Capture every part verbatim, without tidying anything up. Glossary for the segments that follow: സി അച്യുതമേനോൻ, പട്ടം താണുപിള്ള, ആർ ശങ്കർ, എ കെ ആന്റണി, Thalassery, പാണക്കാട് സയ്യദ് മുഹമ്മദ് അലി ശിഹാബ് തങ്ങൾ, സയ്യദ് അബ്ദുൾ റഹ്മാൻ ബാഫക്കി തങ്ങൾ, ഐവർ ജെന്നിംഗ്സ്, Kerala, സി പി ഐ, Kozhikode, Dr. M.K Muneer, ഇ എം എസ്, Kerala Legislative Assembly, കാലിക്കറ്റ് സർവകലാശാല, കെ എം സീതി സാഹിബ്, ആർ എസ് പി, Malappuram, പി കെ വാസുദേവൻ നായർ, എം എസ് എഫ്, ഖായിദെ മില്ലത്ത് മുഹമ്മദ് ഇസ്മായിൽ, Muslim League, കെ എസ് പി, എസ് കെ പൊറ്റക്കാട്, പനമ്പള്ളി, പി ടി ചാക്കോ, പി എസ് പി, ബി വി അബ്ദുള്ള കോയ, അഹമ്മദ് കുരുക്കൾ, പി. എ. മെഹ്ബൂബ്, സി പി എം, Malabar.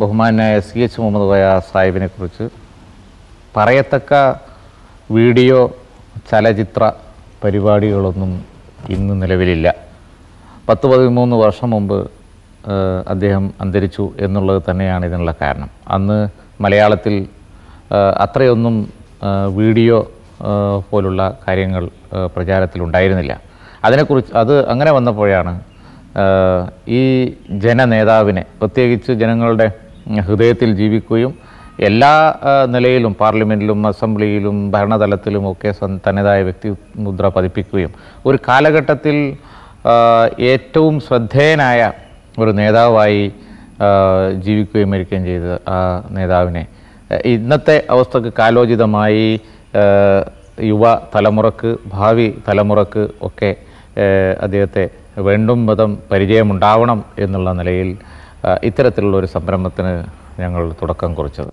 ബഹുമാനായ C H Muhammad Koya സാഹിബിനെ കുറിച്ച് പറയത്തക്ക വീഡിയോ ചലച്ചിത്ര പരിപാടികളൊന്നും ഇന്ന് നിലവിലില്ല. പത്ത് പതിമൂന്ന് വർഷം മുമ്പ് അദ്ദേഹം അന്തരിച്ചു എന്നുള്ളത് തന്നെയാണ് ഇതിനുള്ള കാരണം. അന്ന് മലയാളത്തിൽ അത്രയൊന്നും വീഡിയോ പോലുള്ള കാര്യങ്ങൾ പ്രചാരത്തിലുണ്ടായിരുന്നില്ല. അതിനെക്കുറിച്ച് അത് അങ്ങനെ വന്നപ്പോഴാണ് ഈ ജനനേതാവിനെ, പ്രത്യേകിച്ച് ജനങ്ങളുടെ ഹൃദയത്തിൽ ജീവിക്കുകയും എല്ലാ നിലയിലും പാർലമെൻറ്റിലും അസംബ്ലിയിലും ഭരണതലത്തിലും ഒക്കെ തനതായ വ്യക്തി മുദ്ര പതിപ്പിക്കുകയും ഒരു കാലഘട്ടത്തിൽ ഏറ്റവും ശ്രദ്ധേയനായ ഒരു നേതാവായി ജീവിക്കുകയും മരിക്കുകയും ചെയ്ത ആ നേതാവിനെ ഇന്നത്തെ അവസ്ഥക്ക് കാലോചിതമായി യുവ തലമുറക്ക്, ഭാവി തലമുറക്ക് ഒക്കെ അദ്ദേഹത്തെ വീണ്ടും മതം പരിചയമുണ്ടാവണം എന്നുള്ള നിലയിൽ ഇത്തരത്തിലുള്ള ഒരു സംരംഭത്തിന് ഞങ്ങൾ തുടക്കം കുറിച്ചത്.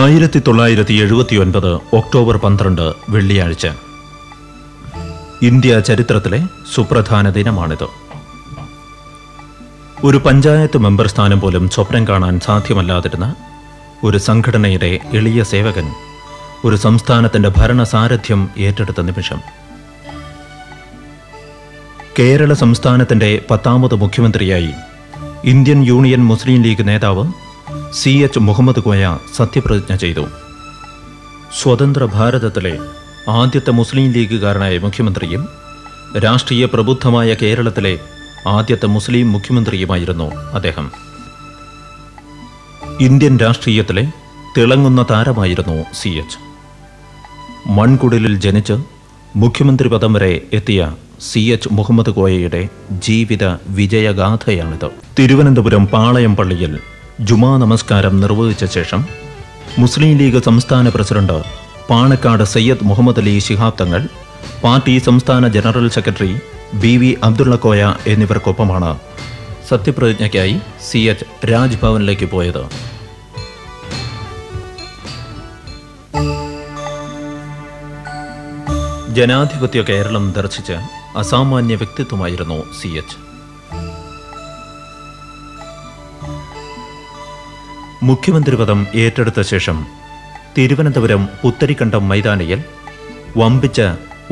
ആയിരത്തി തൊള്ളായിരത്തി എഴുപത്തി ഒൻപത് ഒക്ടോബർ പന്ത്രണ്ട് വെള്ളിയാഴ്ച ഇന്ത്യ ചരിത്രത്തിലെ സുപ്രധാന ദിനമാണിത്. ഒരു പഞ്ചായത്ത് മെമ്പർ സ്ഥാനം പോലും സ്വപ്നം കാണാൻ സാധ്യമല്ലാതിരുന്ന ഒരു സംഘടനയുടെ എളിയ സേവകൻ ഒരു സംസ്ഥാനത്തിൻ്റെ ഭരണസാരഥ്യം ഏറ്റെടുത്ത നിമിഷം. കേരള സംസ്ഥാനത്തിൻ്റെ പത്താമത് മുഖ്യമന്ത്രിയായി ഇന്ത്യൻ യൂണിയൻ മുസ്ലിം ലീഗ് നേതാവ് സി എച്ച് മുഹമ്മദ് കോയ സത്യപ്രതിജ്ഞ ചെയ്തു. സ്വതന്ത്ര ഭാരതത്തിലെ ആദ്യത്തെ മുസ്ലിം ലീഗുകാരനായ മുഖ്യമന്ത്രിയും രാഷ്ട്രീയ പ്രബുദ്ധമായ കേരളത്തിലെ ആദ്യത്തെ മുസ്ലിം മുഖ്യമന്ത്രിയുമായിരുന്നു അദ്ദേഹം. ഇന്ത്യൻ രാഷ്ട്രീയത്തിലെ തിളങ്ങുന്ന താരമായിരുന്നു സി എച്ച്. മൺകുടിലിൽ ജനിച്ച് മുഖ്യമന്ത്രി പദം വരെ എത്തിയ സി എച്ച് മുഹമ്മദ് കോയയുടെ ജീവിത വിജയഗാഥയാണിത്. തിരുവനന്തപുരം പാളയം പള്ളിയിൽ ജുമാ നമസ്കാരം നിർവഹിച്ച ശേഷം മുസ്ലിം ലീഗ് സംസ്ഥാന പ്രസിഡന്റ് പാണക്കാട് സയ്യദ് മുഹമ്മദ് അലി ശിഹാബ് തങ്ങൾ, പാർട്ടി സംസ്ഥാന general secretary ബി വി അബ്ദുള്ള കോയ എന്നിവർക്കൊപ്പമാണ് സത്യപ്രതിജ്ഞയ്ക്കായി സി എച്ച് രാജ്ഭവനിലേക്ക് പോയത്. ജനാധിപത്യ കേരളം ദർശിച്ച അസാമാന്യ വ്യക്തിത്വമായിരുന്നു സി എച്ച്. മുഖ്യമന്ത്രി പദം ഏറ്റെടുത്ത ശേഷം തിരുവനന്തപുരം പുത്തരിക്കണ്ടം മൈതാനിയിൽ വമ്പിച്ച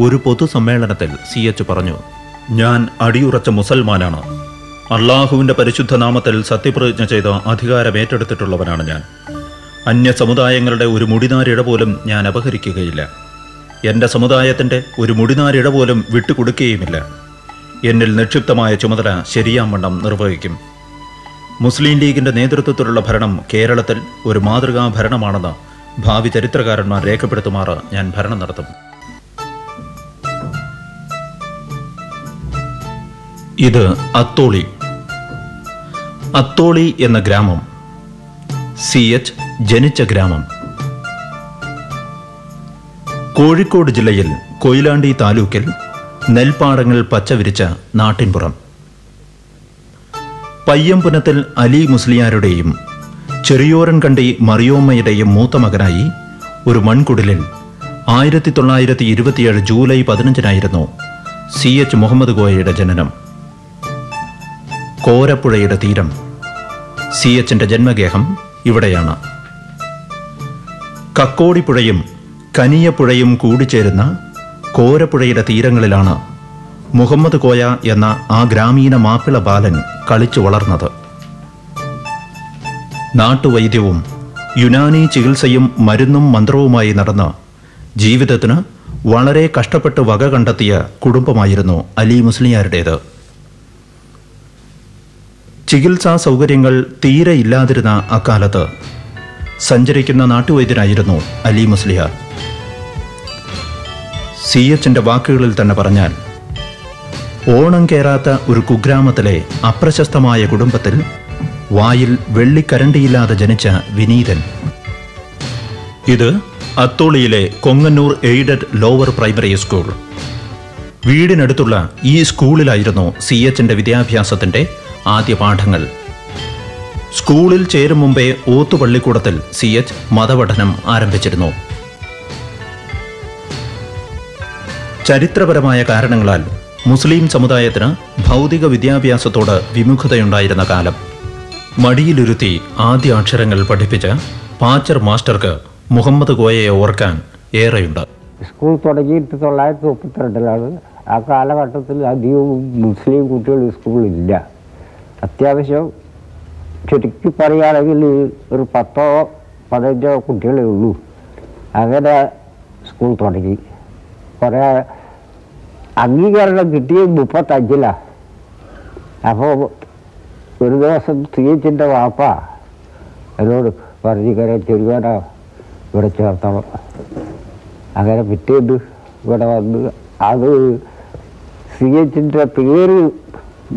ഒരു പൊതുസമ്മേളനത്തിൽ സി എച്ച് പറഞ്ഞു, "ഞാൻ അടിയുറച്ച മുസൽമാനാണ്. അള്ളാഹുവിൻ്റെ പരിശുദ്ധ നാമത്തിൽ സത്യപ്രതിജ്ഞ ചെയ്ത അധികാരമേറ്റെടുത്തിട്ടുള്ളവനാണ് ഞാൻ. അന്യ സമുദായങ്ങളുടെ ഒരു മുടിനാരിഴ പോലും ഞാൻ അപഹരിക്കുകയില്ല. എൻ്റെ സമുദായത്തിൻ്റെ ഒരു മുടിനാരിഴ പോലും വിട്ടുകൊടുക്കുകയുമില്ല. എന്നിൽ നിക്ഷിപ്തമായ ചുമതല ശരിയാവണ്ണം നിർവഹിക്കും. മുസ്ലിം ലീഗിൻ്റെ നേതൃത്വത്തിലുള്ള ഭരണം കേരളത്തിൽ ഒരു മാതൃകാ ഭരണമാണെന്ന് ഭാവി ചരിത്രകാരന്മാർ രേഖപ്പെടുത്തുമാറ് ഞാൻ ഭരണം നടത്തും." ഇത് അത്തോളി. അത്തോളി എന്ന ഗ്രാമം സി എച്ച് ജനിച്ച ഗ്രാമം. കോഴിക്കോട് ജില്ലയിൽ കൊയിലാണ്ടി താലൂക്കിൽ നെൽപ്പാടങ്ങൾ പച്ചവിരിച്ച നാട്ടിൻപുറം. പയ്യമ്പുനത്തിൽ അലി മുസ്ലിയാരുടെയും ചെറിയോരൻ കണ്ടി മറിയോമ്മയുടെയും മൂത്ത മകനായി ഒരു മൺകുടിലിൽ ആയിരത്തി തൊള്ളായിരത്തി ഇരുപത്തിയേഴ് ജൂലൈ പതിനഞ്ചിനായിരുന്നു സി എച്ച് മുഹമ്മദ് കോയയുടെ ജനനം. കോരപ്പുഴയുടെ തീരം, സി എച്ചിൻ്റെ ജന്മഗേഹം ഇവിടെയാണ്. കക്കോടിപ്പുഴയും കനിയപ്പുഴയും കൂടിച്ചേരുന്ന കോരപ്പുഴയുടെ തീരങ്ങളിലാണ് മുഹമ്മദ് കോയ എന്ന ആ ഗ്രാമീണ മാപ്പിള ബാലൻ കളിച്ചു വളർന്നത്. നാട്ടുവൈദ്യവും യുനാനി ചികിത്സയും മരുന്നും മന്ത്രവുമായി നടന്ന് ജീവിതത്തിന് വളരെ കഷ്ടപ്പെട്ട് വക കണ്ടെത്തിയ കുടുംബമായിരുന്നു അലി മുസ്ലിയാരുടേത്. ചികിത്സാ സൗകര്യങ്ങൾ തീരെ ഇല്ലാതിരുന്ന അക്കാലത്ത് സഞ്ചരിക്കുന്ന നാട്ടുവൈദ്യനായിരുന്നു അലി മുസ്ലിയാർ. സി എച്ചിൻ്റെ വാക്കുകളിൽ തന്നെ പറഞ്ഞാൽ, ഓണം കേറാത്ത ഒരു കുഗ്രാമത്തിലെ അപ്രശസ്തമായ കുടുംബത്തിൽ വായിൽ വെള്ളിക്കരണ്ടിയില്ലാതെ ജനിച്ച വിനീതൻ. ഇത് അത്തോളിയിലെ Konganoor aided lower primary school. വീടിനടുത്തുള്ള ഈ സ്കൂളിലായിരുന്നു സി എച്ചിൻ്റെ വിദ്യാഭ്യാസത്തിൻ്റെ ആദ്യ പാഠങ്ങൾ. സ്കൂളിൽ ചേരും മുമ്പേ ഓത്തുപള്ളിക്കൂടത്തിൽ സി എച്ച് മതപഠനം ആരംഭിച്ചിരുന്നു. ചരിത്രപരമായ കാരണങ്ങളാൽ മുസ്ലിം സമുദായത്തിന് ഭൗതിക വിദ്യാഭ്യാസത്തോട് വിമുഖതയുണ്ടായിരുന്ന കാലം. മടിയിലുരുത്തി ആദ്യ അക്ഷരങ്ങൾ പഠിപ്പിച്ച പാച്ചർ മാസ്റ്റർക്ക് മുഹമ്മദ് കോയയെ ഓർക്കാൻ ഏറെയുണ്ട്. സ്കൂൾ തുടങ്ങിയിട്ട് തൊള്ളായിരത്തി മുപ്പത്തിരണ്ടിലാണ്. ആ കാലഘട്ടത്തിൽ അധികം മുസ്ലിം കുട്ടികൾ സ്കൂളിലില്ല. അത്യാവശ്യം ചുരുക്കി പറയുകയാണെങ്കിൽ ഒരു പത്തോ പതിനഞ്ചോ കുട്ടികളേ ഉള്ളൂ. അങ്ങനെ സ്കൂൾ തുടങ്ങി. കുറേ അംഗീകാരം കിട്ടിയത് മുപ്പത്തഞ്ചിലാണ്. അപ്പോൾ ഒരു ദിവസം സി എച്ചിൻ്റെ വാപ്പ എന്നോട് പറഞ്ഞു, കയറി തിരുവന ഇവിടെ ചേർത്തണം. അങ്ങനെ പിറ്റേന്ന് ഇവിടെ വന്ന് അത് സി എച്ചിൻ്റെ പേര്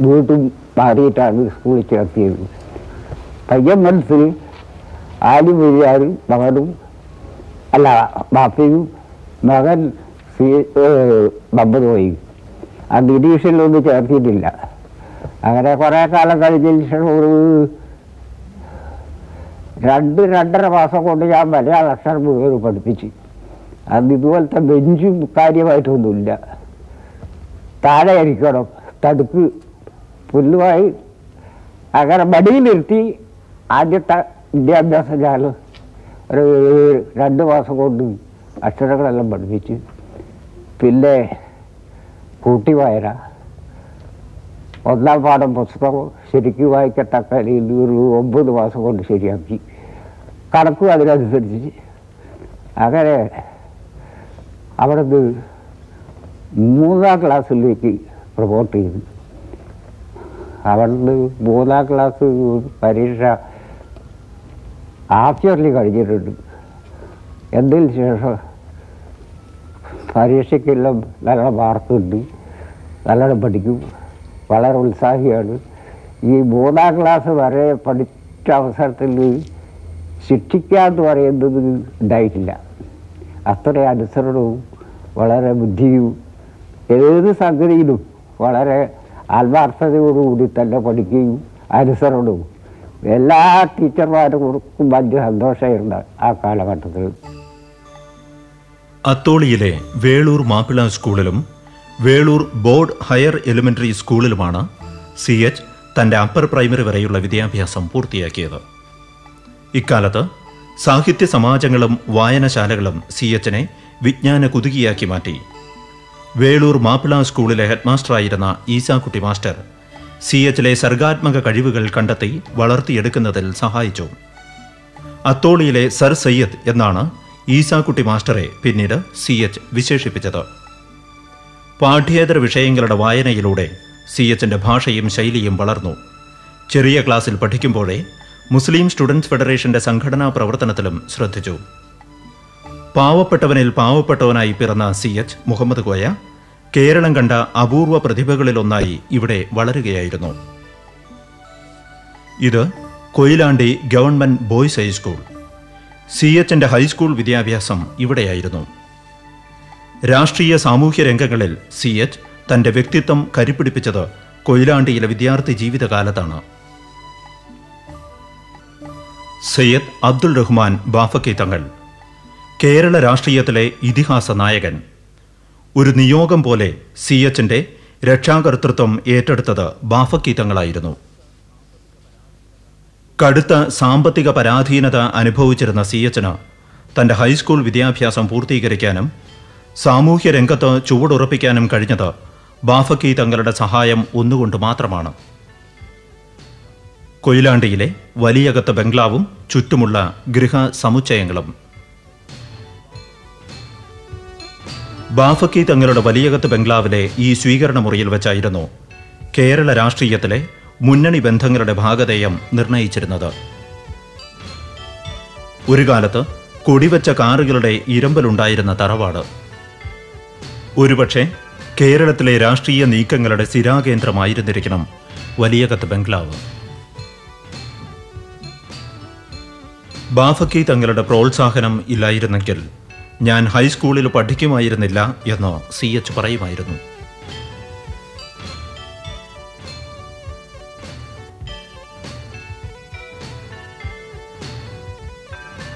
വീട്ടും മാറിയിട്ടാണ് സ്കൂളിൽ ചേർത്തിയത്. പയ്യൻ മനസ്സിൽ ആരും വരിയാരും മകനും അല്ല ബാപ്പയും മകൻ സി ബമ്പത് പോയി. ആ നിരീക്ഷനിലൊന്നും ചേർത്തിയിട്ടില്ല. അങ്ങനെ കുറേ കാലം കഴിഞ്ഞതിന് ശേഷം ഒരു രണ്ട് രണ്ടര മാസം കൊണ്ട് ഞാൻ മലയാള അക്ഷരം മുഴുവൻ പഠിപ്പിച്ചു. അന്ന് ഇതുപോലത്തെ ബെഞ്ചും കാര്യമായിട്ടൊന്നുമില്ല. താഴെ ഇരിക്കണം, തടുക്ക് പുല്ലുമായി. അങ്ങനെ മടിയിലിരുത്തി ആദ്യത്തെ വിദ്യാഭ്യാസം ഞാൻ ഒരു രണ്ട് മാസം കൊണ്ട് അക്ഷരങ്ങളെല്ലാം പഠിപ്പിച്ചു. പിന്നെ കൂട്ടി വായന, ഒന്നാം പാഠം പുസ്തകം ശരിക്കും വായിക്കത്തക്ക രീതിയിൽ ഒരു ഒമ്പത് മാസം കൊണ്ട് ശരിയാക്കി. കണക്കും അതിനനുസരിച്ച്. അങ്ങനെ അവിടെ നിന്ന് മൂന്നാം ക്ലാസ്സിലേക്ക് പ്രൊമോട്ട് ചെയ്തു. അവിടെ നിന്ന് മൂന്നാം ക്ലാസ് പരീക്ഷ ആഫ്റ്റർലി കഴിഞ്ഞിട്ടുണ്ട്. എന്നതിന് ശേഷം പരീക്ഷയ്ക്കെല്ലാം നല്ല മാർക്കുണ്ട്. നല്ലോണം പഠിക്കും, വളരെ ഉത്സാഹിയാണ്. ഈ മൂന്നാം ക്ലാസ് വരെ പഠിച്ച അവസരത്തിൽ ശിക്ഷിക്കുക എന്ന് പറയുന്നത് ഉണ്ടായിട്ടില്ല. അത്ര അനുസരണവും വളരെ ബുദ്ധിയും ഏത് സംഗതിയിലും വളരെ ആത്മാർത്ഥതയോടുകൂടി തന്നെ പഠിക്കുകയും അനുസരണവും. എല്ലാ ടീച്ചർമാർക്കും വലിയ സന്തോഷമായിരുന്നു ആ കാലഘട്ടത്തിൽ. അത്തോളിയിലെ വേളൂർ മാപ്പിള സ്കൂളിലും വേളൂർ ബോർഡ് ഹയർ എലിമെന്ററി സ്കൂളിലുമാണ് സി എച്ച് തൻ്റെ അപ്പർ പ്രൈമറി വരെയുള്ള വിദ്യാഭ്യാസം പൂർത്തിയാക്കിയത്. ഇക്കാലത്ത് സാഹിത്യ സമാജങ്ങളും വായനശാലകളും സി എച്ചിനെ വിജ്ഞാന കുതുകിയാക്കി മാറ്റി. വേളൂർ മാപ്പിള സ്കൂളിലെ ഹെഡ്മാസ്റ്ററായിരുന്ന ഈസാക്കുട്ടി മാസ്റ്റർ സി എച്ചിലെ സർഗാത്മക കഴിവുകൾ കണ്ടെത്തി വളർത്തിയെടുക്കുന്നതിൽ സഹായിച്ചു. അത്തോളിയിലെ സർ സയ്യദ് എന്നാണ് ഈസാക്കുട്ടി മാസ്റ്ററെ പിന്നീട് സി എച്ച് വിശേഷിപ്പിച്ചത്. പാഠ്യേതര വിഷയങ്ങളുടെ വായനയിലൂടെ സി എച്ചിൻ്റെ ഭാഷയും ശൈലിയും വളർന്നു. ചെറിയ ക്ലാസ്സിൽ പഠിക്കുമ്പോഴേ മുസ്ലിം സ്റ്റുഡൻസ് ഫെഡറേഷൻ്റെ സംഘടനാ പ്രവർത്തനത്തിലും ശ്രദ്ധിച്ചു. പാവപ്പെട്ടവനിൽ പാവപ്പെട്ടവനായി പിറന്ന സി എച്ച് മുഹമ്മദ് കോയ കേരളം കണ്ട അപൂർവ പ്രതിഭകളിലൊന്നായി ഇവിടെ വളരുകയായിരുന്നു. ഇത് Koyilandy government boys high school. C എച്ചിൻ്റെ ഹൈസ്കൂൾ വിദ്യാഭ്യാസം ഇവിടെയായിരുന്നു. രാഷ്ട്രീയ സാമൂഹ്യ രംഗങ്ങളിൽ സി എച്ച് തൻ്റെ വ്യക്തിത്വം കരിപ്പിടിപ്പിച്ചത് കൊയിലാണ്ടിയിലെ വിദ്യാർത്ഥി ജീവിതകാലത്താണ്. സയ്യദ് അബ്ദുൾ റഹ്മാൻ ബാഫക്കി തങ്ങൾ കേരള രാഷ്ട്രീയത്തിലെ ഇതിഹാസ നായകൻ. ഒരു നിയോഗം പോലെ സി എച്ചിൻ്റെ രക്ഷാകർതൃത്വം ഏറ്റെടുത്തത് ബാഫക്കി തങ്ങളായിരുന്നു. കടുത്ത സാമ്പത്തിക പരാധീനത അനുഭവിച്ചിരുന്ന സി എച്ചിന് തൻ്റെ ഹൈസ്കൂൾ വിദ്യാഭ്യാസം പൂർത്തീകരിക്കാനും സാമൂഹ്യ രംഗത്ത് ചുവടുറപ്പിക്കാനും കഴിഞ്ഞത് ബാഫക്കി തങ്ങളുടെ സഹായം ഒന്നുകൊണ്ട് മാത്രമാണ്. കൊയിലാണ്ടിയിലെ വലിയകത്ത് ബംഗ്ലാവും ചുറ്റുമുള്ള ഗൃഹ സമുച്ചയങ്ങളും. ബാഫക്കി തങ്ങളുടെ വലിയകത്ത് ബംഗ്ലാവിലെ ഈ സ്വീകരണ മുറിയിൽ വെച്ചായിരുന്നു കേരള രാഷ്ട്രീയത്തിലെ മുന്നണി ബന്ധങ്ങളുടെ ഭാഗധേയം നിർണയിച്ചിരുന്നത്. ഒരു കാലത്ത് കൊടിവെച്ച കാറുകളുടെ ഇരമ്പലുണ്ടായിരുന്ന തറവാട് ഒരുപക്ഷെ കേരളത്തിലെ രാഷ്ട്രീയ നീക്കങ്ങളുടെ സ്ഥിരാകേന്ദ്രമായിരുന്നിരിക്കണം വലിയകത്ത് ബംഗ്ലാവ്. ബാഫക്കി തങ്ങളുടെ പ്രോത്സാഹനം ഇല്ലായിരുന്നെങ്കിൽ ഞാൻ ഹൈസ്കൂളിൽ പഠിക്കുമായിരുന്നില്ല എന്ന് സി എച്ച് പറയുമായിരുന്നു.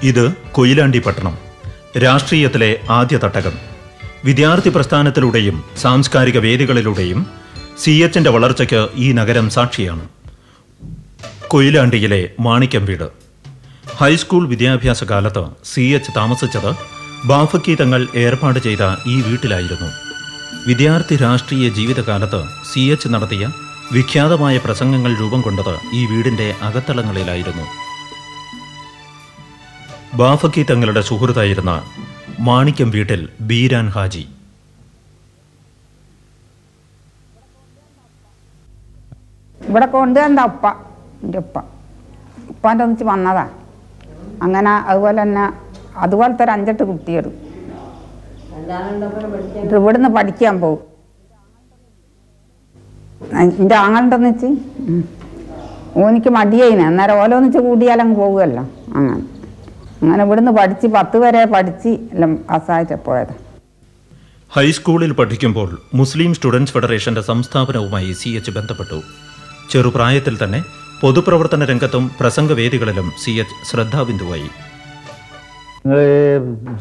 ഇത് കൊയിലാണ്ടി പട്ടണം, രാഷ്ട്രീയത്തിലെ ആദ്യ തട്ടകം. വിദ്യാർത്ഥി പ്രസ്ഥാനത്തിലൂടെയും സാംസ്കാരിക വേദികളിലൂടെയും സി എച്ചിൻ്റെ വളർച്ചയ്ക്ക് ഈ നഗരം സാക്ഷിയാണ്. കൊയിലാണ്ടിയിലെ മാണിക്യം വീട്. ഹൈസ്കൂൾ വിദ്യാഭ്യാസ കാലത്ത് സി എച്ച് താമസിച്ചത് ബാഫക്കി തങ്ങൾ ഏർപ്പാട് ചെയ്ത ഈ വീട്ടിലായിരുന്നു. വിദ്യാർത്ഥി രാഷ്ട്രീയ ജീവിതകാലത്ത് സി എച്ച് നടത്തിയ വിഖ്യാതമായ പ്രസംഗങ്ങൾ രൂപം കൊണ്ടത് ഈ വീടിൻ്റെ അകത്തളങ്ങളിലായിരുന്നു. ബാഫക്കി തങ്ങളുടെ സുഹൃത്തായിരുന്ന മാണിക്യം വീട്ടിൽ ബീരാൻ ഹാജി. ഇവിടെ കൊണ്ട് എന്താ ഉപ്പ, എൻ്റെ ഉപ്പ ഉപ്പാൻ്റെ ഒന്നിച്ച് വന്നതാ. അങ്ങനെ അതുപോലെ തന്നെ അതുപോലത്തെ ഒരു അഞ്ചെട്ട് കുട്ടികൾ ഇവിടുന്ന് പഠിക്കാൻ പോകും. എൻ്റെ ആങ്ങളുണ്ടെന്നിച്ച് ഓനിക്ക് മടിയായിന്, അന്നേരം ഓലോന്നിച്ച് കൂടിയാലങ്ങ് പോകുമല്ലോ. അങ്ങനെ അങ്ങനെ ഇവിടുന്ന് പഠിച്ച് പത്ത് വരെ പഠിച്ച് എല്ലാം പാസ്സായിട്ടപ്പോയത്. ഹൈസ്കൂളിൽ പഠിക്കുമ്പോൾ മുസ്ലിം സ്റ്റുഡൻസ് ഫെഡറേഷൻ്റെ സംസ്ഥാപനവുമായി സി എച്ച് ബന്ധപ്പെട്ടു. ചെറുപ്രായത്തിൽ തന്നെ പൊതുപ്രവർത്തന രംഗത്തും പ്രസംഗവേദികളിലും സി എച്ച് ശ്രദ്ധാബിന്ദുവായി. ഞങ്ങൾ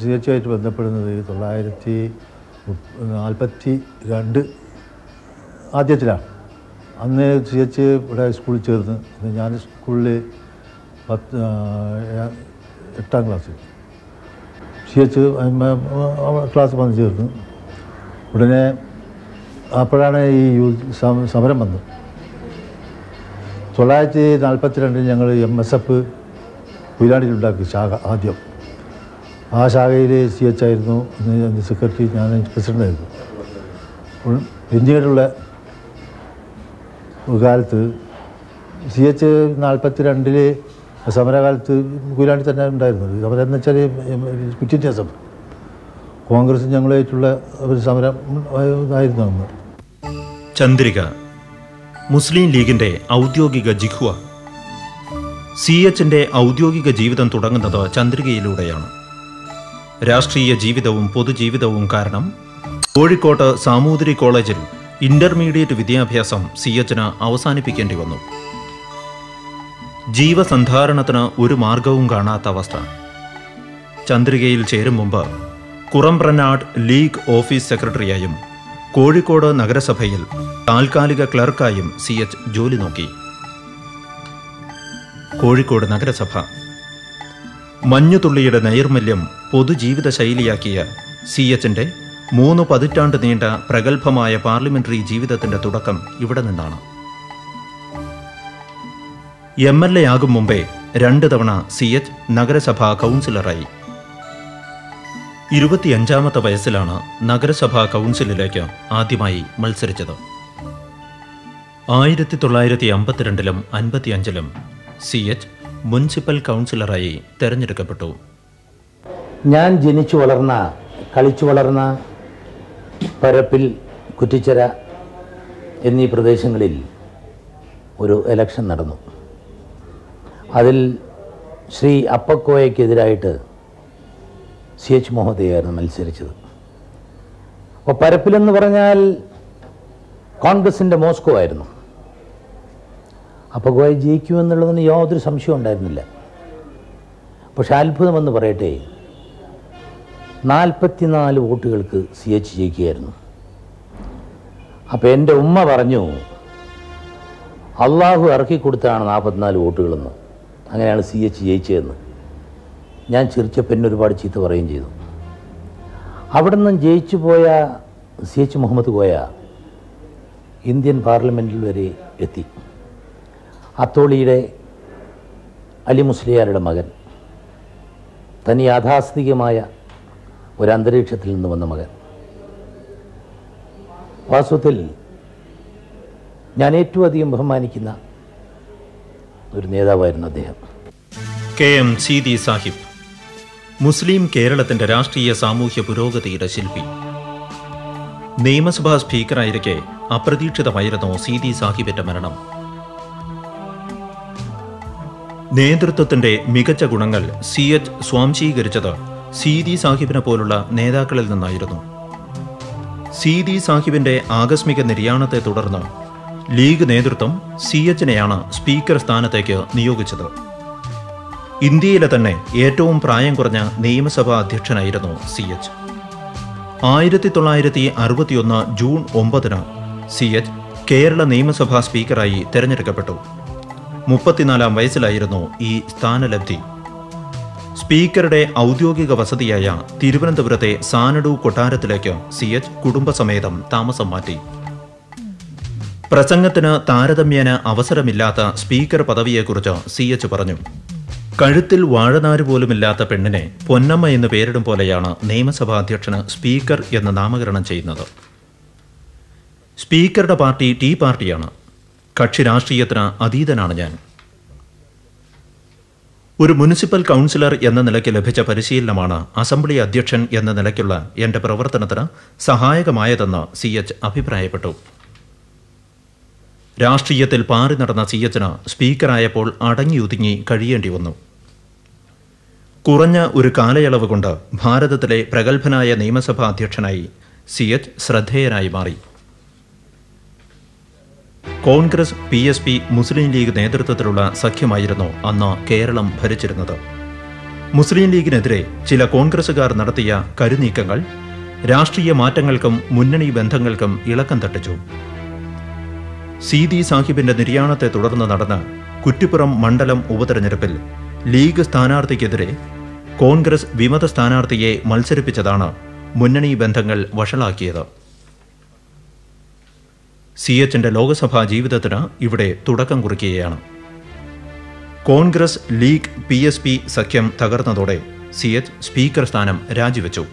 സി എച്ച് ആയിട്ട് ബന്ധപ്പെടുന്നത് തൊള്ളായിരത്തി നാൽപ്പത്തി രണ്ട് ആദ്യത്തിലാണ്. അന്ന് സി എച്ച് ഇവിടെ സ്കൂളിൽ ചേർന്ന്, ഞാൻ സ്കൂളിൽ പത്ത് എട്ടാം ക്ലാസ്സിൽ സി എച്ച് ക്ലാസ് വന്ന് ചേർന്ന്. ഉടനെ അപ്പോഴാണ് ഈ യൂത്ത് സമരം വന്നത്. തൊള്ളായിരത്തി നാൽപ്പത്തി രണ്ടിൽ ഞങ്ങൾ എം എസ് എഫ് കൊയിലാണ്ടിയിലുണ്ടാക്കി ശാഖ. ആദ്യം ആ ശാഖയിൽ സി എച്ച് ആയിരുന്നു സെക്രട്ടറി, ഞാൻ പ്രസിഡൻ്റായിരുന്നു. പിന്നീടുള്ള കാലത്ത് സി എച്ച് നാൽപ്പത്തി രണ്ടിലെ സമരകാലത്ത് കൊയിലാണ്ടി തന്നെ ഉണ്ടായിരുന്നത്. സമരം എന്ന് വെച്ചാൽ കുറ്റിൻ്റെ സമരം, കോൺഗ്രസ് ഞങ്ങളുമായിട്ടുള്ള ഒരു സമരം ഇതായിരുന്നു അന്ന്. ചന്ദ്രിക മുസ്ലിം ലീഗിന്റെ ഔദ്യോഗിക ജിഹ്വ. സി എച്ചിന്റെ ഔദ്യോഗിക ജീവിതം തുടങ്ങുന്നത് ചന്ദ്രികയിലൂടെയാണ്. രാഷ്ട്രീയ ജീവിതവും പൊതുജീവിതവും കാരണം കോഴിക്കോട്ട് സാമൂതിരി കോളേജിൽ ഇന്റർമീഡിയറ്റ് വിദ്യാഭ്യാസം സി എച്ചിന് അവസാനിപ്പിക്കേണ്ടി വന്നു. ജീവസന്ധാരണത്തിന് ഒരു മാർഗവും കാണാത്ത അവസ്ഥ. ചന്ദ്രികയിൽ ചേരും മുമ്പ് കുറംപ്രനാട് ലീഗ് ഓഫീസ് സെക്രട്ടറിയായും കോഴിക്കോട് നഗരസഭയിൽ താൽക്കാലിക ക്ലർക്കായും സി എച്ച് ജോലി നോക്കി. കോഴിക്കോട് നഗരസഭ മഞ്ഞുതുള്ളിയുടെ നൈർമല്യം പൊതുജീവിത ശൈലിയാക്കിയ സി എച്ചിൻ്റെ മൂന്ന് പതിറ്റാണ്ട് നീണ്ട പ്രഗത്ഭമായ പാർലമെന്ററി ജീവിതത്തിൻ്റെ തുടക്കം ഇവിടെ നിന്നാണ്. എം എൽ എ ആകും മുമ്പേ രണ്ട് തവണ സി എച്ച് നഗരസഭാ കൗൺസിലറായി. ഇരുപത്തിയഞ്ചാമത്തെ വയസ്സിലാണ് നഗരസഭാ കൗൺസിലിലേക്ക് ആദ്യമായി മത്സരിച്ചത്. ആയിരത്തി തൊള്ളായിരത്തി അമ്പത്തിരണ്ടിലും അൻപത്തിയഞ്ചിലും സി എച്ച് മുനിസിപ്പൽ കൗൺസിലറായി തെരഞ്ഞെടുക്കപ്പെട്ടു. ഞാൻ ജനിച്ചു വളർന്ന, കളിച്ചു വളർന്ന പരപ്പിൽ, കുറ്റിച്ചര എന്നീ പ്രദേശങ്ങളിൽ ഒരു എലക്ഷൻ നടന്നു. അതിൽ ശ്രീ അപ്പക്കോയക്കെതിരായിട്ട് സി എച്ച് മഹോദയായിരുന്നു മത്സരിച്ചത്. അപ്പോൾ പരപ്പിലെന്ന് പറഞ്ഞാൽ കോൺഗ്രസിൻ്റെ മോസ്കോ ആയിരുന്നു. അപ്പോൾ ഗോയ ജയിക്കുമെന്നുള്ളതിന് യാതൊരു സംശയം ഉണ്ടായിരുന്നില്ല. പക്ഷെ അത്ഭുതമെന്ന് പറയട്ടെ, നാൽപ്പത്തിനാല് വോട്ടുകൾക്ക് സി എച്ച് ജയിക്കുകയായിരുന്നു. അപ്പോൾ എൻ്റെ ഉമ്മ പറഞ്ഞു, അള്ളാഹു ഇറക്കിക്കൊടുത്താണ് നാൽപ്പത്തിനാല് വോട്ടുകളെന്ന്, അങ്ങനെയാണ് സി എച്ച് ജയിച്ചതെന്ന്. ഞാൻ ചിരിച്ചപ്പോൾ എന്നെ ഒരുപാട് ചീത്ത പറയുകയും ചെയ്തു. അവിടെ നിന്നും ജയിച്ചു പോയ C H Muhammad Koya Indian പാർലമെൻറ്റിൽ വരെ എത്തി. അത്തോളിയുടെ അലി മുസ്ലിയാരുടെ മകൻ, തനി യാഥാസ്ഥിതികമായ ഒരന്തരീക്ഷത്തിൽ നിന്ന് വന്ന മകൻ. വാസ്തവത്തിൽ ഞാൻ ഏറ്റവും അധികം ബഹുമാനിക്കുന്ന ഒരു നേതാവായിരുന്നു അദ്ദേഹം. കെ എം സീതി സാഹിബ് മുസ്ലിം കേരളത്തിൻ്റെ രാഷ്ട്രീയ സാമൂഹ്യ പുരോഗതിയുടെ ശില്പി. നിയമസഭാ സ്പീക്കറായിരിക്കെ അപ്രതീക്ഷിതമായിരുന്നു സീതി സാഹിബിൻ്റെ മരണം. നേതൃത്വത്തിൻ്റെ മികച്ച ഗുണങ്ങൾ സി എച്ച് സ്വാംശീകരിച്ചത് സീതി സാഹിബിനെ പോലുള്ള നേതാക്കളിൽ നിന്നായിരുന്നു. സീതി സാഹിബിൻ്റെ ആകസ്മിക നിര്യാണത്തെ തുടർന്ന് ലീഗ് നേതൃത്വം സി എച്ചിനെയാണ് സ്പീക്കർ സ്ഥാനത്തേക്ക് നിയോഗിച്ചത്. ഇന്ത്യയിലെ തന്നെ ഏറ്റവും പ്രായം കുറഞ്ഞ നിയമസഭാ അധ്യക്ഷനായിരുന്നു സി എച്ച്. ആയിരത്തി തൊള്ളായിരത്തി അറുപത്തിയൊന്ന് ജൂൺ ഒമ്പതിന് സി എച്ച് കേരള നിയമസഭാ സ്പീക്കറായി തെരഞ്ഞെടുക്കപ്പെട്ടു. മുപ്പത്തിനാലാം വയസ്സിലായിരുന്നു ഈ സ്ഥാനലബ്ധി. സ്പീക്കറുടെ ഔദ്യോഗിക വസതിയായ തിരുവനന്തപുരത്തെ സാനഡു കൊട്ടാരത്തിലേക്ക് സി എച്ച് കുടുംബസമേതം താമസം മാറ്റി. പ്രസംഗത്തിന് താരതമ്യേന അവസരമില്ലാത്ത സ്പീക്കർ പദവിയെക്കുറിച്ച് സി എച്ച് പറഞ്ഞു. കഴുത്തിൽ വാഴനാര് പോലുമില്ലാത്ത പെണ്ണിനെ പൊന്നമ്മ എന്ന് പേരിടും പോലെയാണ് നിയമസഭാ അധ്യക്ഷന് സ്പീക്കർ എന്ന് നാമകരണം ചെയ്യുന്നത്. സ്പീക്കറുടെ പാർട്ടി ടീ പാർട്ടിയാണ്. കക്ഷി രാഷ്ട്രീയത്തിന് അതീതനാണ് ഞാൻ. ഒരു മുനിസിപ്പൽ കൗൺസിലർ എന്ന നിലയ്ക്ക് ലഭിച്ച പരിശീലനമാണ് അസംബ്ലി അധ്യക്ഷൻ എന്ന നിലയ്ക്കുള്ള എൻ്റെ പ്രവർത്തനത്തിന് സഹായകമായതെന്ന് സി എച്ച് അഭിപ്രായപ്പെട്ടു. രാഷ്ട്രീയത്തിൽ പാറി നടന്ന സി എച്ചിന് സ്പീക്കറായപ്പോൾ അടങ്ങിയൊതുങ്ങി കഴിയേണ്ടി വന്നു. കുറഞ്ഞ ഒരു കാലയളവ് കൊണ്ട് ഭാരതത്തിലെ പ്രഗത്ഭനായ നിയമസഭാ അധ്യക്ഷനായി സി എച്ച് ശ്രദ്ധേയനായി മാറി. Congress, പി എസ് പി, Muslim League നേതൃത്വത്തിലുള്ള സഖ്യമായിരുന്നു അന്ന് കേരളം ഭരിച്ചിരുന്നത്. മുസ്ലിം ലീഗിനെതിരെ ചില കോൺഗ്രസുകാർ നടത്തിയ കരുനീക്കങ്ങൾ രാഷ്ട്രീയ മാറ്റങ്ങൾക്കും മുന്നണി ബന്ധങ്ങൾക്കും ഇളക്കം തട്ടിച്ചു. സീതി സാഹിബിന്റെ നിര്യാണത്തെ തുടർന്ന് നടന്ന കുറ്റിപ്പുറം മണ്ഡലം ഉപതെരഞ്ഞെടുപ്പിൽ ലീഗ് സ്ഥാനാർത്ഥിക്കെതിരെ കോൺഗ്രസ് വിമത സ്ഥാനാർത്ഥിയെ മത്സരിപ്പിച്ചതാണ് മുന്നണി ബന്ധങ്ങൾ വഷളാക്കിയത്. സി എച്ചിന്റെ ലോകസഭാ ജീവിതത്തിന് ഇവിടെ തുടക്കം കുറിക്കുകയാണ്. Congress, League, പി എസ് പി സഖ്യം തകർന്നതോടെ സി എച്ച് സ്പീക്കർ സ്ഥാനം രാജിവെച്ചു.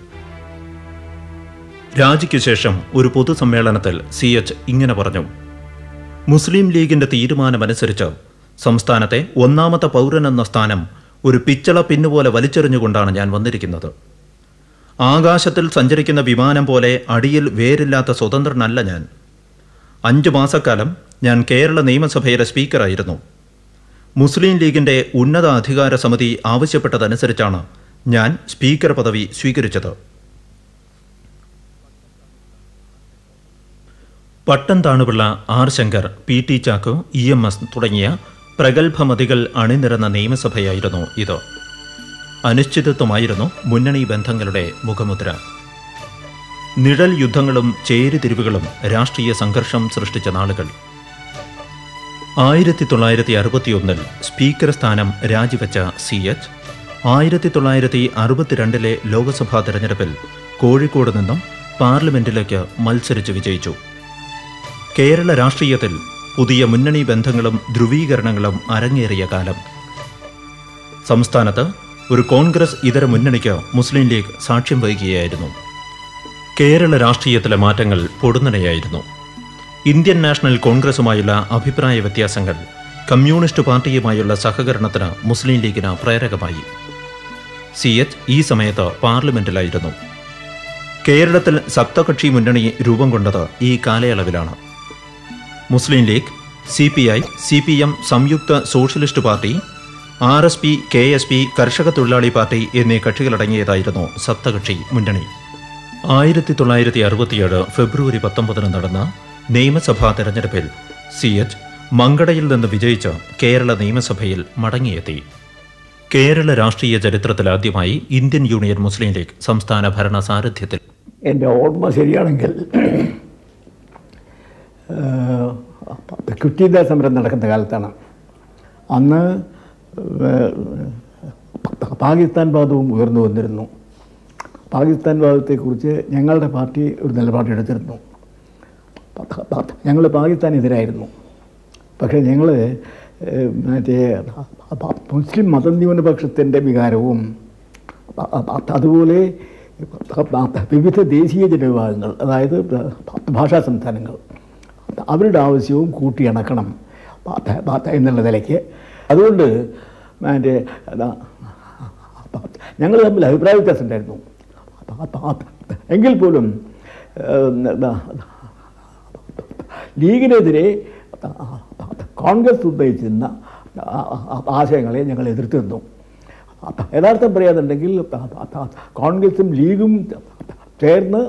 രാജിക്കു ശേഷം ഒരു പൊതുസമ്മേളനത്തിൽ സി എച്ച് ഇങ്ങനെ പറഞ്ഞു: മുസ്ലിം ലീഗിന്റെ തീരുമാനമനുസരിച്ച് സംസ്ഥാനത്തെ ഒന്നാമത്തെ പൗരനെന്ന സ്ഥാനം ഒരു പിച്ചള പിന്നുപോലെ വലിച്ചെറിഞ്ഞുകൊണ്ടാണ് ഞാൻ വന്നിരിക്കുന്നത്. ആകാശത്തിൽ സഞ്ചരിക്കുന്ന വിമാനം പോലെ അടിയിൽ വേരില്ലാത്ത സ്വതന്ത്രനല്ല ഞാൻ. അഞ്ചു മാസക്കാലം ഞാൻ കേരള നിയമസഭയുടെ സ്പീക്കറായിരുന്നു. മുസ്ലിം ലീഗിൻ്റെ ഉന്നത അധികാര സമിതി ആവശ്യപ്പെട്ടതനുസരിച്ചാണ് ഞാൻ സ്പീക്കർ പദവി സ്വീകരിച്ചത്. പട്ടം താണുപിള്ള, ആർ ശങ്കർ, പി ടി ചാക്കോ, ഇ എം എസ് തുടങ്ങിയ പ്രഗത്ഭമതികൾ അണിനിരന്ന നിയമസഭയായിരുന്നു ഇത്. അനിശ്ചിതത്വമായിരുന്നു മുന്നണി ബന്ധങ്ങളുടെ മുഖമുദ്ര. നിഴൽ യുദ്ധങ്ങളും ചേരിതിരിവുകളും രാഷ്ട്രീയ സംഘർഷം സൃഷ്ടിച്ച നാളുകൾ. ആയിരത്തി തൊള്ളായിരത്തി അറുപത്തിയൊന്നിൽ സ്പീക്കർ സ്ഥാനം രാജിവെച്ച സി എച്ച് ആയിരത്തി തൊള്ളായിരത്തി അറുപത്തിരണ്ടിലെ ലോക്സഭാ തെരഞ്ഞെടുപ്പിൽ കോഴിക്കോട് നിന്നും പാർലമെന്റിലേക്ക് മത്സരിച്ച് വിജയിച്ചു. കേരള രാഷ്ട്രീയത്തിൽ പുതിയ മുന്നണി ബന്ധങ്ങളും ധ്രുവീകരണങ്ങളും അരങ്ങേറിയ കാലം. സംസ്ഥാനത്ത് ഒരു കോൺഗ്രസ് ഇതര മുന്നണിക്ക് മുസ്ലിം ലീഗ് സാക്ഷ്യം വഹിക്കുകയായിരുന്നു. കേരള രാഷ്ട്രീയത്തിലെ മാറ്റങ്ങൾ പൊടുന്നനെയായിരുന്നു. ഇന്ത്യൻ നാഷണൽ കോൺഗ്രസുമായുള്ള അഭിപ്രായ വ്യത്യാസങ്ങൾ കമ്മ്യൂണിസ്റ്റ് പാർട്ടിയുമായുള്ള സഹകരണത്തിന് മുസ്ലിം ലീഗിന് പ്രേരകമായി. സി എച്ച് ഈ സമയത്ത് പാർലമെന്റിലായിരുന്നു. കേരളത്തിൽ സപ്തകക്ഷി മുന്നണി രൂപം കൊണ്ടത് ഈ കാലയളവിലാണ്. Muslim League, സി പി ഐ, സി പി എം, സംയുക്ത socialist party, ആർ എസ് പി, കെ എസ് പി, കർഷക തൊഴിലാളി പാർട്ടി എന്നീ കക്ഷികളടങ്ങിയതായിരുന്നു സപ്തകക്ഷി മുന്നണി. ആയിരത്തി തൊള്ളായിരത്തി അറുപത്തിയേഴ് ഫെബ്രുവരി പത്തൊമ്പതിന് നടന്ന നിയമസഭാ തെരഞ്ഞെടുപ്പിൽ സി എച്ച് മങ്കടയിൽ നിന്ന് വിജയിച്ച് കേരള നിയമസഭയിൽ മടങ്ങിയെത്തി. കേരള രാഷ്ട്രീയ ചരിത്രത്തിലാദ്യമായി ഇന്ത്യൻ യൂണിയൻ മുസ്ലിം ലീഗ് സംസ്ഥാന ഭരണ സാരഥ്യത്തിൽ. എൻ്റെ ഓർമ്മ ശരിയാണെങ്കിൽ കിട്ടിയ സമരം നടക്കുന്ന കാലത്താണ്. അന്ന് പാകിസ്ഥാൻ വാദവും ഉയർന്നു വന്നിരുന്നു. പാകിസ്ഥാൻ വാദത്തെക്കുറിച്ച് ഞങ്ങളുടെ പാർട്ടി ഒരു നിലപാടെടുത്തിരുന്നു. ഞങ്ങൾ പാകിസ്ഥാനെതിരായിരുന്നു. പക്ഷേ ഞങ്ങൾ മറ്റേ മുസ്ലിം മതന്യൂനപക്ഷത്തിൻ്റെ വികാരവും അതുപോലെ വിവിധ ദേശീയ ജനവിഭാഗങ്ങൾ, അതായത് ഭാഷാ സംസ്ഥാനങ്ങൾ, അവരുടെ ആവശ്യവും കൂട്ടിയിണക്കണം എന്നുള്ള നിലയ്ക്ക്. അതുകൊണ്ട് മറ്റേ ഞങ്ങൾ തമ്മിൽ അഭിപ്രായ വ്യത്യാസം ഉണ്ടായിരുന്നു. എങ്കിൽ പോലും ലീഗിനെതിരെ കോൺഗ്രസ് ഉന്നയിച്ചിരുന്ന ആശയങ്ങളെ ഞങ്ങൾ എതിർത്തിരുന്നു. യഥാർത്ഥം പറയാന്നുണ്ടെങ്കിൽ കോൺഗ്രസും ലീഗും ചേർന്ന്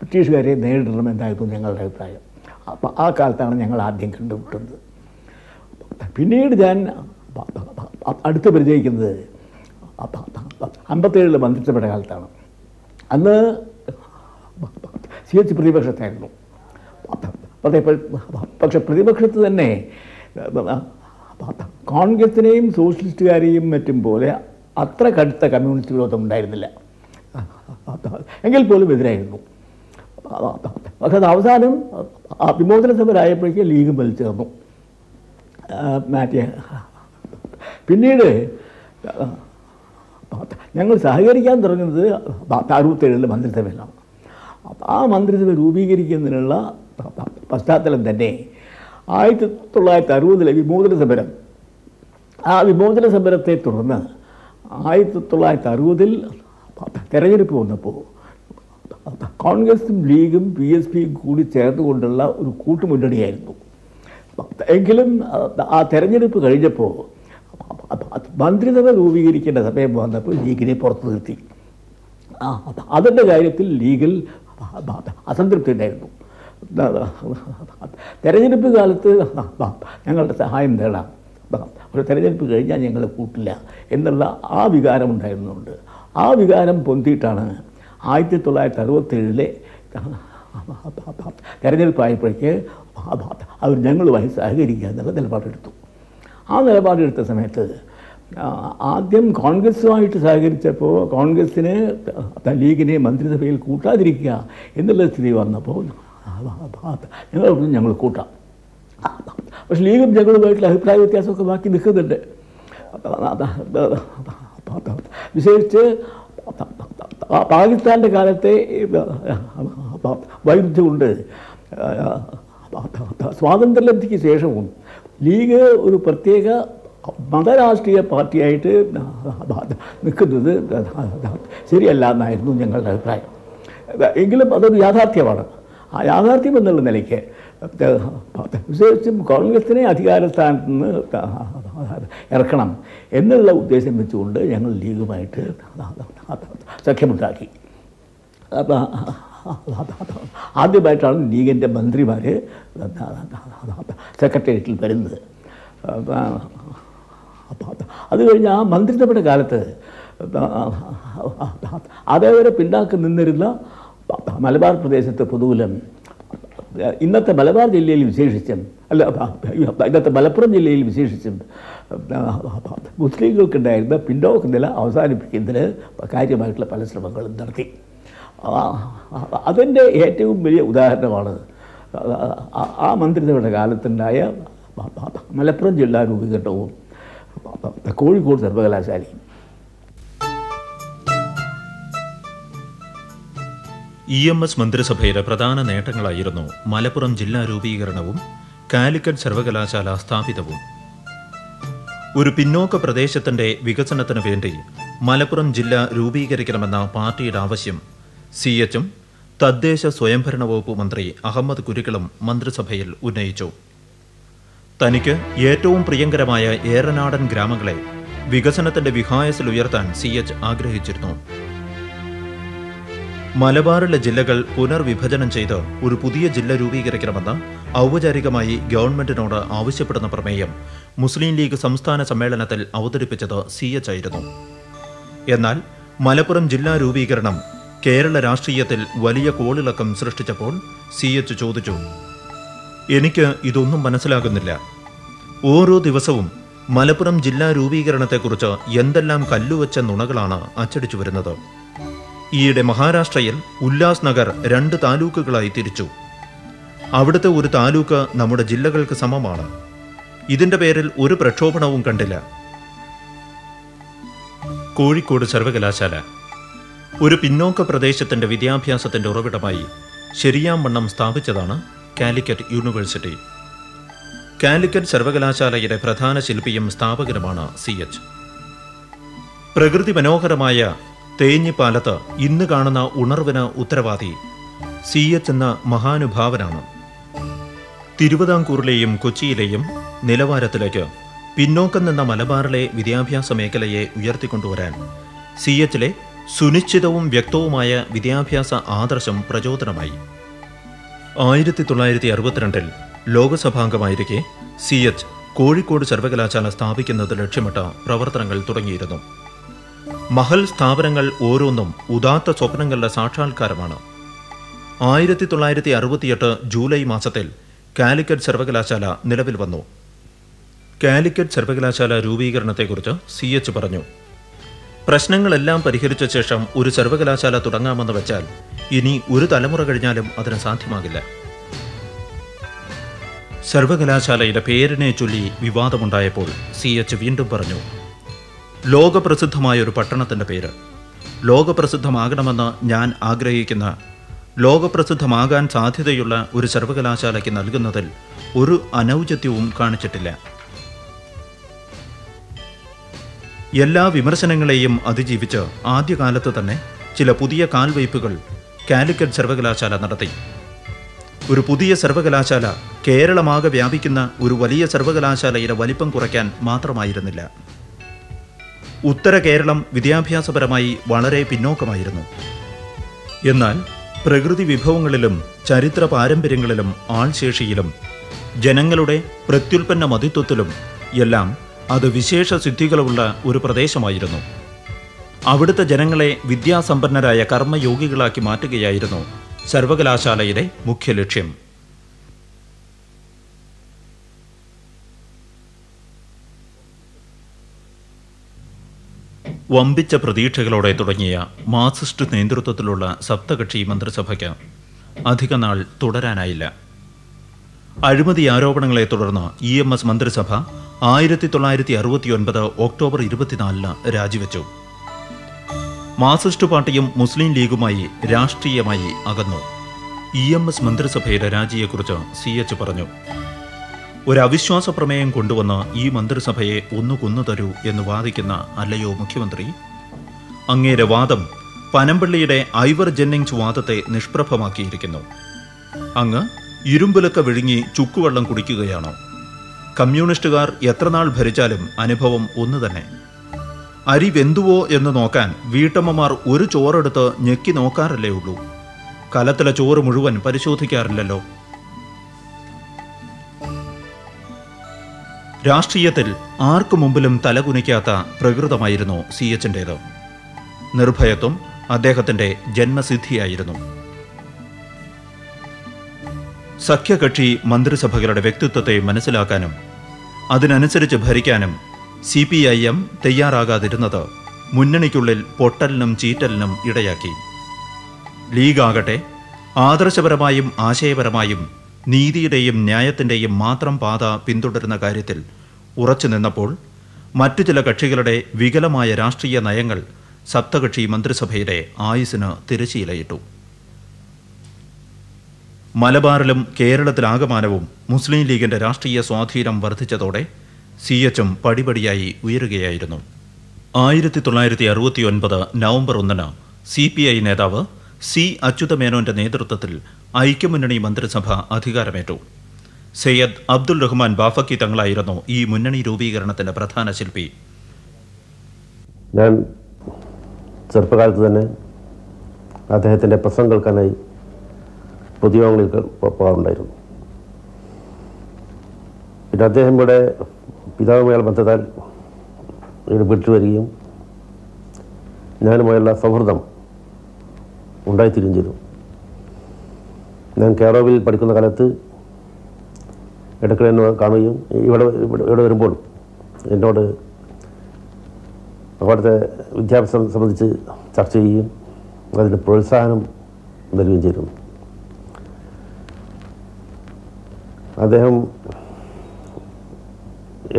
ബ്രിട്ടീഷുകാരെ നേരിടണമെന്നായിരുന്നു ഞങ്ങളുടെ അഭിപ്രായം. അപ്പം ആ കാലത്താണ് ഞങ്ങൾ ആദ്യം കണ്ടുമുട്ടുന്നത്. പിന്നീട് ഞാൻ അടുത്ത് പരിചയിക്കുന്നത് അമ്പത്തേഴിൽ മന്ത്രിസഭയുടെ കാലത്താണ്. അന്ന് സി എച്ച് പ്രതിപക്ഷത്തായിരുന്നു. പക്ഷെ പ്രതിപക്ഷത്ത് തന്നെ കോൺഗ്രസിനെയും സോഷ്യലിസ്റ്റുകാരെയും മറ്റും പോലെ അത്ര കടുത്ത കമ്മ്യൂണിസ്റ്റ് വിരോധം ഉണ്ടായിരുന്നില്ല, എങ്കിൽ പോലും എതിരായിരുന്നു. പക്ഷേ അത് അവസാനം വിമോചന സമരമായപ്പോഴേക്ക് ലീഗ് വലിച്ചേർന്നു. മാറ്റിയ പിന്നീട് ഞങ്ങൾ സഹകരിക്കാൻ തുടങ്ങുന്നത് അറുപത്തേഴിലെ മന്ത്രിസഭയിലാണ്. ആ മന്ത്രിസഭ രൂപീകരിക്കുന്നതിനുള്ള പശ്ചാത്തലം തന്നെ ആയിരത്തി തൊള്ളായിരത്തി അറുപതിലെ വിമോചന സമരം. ആ വിമോചന സമരത്തെ തുടർന്ന് ആയിരത്തി തൊള്ളായിരത്തി അറുപതിൽ തെരഞ്ഞെടുപ്പ് വന്നപ്പോൾ കോൺഗ്രസും ലീഗും പി എസ് പിയും കൂടി ചേർന്നുകൊണ്ടുള്ള ഒരു കൂട്ടുമുന്നണിയായിരുന്നു. എങ്കിലും ആ തെരഞ്ഞെടുപ്പ് കഴിഞ്ഞപ്പോൾ മന്ത്രിസഭ രൂപീകരിക്കേണ്ട സമയം വന്നപ്പോൾ ലീഗിനെ പുറത്തു നിർത്തി. അതിൻ്റെ കാര്യത്തിൽ ലീഗിൽ അസംതൃപ്തി ഉണ്ടായിരുന്നു. തെരഞ്ഞെടുപ്പ് കാലത്ത് ഞങ്ങളുടെ സഹായം തേടാം, ഒരു തെരഞ്ഞെടുപ്പ് കഴിഞ്ഞാൽ ഞങ്ങളെ കൂട്ടില്ല എന്നുള്ള ആ വികാരം ഉണ്ടായിരുന്നുണ്ട്. ആ വികാരം പൊന്തിയിട്ടാണ് ആയിരത്തി തൊള്ളായിരത്തി അറുപത്തേഴിലെ തെരഞ്ഞെടുപ്പായപ്പോഴേക്ക് അവർ ഞങ്ങളുമായി സഹകരിക്കുക എന്നുള്ള നിലപാടെടുത്തു. ആ നിലപാടെടുത്ത സമയത്ത് ആദ്യം കോൺഗ്രസുമായിട്ട് സഹകരിച്ചപ്പോൾ കോൺഗ്രസ്സിന് ലീഗിനെ മന്ത്രിസഭയിൽ കൂട്ടാതിരിക്കുക എന്നുള്ള സ്ഥിതി വന്നപ്പോൾ ഞങ്ങൾ ഞങ്ങൾ കൂട്ടാം. പക്ഷെ ലീഗും ഞങ്ങളുമായിട്ടുള്ള അഭിപ്രായ വ്യത്യാസമൊക്കെ ബാക്കി നിൽക്കുന്നുണ്ട്. വിശേഷിച്ച് പാകിസ്ഥാൻ്റെ കാലത്തെ വൈരുദ്ധ്യമുണ്ട്. സ്വാതന്ത്ര്യലബ്ധിക്ക് ശേഷവും ലീഗ് ഒരു പ്രത്യേക മതരാഷ്ട്രീയ പാർട്ടിയായിട്ട് നിൽക്കുന്നത് ശരിയല്ല എന്നായിരുന്നു ഞങ്ങളുടെ അഭിപ്രായം. എങ്കിലും അതൊരു യാഥാർത്ഥ്യമാണ്. ആ യാഥാർത്ഥ്യം എന്നുള്ള നിലയ്ക്ക് വിശേഷിച്ചും കോൺഗ്രസിനെ അധികാരസ്ഥാനത്ത് നിന്ന് ഇറക്കണം എന്നുള്ള ഉദ്ദേശം വെച്ചുകൊണ്ട് ഞങ്ങൾ ലീഗുമായിട്ട് സഖ്യമുണ്ടാക്കി. ആദ്യമായിട്ടാണ് ലീഗിൻ്റെ മന്ത്രിമാർ സെക്രട്ടേറിയറ്റിൽ വരുന്നത്. അത് കഴിഞ്ഞ് ആ മന്ത്രിസഭയുടെ കാലത്ത് അതേവരെ പിന്നാക്കം നിന്നിരുന്ന മലബാർ പ്രദേശത്തെ പൊതുകുലം ഇന്നത്തെ മലബാർ ജില്ലയിൽ വിശേഷിച്ചും അല്ല ഇന്നത്തെ മലപ്പുറം ജില്ലയിൽ വിശേഷിച്ചും മുസ്ലിങ്ങൾക്കുണ്ടായിരുന്ന പിന്നോക്ക നില അവസാനിപ്പിക്കുന്നതിന് കാര്യമായിട്ടുള്ള പല ശ്രമങ്ങളും നടത്തി. അതിൻ്റെ ഏറ്റവും വലിയ ഉദാഹരണമാണ് ആ മന്ത്രിസഭയുടെ കാലത്തുണ്ടായ മലപ്പുറം ജില്ലാ രൂപീകരണവും കോഴിക്കോട് സർവകലാശാലയും. ഇ എം എസ് മന്ത്രിസഭയുടെ പ്രധാന നേട്ടങ്ങളായിരുന്നു മലപ്പുറം ജില്ലാ രൂപീകരണവും കാലിക്കറ്റ് സർവകലാശാല സ്ഥാപിതവും. ഒരു പിന്നോക്ക പ്രദേശത്തിൻ്റെ വികസനത്തിനു വേണ്ടി മലപ്പുറം ജില്ല രൂപീകരിക്കണമെന്ന പാർട്ടിയുടെ ആവശ്യം സി എച്ചും തദ്ദേശ സ്വയംഭരണ വകുപ്പ് മന്ത്രി അഹമ്മദ് കുരുക്കളും മന്ത്രിസഭയിൽ ഉന്നയിച്ചു. തനിക്ക് ഏറ്റവും പ്രിയങ്കരമായ ഏറനാടൻ ഗ്രാമങ്ങളെ വികസനത്തിന്റെ വിഹായസിൽ ഉയർത്താൻ സി എച്ച് ആഗ്രഹിച്ചിരുന്നു. മലബാറിലെ ജില്ലകൾ പുനർവിഭജനം ചെയ്ത് ഒരു പുതിയ ജില്ല രൂപീകരിക്കണമെന്ന് ഔപചാരികമായി ഗവൺമെന്റിനോട് ആവശ്യപ്പെടുന്ന പ്രമേയം മുസ്ലിം ലീഗ് സംസ്ഥാന സമ്മേളനത്തിൽ അവതരിപ്പിച്ചത് സി എച്ച് ആയിരുന്നു. എന്നാൽ മലപ്പുറം ജില്ലാ രൂപീകരണം കേരള രാഷ്ട്രീയത്തിൽ വലിയ കോളിളക്കം സൃഷ്ടിച്ചപ്പോൾ സി എച്ച് ചോദിച്ചു, എനിക്ക് ഇതൊന്നും മനസ്സിലാകുന്നില്ല. ഓരോ ദിവസവും മലപ്പുറം ജില്ലാ രൂപീകരണത്തെക്കുറിച്ച് എന്തെല്ലാം കല്ലുവെച്ച നുണകളാണ് അച്ചടിച്ചു വരുന്നത്. ഈയിടെ മഹാരാഷ്ട്രയിൽ ഉല്ലാസ് നഗർ രണ്ട് താലൂക്കുകളായി തിരിച്ചു. അവിടുത്തെ ഒരു താലൂക്ക് നമ്മുടെ ജില്ലകൾക്ക് സമമാണ്. ഇതിൻ്റെ പേരിൽ ഒരു പ്രക്ഷോഭണവും കണ്ടില്ല. കോഴിക്കോട് സർവകലാശാല ഒരു പിന്നോക്ക പ്രദേശത്തിൻ്റെ വിദ്യാഭ്യാസത്തിൻ്റെ ഉറവിടമായി ശരിയാംവണ്ണം സ്ഥാപിച്ചതാണ് കാലിക്കറ്റ് യൂണിവേഴ്സിറ്റി. കാലിക്കറ്റ് സർവകലാശാലയുടെ പ്രധാന ശില്പിയും സ്ഥാപകനുമാണ് സി എച്ച്. പ്രകൃതി മനോഹരമായ തേഞ്ഞിപ്പാലത്ത് ഇന്ന് കാണുന്ന ഉണർവിന് ഉത്തരവാദി സി എച്ച് എന്ന മഹാനുഭാവനാണ്. തിരുവിതാംകൂറിലെയും കൊച്ചിയിലെയും നിലവാരത്തിലേക്ക് പിന്നോക്കം നിന്ന മലബാറിലെ വിദ്യാഭ്യാസ മേഖലയെ ഉയർത്തിക്കൊണ്ടുവരാൻ സി എച്ചിലെ സുനിശ്ചിതവും വ്യക്തവുമായ വിദ്യാഭ്യാസ ആദർശം പ്രചോദനമായി. ആയിരത്തി തൊള്ളായിരത്തി അറുപത്തിരണ്ടിൽ ലോകസഭാംഗമായിരിക്കെ സി എച്ച് കോഴിക്കോട് സർവകലാശാല സ്ഥാപിക്കുന്നത് ലക്ഷ്യമിട്ട പ്രവർത്തനങ്ങൾ തുടങ്ങിയിരുന്നു. മഹൽ സ്ഥാപനങ്ങൾ ഓരോന്നും ഉദാത്ത സ്വപ്നങ്ങളുടെ സാക്ഷാത്കാരമാണ്. ആയിരത്തി തൊള്ളായിരത്തി അറുപത്തിയെട്ട് ജൂലൈ മാസത്തിൽ കാലിക്കറ്റ് സർവകലാശാല നിലവിൽ വന്നു. കാലിക്കറ്റ് സർവകലാശാല രൂപീകരണത്തെക്കുറിച്ച് സി എച്ച് പറഞ്ഞു, പ്രശ്നങ്ങളെല്ലാം പരിഹരിച്ച ശേഷം ഒരു സർവകലാശാല തുടങ്ങാമെന്ന് വെച്ചാൽ ഇനി ഒരു തലമുറ കഴിഞ്ഞാലും അതിന് സാധ്യമാകില്ല. സർവകലാശാലയുടെ പേരിനെ ചൊല്ലി വിവാദമുണ്ടായപ്പോൾ സി എച്ച് വീണ്ടും പറഞ്ഞു, ലോകപ്രസിദ്ധമായൊരു പട്ടണത്തിൻ്റെ പേര് ലോകപ്രസിദ്ധമാകണമെന്ന് ഞാൻ ആഗ്രഹിക്കുന്ന, ലോകപ്രസിദ്ധമാകാൻ സാധ്യതയുള്ള ഒരു സർവകലാശാലയ്ക്ക് നൽകുന്നതിൽ ഒരു അനൌചിത്യവും കാണിച്ചിട്ടില്ല. എല്ലാ വിമർശനങ്ങളെയും അതിജീവിച്ച് ആദ്യകാലത്ത് തന്നെ ചില പുതിയ കാൽവയ്പുകൾ കാലിക്കറ്റ് സർവകലാശാല നടത്തി. ഒരു പുതിയ സർവകലാശാല കേരളമാകെ വ്യാപിക്കുന്ന ഒരു വലിയ സർവകലാശാലയുടെ വലിപ്പം കുറയ്ക്കാൻ മാത്രമായിരുന്നില്ല. ഉത്തര കേരളം വിദ്യാഭ്യാസപരമായി വളരെ പിന്നോക്കമായിരുന്നു. എന്നാൽ പ്രകൃതി വിഭവങ്ങളിലും ചരിത്ര പാരമ്പര്യങ്ങളിലും ആൾശേഷിയിലും ജനങ്ങളുടെ പ്രത്യുൽപ്പന്ന മതിത്വത്തിലും എല്ലാം അത് വിശേഷ സിദ്ധികളുള്ള ഒരു പ്രദേശമായിരുന്നു. അവിടുത്തെ ജനങ്ങളെ വിദ്യാസമ്പന്നരായ കർമ്മയോഗികളാക്കി മാറ്റുകയായിരുന്നു സർവകലാശാലയുടെ മുഖ്യ ലക്ഷ്യം. വമ്പിച്ച പ്രതീക്ഷകളോടെ തുടങ്ങിയ മാർക്സിസ്റ്റ് നേതൃത്വത്തിലുള്ള സപ്തകക്ഷി മന്ത്രിസഭയ്ക്ക് അധികനാൾ തുടരാനായില്ല. അഴിമതി ആരോപണങ്ങളെ തുടർന്ന് ഇ എം എസ് മന്ത്രിസഭ ആയിരത്തി തൊള്ളായിരത്തി അറുപത്തി ഒൻപത് ഒക്ടോബർ ഇരുപത്തിനാലിന് രാജിവെച്ചു. മാർക്സിസ്റ്റ് പാർട്ടിയും മുസ്ലിം ലീഗുമായി രാഷ്ട്രീയമായി അകന്നു. ഇ എം എസ് മന്ത്രിസഭയുടെ രാജിയെക്കുറിച്ച് സി എച്ച് പറഞ്ഞു, ഒരു അവിശ്വാസ പ്രമേയം കൊണ്ടുവന്ന് ഈ മന്ത്രിസഭയെ ഒന്ന് കൊന്നു തരൂ എന്ന് വാദിക്കുന്ന അല്ലയോ മുഖ്യമന്ത്രി, അങ്ങേരെ വാദം പനമ്പള്ളിയുടെ ഐവർ ജെന്നിംഗ്സ് വാദത്തെ നിഷ്പ്രഭമാക്കിയിരിക്കുന്നു. അങ്ങ് ഇരുമ്പുലൊക്കെ വിഴുങ്ങി ചുക്കുവെള്ളം കുടിക്കുകയാണോ? കമ്മ്യൂണിസ്റ്റുകാർ എത്രനാൾ ഭരിച്ചാലും അനുഭവം ഒന്നു തന്നെ. അരി വെന്തുവോ എന്ന് നോക്കാൻ വീട്ടമ്മമാർ ഒരു ചോറെടുത്ത് ഞെക്കി നോക്കാറല്ലേ ഉള്ളൂ. കലത്തിലെ ചോറ് മുഴുവൻ പരിശോധിക്കാറില്ലല്ലോ. രാഷ്ട്രീയത്തിൽ ആർക്കു മുമ്പിലും തലകുനിക്കാത്ത പ്രകൃതമായിരുന്നു സി എച്ചിൻ്റേത്. നിർഭയത്വം അദ്ദേഹത്തിൻ്റെ ജന്മസിദ്ധിയായിരുന്നു. സഖ്യകക്ഷി മന്ത്രിസഭകളുടെ വ്യക്തിത്വത്തെ മനസ്സിലാക്കാനും അതിനനുസരിച്ച് ഭരിക്കാനും സി പി ഐ എം തയ്യാറാകാതിരുന്നത് മുന്നണിക്കുള്ളിൽ പൊട്ടലിനും ചീറ്റലിനും ഇടയാക്കി. ലീഗാകട്ടെ ആദർശപരമായും ആശയപരമായും നീതിയുടെയും ന്യായത്തിൻ്റെയും മാത്രം പാത പിന്തുടരുന്ന കാര്യത്തിൽ ഉറച്ചു നിന്നപ്പോൾ മറ്റു ചില കക്ഷികളുടെ വികലമായ രാഷ്ട്രീയ നയങ്ങൾ സപ്തകക്ഷി മന്ത്രിസഭയുടെ ആയുസ്സിന് തിരശ്ശീലയിട്ടു. മലബാറിലും കേരളത്തിലാകമാനവും മുസ്ലിം ലീഗിൻ്റെ രാഷ്ട്രീയ സ്വാധീനം വർദ്ധിച്ചതോടെ സി എച്ചും പടിപടിയായി ഉയരുകയായിരുന്നു. ആയിരത്തി തൊള്ളായിരത്തി അറുപത്തി ഒൻപത് നവംബർ ഒന്നിന് സി പി ഐ നേതാവ് സി അച്യുതമേനോൻ്റെ നേതൃത്വത്തിൽ ഐക്യമുന്നണി മന്ത്രിസഭ അധികാരമേറ്റു. സയ്യദ് അബ്ദുൽ റഹ്മാൻ ബാഫക്കി തങ്ങളായിരുന്നു ഈ മുന്നണി രൂപീകരണത്തിൻ്റെ പ്രധാന ശില്പി. ഞാൻ ചെറുപ്പകാലത്ത് തന്നെ അദ്ദേഹത്തിൻ്റെ പ്രസംഗം കേൾക്കാനായി പൊതുയോഗങ്ങളിൽ പോകാറുണ്ടായിരുന്നു. പിന്നെ അദ്ദേഹം ഇവിടെ പിതാവുമായുള്ള ബന്ധത്താൽ ഇവിടെ വീട്ടിൽ വരികയും ഞാനുമായുള്ള സൗഹൃദം ഉണ്ടായിത്തീരുകയും ചെയ്തു. ഞാൻ കേരളയിൽ പഠിക്കുന്ന കാലത്ത് ഇടയ്ക്കിടെ എന്നെ കാണുകയും ഇവിടെ ഇവിടെ വരുമ്പോൾ എന്നോട് അവിടുത്തെ വിദ്യാഭ്യാസം സംബന്ധിച്ച് ചർച്ച ചെയ്യുകയും അതിന് പ്രോത്സാഹനം നൽകുകയും ചെയ്തിരുന്നു. അദ്ദേഹം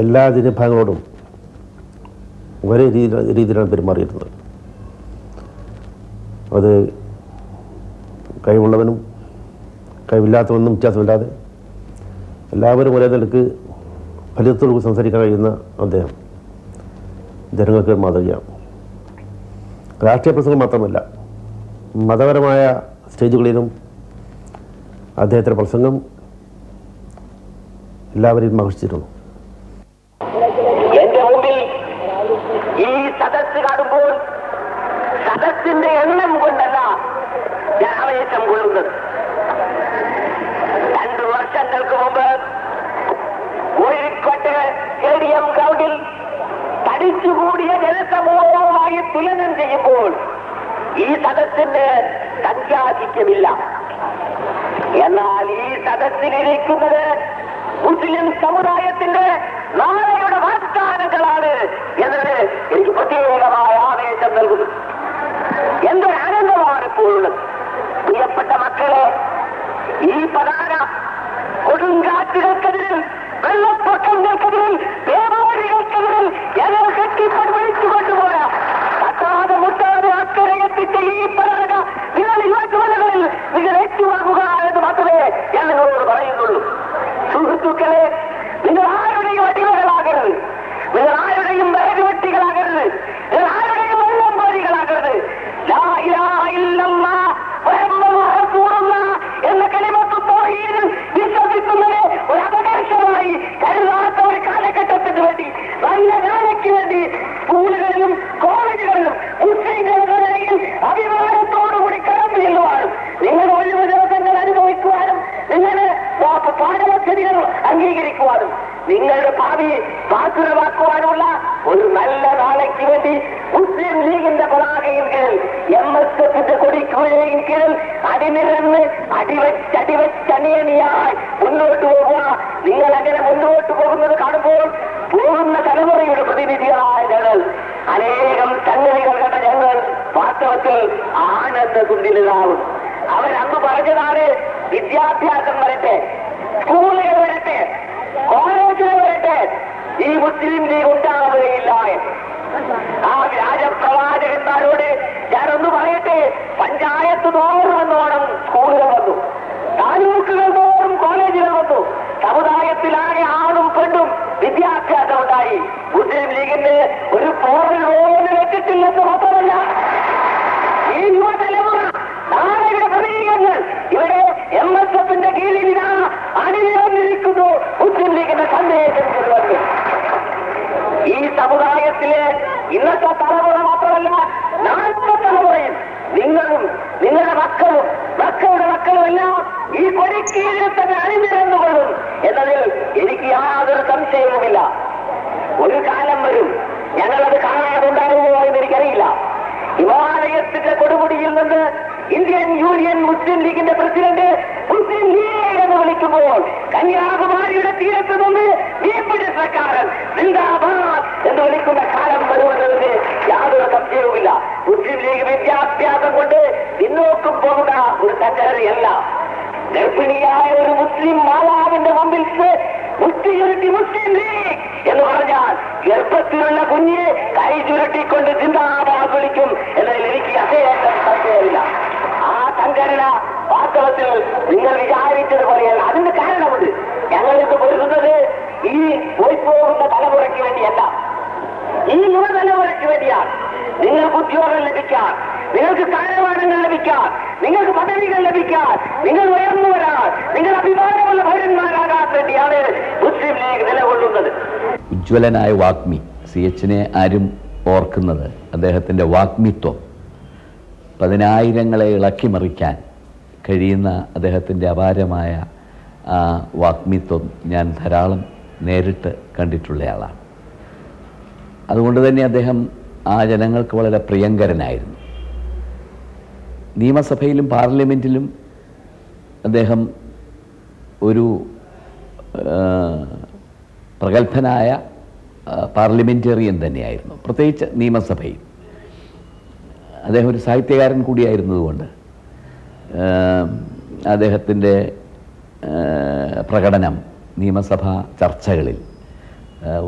എല്ലാ ജനഭാഗങ്ങളോടും ഒരേ രീതിയിലാണ് പെരുമാറിയിരുന്നത്. അത് കഴിവുള്ളവനും കഴിവില്ലാത്തവനും വ്യത്യാസമില്ലാതെ എല്ലാവരും ഒരേ നിലക്ക് ഫലിതത്തോടു സംസാരിക്കാൻ കഴിയുന്ന അദ്ദേഹം ജനങ്ങൾക്ക് മാതൃകയാണ്. രാഷ്ട്രീയ പ്രസംഗം മാത്രമല്ല, മതപരമായ സ്റ്റേജുകളിലും അദ്ദേഹത്തിൻ്റെ പ്രസംഗം എല്ലാവരെയും ആകർഷിച്ചിരുന്നു. എന്റെ മുമ്പിൽ ഈ സദസ് കാണുമ്പോൾ സദസ്സിന്റെ എണ്ണം കൊണ്ടല്ല ഞാൻ ആവേശം കൊള്ളുന്നത്. രണ്ടു വർഷങ്ങൾക്ക് മുമ്പ് കോഴിക്കോട്ട് സ്റ്റേഡിയം ഗ്രൗണ്ടിൽ തടിച്ചുകൂടിയ ജനസമൂഹവുമായി തുലനം ചെയ്യുമ്പോൾ ഈ സദസ്സിന് സംഖ്യാധിക്യമില്ല. എന്നാൽ ഈ സദസ്സിലിരിക്കുന്നത് മുസ്ലിം സമുദായത്തിന്റെ നാളെയുടെ വാഗ്ദാനങ്ങളാണ് എന്നത് എനിക്ക് പ്രത്യേകമായ ആവേശം നൽകുന്നു. എന്തൊരു ആനന്ദമാണ് ഇപ്പോഴുള്ളത്. പ്രിയപ്പെട്ട മക്കളെ, ഈ പതാക കൊടുങ്കാറ്റുകൾക്കെതിരിൽ, വെള്ളപ്പൊക്കങ്ങൾക്കെതിരിൽ, പേമാരികൾക്കെതിരിൽ എന്നെ കെട്ടിപ്പടി വിളിച്ചുകൊണ്ടുപോരാ. തട്ടാതെ മുട്ടാതെ അക്കരയെത്തിച്ച ഈ പതാക നിങ്ങൾ യുവജനങ്ങളിൽ നിങ്ങൾ ഏറ്റുവാങ്ങുക എന്ന് മാത്രമേ ഞാൻ നിങ്ങളോട് പറയുന്നുള്ളൂ. സുഹൃത്തുക്കളെ, നിങ്ങൾ ആരുടെയും അടിമകളാകരുത്, നിങ്ങൾ ആരുടെയും വേദവെട്ടികളാകരുത്, നിങ്ങൾ ആരുടെയും വെള്ളംപോരികളാകരുത്. ലാ ഇലാഹ ഇല്ലല്ലാഹ് എന്ന കലിമത്ത് തൗഹീദിൽ വിശ്വസിക്കുന്നത് ഒരു അവകാശമായി കരുതാത്ത ഒരു കാലഘട്ടത്തിന് വേണ്ടി, നല്ല നാളേക്ക് വേണ്ടി സ്കൂളുകളിലും കോളേജുകളിലും മുസ്ലിം ജനതയിൽ അഭിമാനത്തോടുകൂടി കടന്നു ചെല്ലുവാനും നിങ്ങൾ ഒഴിവ് ദിവസങ്ങൾ അനുഭവിക്കുവാനും നിങ്ങളുടെ പാഠപദ്ധതികൾ അംഗീകരിക്കുവാനും നിങ്ങളുടെ ഭാവി പാത്രമാക്കുവാനുള്ള ഒരു നല്ല നാളേക്ക് വേണ്ടി മുസ്ലിം ലീഗിന്റെ പതാകയും കീഴിൽ, എം എസ് എഫിന്റെ കൊടിക്കുകയും കീഴിൽ അടിനിരന്ന് അടിവച്ചടിവച്ചണിയണിയായി മുന്നോട്ട് പോകുക. നിങ്ങൾ അങ്ങനെ മുന്നോട്ട് പോകുന്നത് കാണുമ്പോൾ പോകുന്ന തലമുറയുടെ പ്രതിനിധികളായ ഞങ്ങൾ അനേകം സംഗതികൾ കണ്ട ഞങ്ങൾ വാസ്തവത്തിൽ ആനന്ദതുണ്ടിലാവും. അവരന്ന് പറഞ്ഞതാണ്, വിദ്യാഭ്യാസം വരട്ടെ, സ്കൂളുകൾ വരട്ടെ, കോളേജുകൾ വരട്ടെ, ഈ മുസ്ലിം ലീഗ് ഉണ്ടാവുകയില്ല. ആ വ്യാജപ്രവാചകന്മാരോട് ഞാനൊന്ന് പറയട്ടെ, പഞ്ചായത്ത് തോറും എന്നോണം സ്കൂളുകൾ വന്നു, താലൂക്കുകൾ തോറും കോളേജുകൾ വന്നു, സമുദായത്തിലാകെ ആണും പെണ്ണും വിദ്യാഭ്യാസം ഉണ്ടായി. മുസ്ലിം ലീഗിന് ഒരു പോറൽ പോലും വെച്ചിട്ടില്ലെന്ന് മാത്രമല്ല, ഈ യുവതലമുറ നാളെയുടെ പ്രതീകങ്ങൾ ഇവിടെ എം എസ് എഫിന്റെ കീഴിൽ അണിനിരന്നിരിക്കുന്നു. മുസ്ലിം ലീഗിന്റെ സന്ദേശം ചെറുവന്നു. ഈ സമുദായത്തിലെ ഇന്നത്തെ തലമുറ മാത്രമല്ല, നാളത്തെ തലമുറയും നിങ്ങളും നിങ്ങളുടെ മക്കളും മക്കളുടെ മക്കളും എല്ലാം ഈ കൊടിക്കീഴിൽ തന്നെ അണിനിരന്നുകൊള്ളും എന്നതിൽ എനിക്ക് യാതൊരു സംശയവുമില്ല. ഒരു കാലം വരും, ഞങ്ങളത് കാണാറുണ്ടാകുമോ എന്ന് എനിക്കറിയില്ല. ഹിമാലയത്തിന്റെ കൊടുമുടിയിൽ നിന്ന് ഇന്ത്യൻ യൂണിയൻ മുസ്ലിം ലീഗിന്റെ പ്രസിഡന്റ് മുസ്ലിം ലീഗ് എന്ന് വിളിക്കുമ്പോൾ കന്യാകുമാരിയുടെ തീരത്ത് നിന്ന് മീൻപിടുത്തക്കാരൻ സിന്ദാബാദ് എന്ന് വിളിക്കുന്ന കാലം വരുമെന്നതിന് യാതൊരു സംശയവുമില്ല. മുസ്ലിം ലീഗ് വിദ്യാഭ്യാസം കൊണ്ട് പിന്നോക്കം പോകുന്ന ഒരു സംഘടനയല്ല. ഗർഭിണിയായ ഒരു മുസ്ലിം മാതാവിന്റെ മുമ്പിൽ മുസ്ലിം മുസ്ലിം ലീഗ് എന്ന് പറഞ്ഞാൽ ഗർഭത്തിലുള്ള കുഞ്ഞിനെ കൈ ചുരുട്ടിക്കൊണ്ട് സിന്ദാബാദ് വിളിക്കും എന്നതിൽ എനിക്ക് അശേഷം സംശയമില്ല. ആ സംഘടന വാസ്തവത്തിൽ നിങ്ങൾ വിചാരിച്ചതുപോലെയാണ്. അതിന് കാരണമുണ്ട്. ഞങ്ങളിത് പൊരുതുന്നത് ഈ പോയിപ്പോകുന്ന തലമുറയ്ക്ക് വേണ്ടിയല്ല, ഈ യുവതലമുറയ്ക്ക് വേണ്ടിയാണ്. നിങ്ങൾക്ക് ഉദ്യോഗം ലഭിക്കാൻ, നിങ്ങൾക്ക് സ്ഥാനമാനങ്ങൾ ലഭിക്കാൻ, നിങ്ങൾക്ക് പദവികൾ ലഭിക്കാൻ, നിങ്ങൾ ഉയർന്നു വരാൻ, നിങ്ങൾ അഭിമാനമുള്ള പൗരന്മാരാകാൻ വേണ്ടിയാണ് മുസ്ലിം ലീഗ് നിലകൊള്ളുന്നത്. ഉജ്ജ്വലനായ വാഗ്മി സി എച്ചിനെ ആരും ഓർക്കുന്നത് അദ്ദേഹത്തിൻ്റെ വാഗ്മിത്വം, പതിനായിരങ്ങളെ ഇളക്കി മറിക്കാൻ കഴിയുന്ന അദ്ദേഹത്തിൻ്റെ അപാരമായ വാഗ്മിത്വം ഞാൻ ധാരാളം നേരിട്ട് കണ്ടിട്ടുള്ളയാളാണ്. അതുകൊണ്ട് തന്നെ അദ്ദേഹം ആ ജനങ്ങൾക്ക് വളരെ പ്രിയങ്കരനായിരുന്നു. നിയമസഭയിലും പാർലമെൻറ്റിലും അദ്ദേഹം ഒരു പ്രഗത്ഭനായ പാർലമെൻറ്റേറിയൻ തന്നെയായിരുന്നു. പ്രത്യേകിച്ച് നിയമസഭയിൽ അദ്ദേഹം ഒരു സാഹിത്യകാരൻ കൂടിയായിരുന്നതുകൊണ്ട് അദ്ദേഹത്തിൻ്റെ പ്രകടനം നിയമസഭാ ചർച്ചകളിൽ,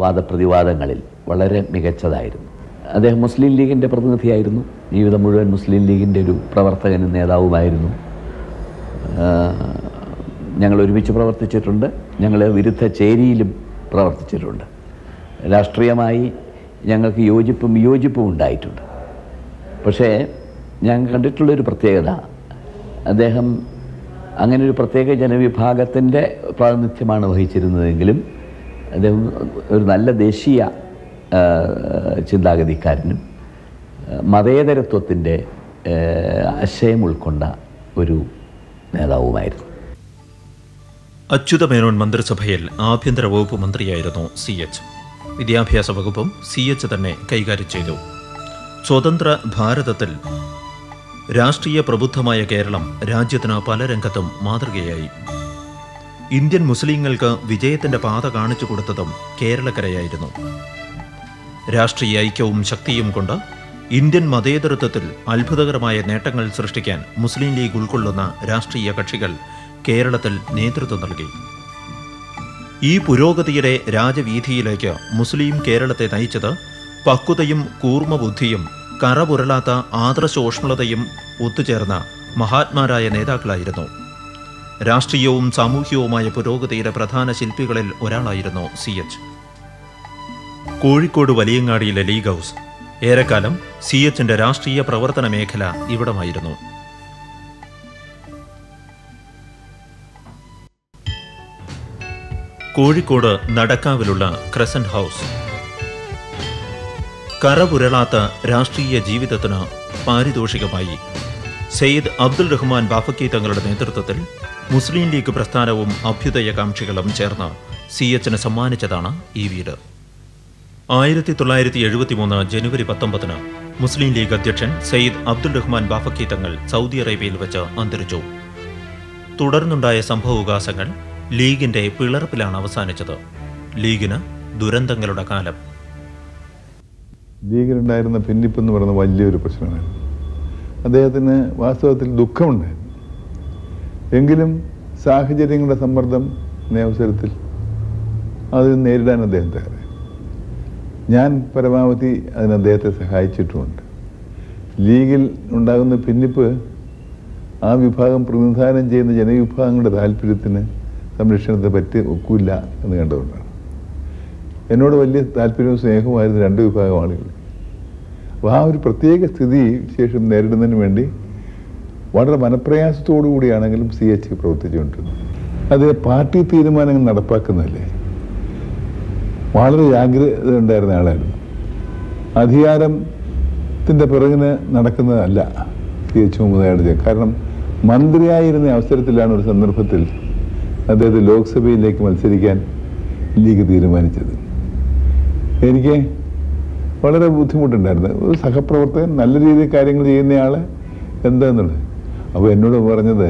വാദപ്രതിവാദങ്ങളിൽ വളരെ മികച്ചതായിരുന്നു. അദ്ദേഹം മുസ്ലിം ലീഗിൻ്റെ പ്രതിനിധിയായിരുന്നു. ജീവിതം മുഴുവൻ മുസ്ലിം ലീഗിൻ്റെ ഒരു പ്രവർത്തകനും നേതാവുമായിരുന്നു. ഞങ്ങൾ ഒരുമിച്ച് പ്രവർത്തിച്ചിട്ടുണ്ട്, ഞങ്ങൾ വിരുദ്ധ ചേരിയിലും പ്രവർത്തിച്ചിട്ടുണ്ട്. രാഷ്ട്രീയമായി ഞങ്ങൾക്ക് യോജിപ്പും വിയോജിപ്പും ഉണ്ടായിട്ടുണ്ട്. പക്ഷേ ഞാൻ കണ്ടിട്ടുള്ളൊരു പ്രത്യേകത, അദ്ദേഹം അങ്ങനെ ഒരു പ്രത്യേക ജനവിഭാഗത്തിൻ്റെ പ്രാതിനിധ്യമാണ് വഹിച്ചിരുന്നതെങ്കിലും അദ്ദേഹം ഒരു നല്ല ദേശീയ ചിന്താഗതിക്കാരനും മതേതരത്വത്തിൻ്റെ ആശയം ഉൾക്കൊണ്ട ഒരു നേതാവുമായിരുന്നു. അച്യുതമേനോൻ മന്ത്രിസഭയിൽ ആഭ്യന്തര വകുപ്പ് മന്ത്രിയായിരുന്നു സി എച്ച്. വിദ്യാഭ്യാസ വകുപ്പും സി എച്ച് തന്നെ കൈകാര്യം ചെയ്തു. സ്വതന്ത്ര ഭാരതത്തിൽ രാഷ്ട്രീയ പ്രബുദ്ധമായ കേരളം രാജ്യത്തിന് പല രംഗത്തും മാതൃകയായി. ഇന്ത്യൻ മുസ്ലിങ്ങൾക്ക് വിജയത്തിൻ്റെ പാത കാണിച്ചു കൊടുത്തതും കേരളക്കരയായിരുന്നു. രാഷ്ട്രീയ ഐക്യവും ശക്തിയും കൊണ്ട് ഇന്ത്യൻ മതേതരത്വത്തിൽ അത്ഭുതകരമായ നേട്ടങ്ങൾ സൃഷ്ടിക്കാൻ മുസ്ലിം ലീഗ് ഉൾക്കൊള്ളുന്ന രാഷ്ട്രീയ കക്ഷികൾ കേരളത്തിൽ നേതൃത്വം നൽകി. ഈ പുരോഗതിയുടെ രാജവീഥിയിലേക്ക് മുസ്ലിം കേരളത്തെ നയിച്ചത് പക്വതയും കൂർമ്മബുദ്ധിയും കറപുരളാത്ത ആദർശോഷ്മളതയും ഒത്തുചേർന്ന മഹാത്മാരായ നേതാക്കളായിരുന്നു. രാഷ്ട്രീയവും സാമൂഹികവുമായ പുരോഗതിയുടെ പ്രധാന ശില്പികളിൽ ഒരാളായിരുന്നു സി എച്ച്. കോഴിക്കോട് വലിയങ്ങാടിയിലെ ലീഗ് ഹൗസ് ഏറെക്കാലം സി എച്ചിന്റെ രാഷ്ട്രീയ പ്രവർത്തന മേഖല ഇവിടമായിരുന്നു. കോഴിക്കോട് നടക്കാവിലുള്ള ക്രസന്റ് ഹൗസ് കറപുരളാത്ത രാഷ്ട്രീയ ജീവിതത്തിന് പാരിതോഷികമായി സയ്യിദ് അബ്ദുൽ റഹ്മാൻ ബാഫക്കി തങ്ങളുടെ നേതൃത്വത്തിൽ മുസ്ലിം ലീഗ് പ്രസ്ഥാനവും അഭ്യുദയകാംക്ഷികളും ചേർന്ന് സി എച്ചിന് സമ്മാനിച്ചതാണ് ഈ വീട്. ആയിരത്തി തൊള്ളായിരത്തി എഴുപത്തി മൂന്ന് ജനുവരി പത്തൊമ്പതിന് മുസ്ലിം ലീഗ് അധ്യക്ഷൻ സയ്യിദ് അബ്ദുൽ റഹ്മാൻ ബാഫക്കി തങ്ങൾ സൗദി അറേബ്യയിൽ വെച്ച് അന്തരിച്ചു. തുടർന്നുണ്ടായ സംഭവവികാസങ്ങൾ ലീഗിന്റെ പിളർപ്പിലാണ് അവസാനിച്ചത്. ലീഗിന് ദുരന്തങ്ങളുടെ കാലം. ലീഗിലുണ്ടായിരുന്ന ഭിന്നിപ്പെന്ന് പറയുന്ന വലിയൊരു പ്രശ്നമായിരുന്നു. അദ്ദേഹത്തിന് വാസ്തവത്തിൽ ദുഃഖമുണ്ടായിരുന്നു. എങ്കിലും സാഹചര്യങ്ങളുടെ സമ്മർദ്ദം അവസരത്തിൽ അത് നേരിടാൻ അദ്ദേഹം തയ്യാറായി. ഞാൻ പരമാവധി അതിന് അദ്ദേഹത്തെ സഹായിച്ചിട്ടുമുണ്ട്. ലീഗിൽ ഉണ്ടാകുന്ന ഭിന്നിപ്പ് ആ വിഭാഗം പ്രതിനിധാനം ചെയ്യുന്ന ജനവിഭാഗങ്ങളുടെ താല്പര്യത്തിന് സംരക്ഷണത്തെ പറ്റി ഒക്കില്ല എന്ന് കണ്ടുകൊണ്ടാണ്. എന്നോട് വലിയ താല്പര്യവും സ്നേഹവുമായിരുന്നു രണ്ട് വിഭാഗം ആളുകൾ. അപ്പോൾ ആ ഒരു പ്രത്യേക സ്ഥിതി ശേഷം നേരിടുന്നതിന് വേണ്ടി വളരെ മനപ്രയാസത്തോടു കൂടിയാണെങ്കിലും സി എച്ച് പ്രവർത്തിച്ചുകൊണ്ടിരുന്നു. അത് പാർട്ടി തീരുമാനങ്ങൾ നടപ്പാക്കുന്നതല്ലേ, വളരെ ജാഗ്രത ഉണ്ടായിരുന്ന ആളായിരുന്നു. അധികാരത്തിൻ്റെ പിറകിന് നടക്കുന്നതല്ല സി എച്ച് മുഹമ്മദ്. കാരണം മന്ത്രിയായിരുന്ന അവസരത്തിലാണ് ഒരു സന്ദർഭത്തിൽ അദ്ദേഹത്തെ ലോക്സഭയിലേക്ക് മത്സരിക്കാൻ ലീഗ് തീരുമാനിച്ചത്. എനിക്ക് വളരെ ബുദ്ധിമുട്ടുണ്ടായിരുന്നു. ഒരു സഹപ്രവർത്തകൻ, നല്ല രീതിയിൽ കാര്യങ്ങൾ ചെയ്യുന്നയാൾ എന്താന്നുള്ളത്. അപ്പോൾ എന്നോട് പറഞ്ഞത്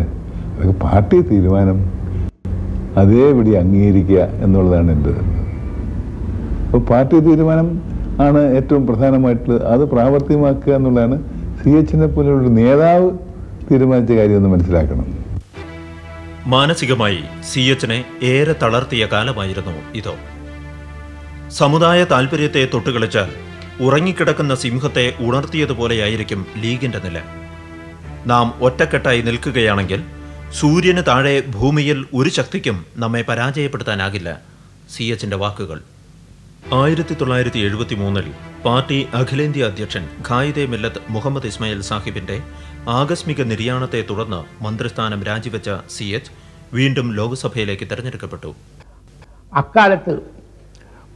അതൊക്കെ പാർട്ടി തീരുമാനം, അതേപടി അംഗീകരിക്കുക എന്നുള്ളതാണ് എൻ്റെ. അപ്പോൾ പാർട്ടി തീരുമാനം ആണ് ഏറ്റവും പ്രധാനമായിട്ടുള്ളത്. അത് പ്രാവർത്തികമാക്കുക എന്നുള്ളതാണ് സി എച്ചിനെ പോലെയുള്ള നേതാവ് തീരുമാനിച്ച കാര്യമെന്ന് മനസ്സിലാക്കണം. മാനസികമായി സി എച്ചിനെ ഏറെ തളർത്തിയ കാലമായിരുന്നു ഇത്. സമുദായ താൽപര്യത്തെ തൊട്ടുകളിച്ചാൽ ഉറങ്ങിക്കിടക്കുന്ന സിംഹത്തെ ഉണർത്തിയതുപോലെയായിരിക്കും ലീഗിന്റെ നില. നാം ഒറ്റക്കെട്ടായി നിൽക്കുകയാണെങ്കിൽ സൂര്യന് താഴെ ഭൂമിയിൽ ഒരു ശക്തിക്കും നമ്മെ പരാജയപ്പെടുത്താനാകില്ല. സി എച്ചിന്റെ വാക്കുകൾ. ആയിരത്തി തൊള്ളായിരത്തി എഴുപത്തി മൂന്നിൽ പാർട്ടി അഖിലേന്ത്യാ അധ്യക്ഷൻ ഖായിദെ മില്ലത്ത് മുഹമ്മദ് ഇസ്മായിൽ സാഹിബിന്റെ ആകസ്മിക നിര്യാണത്തെ തുടർന്ന് മന്ത്രിസ്ഥാനം രാജിവെച്ച സി എച്ച് വീണ്ടും ലോക്സഭയിലേക്ക് തെരഞ്ഞെടുക്കപ്പെട്ടു. അക്കാലത്ത്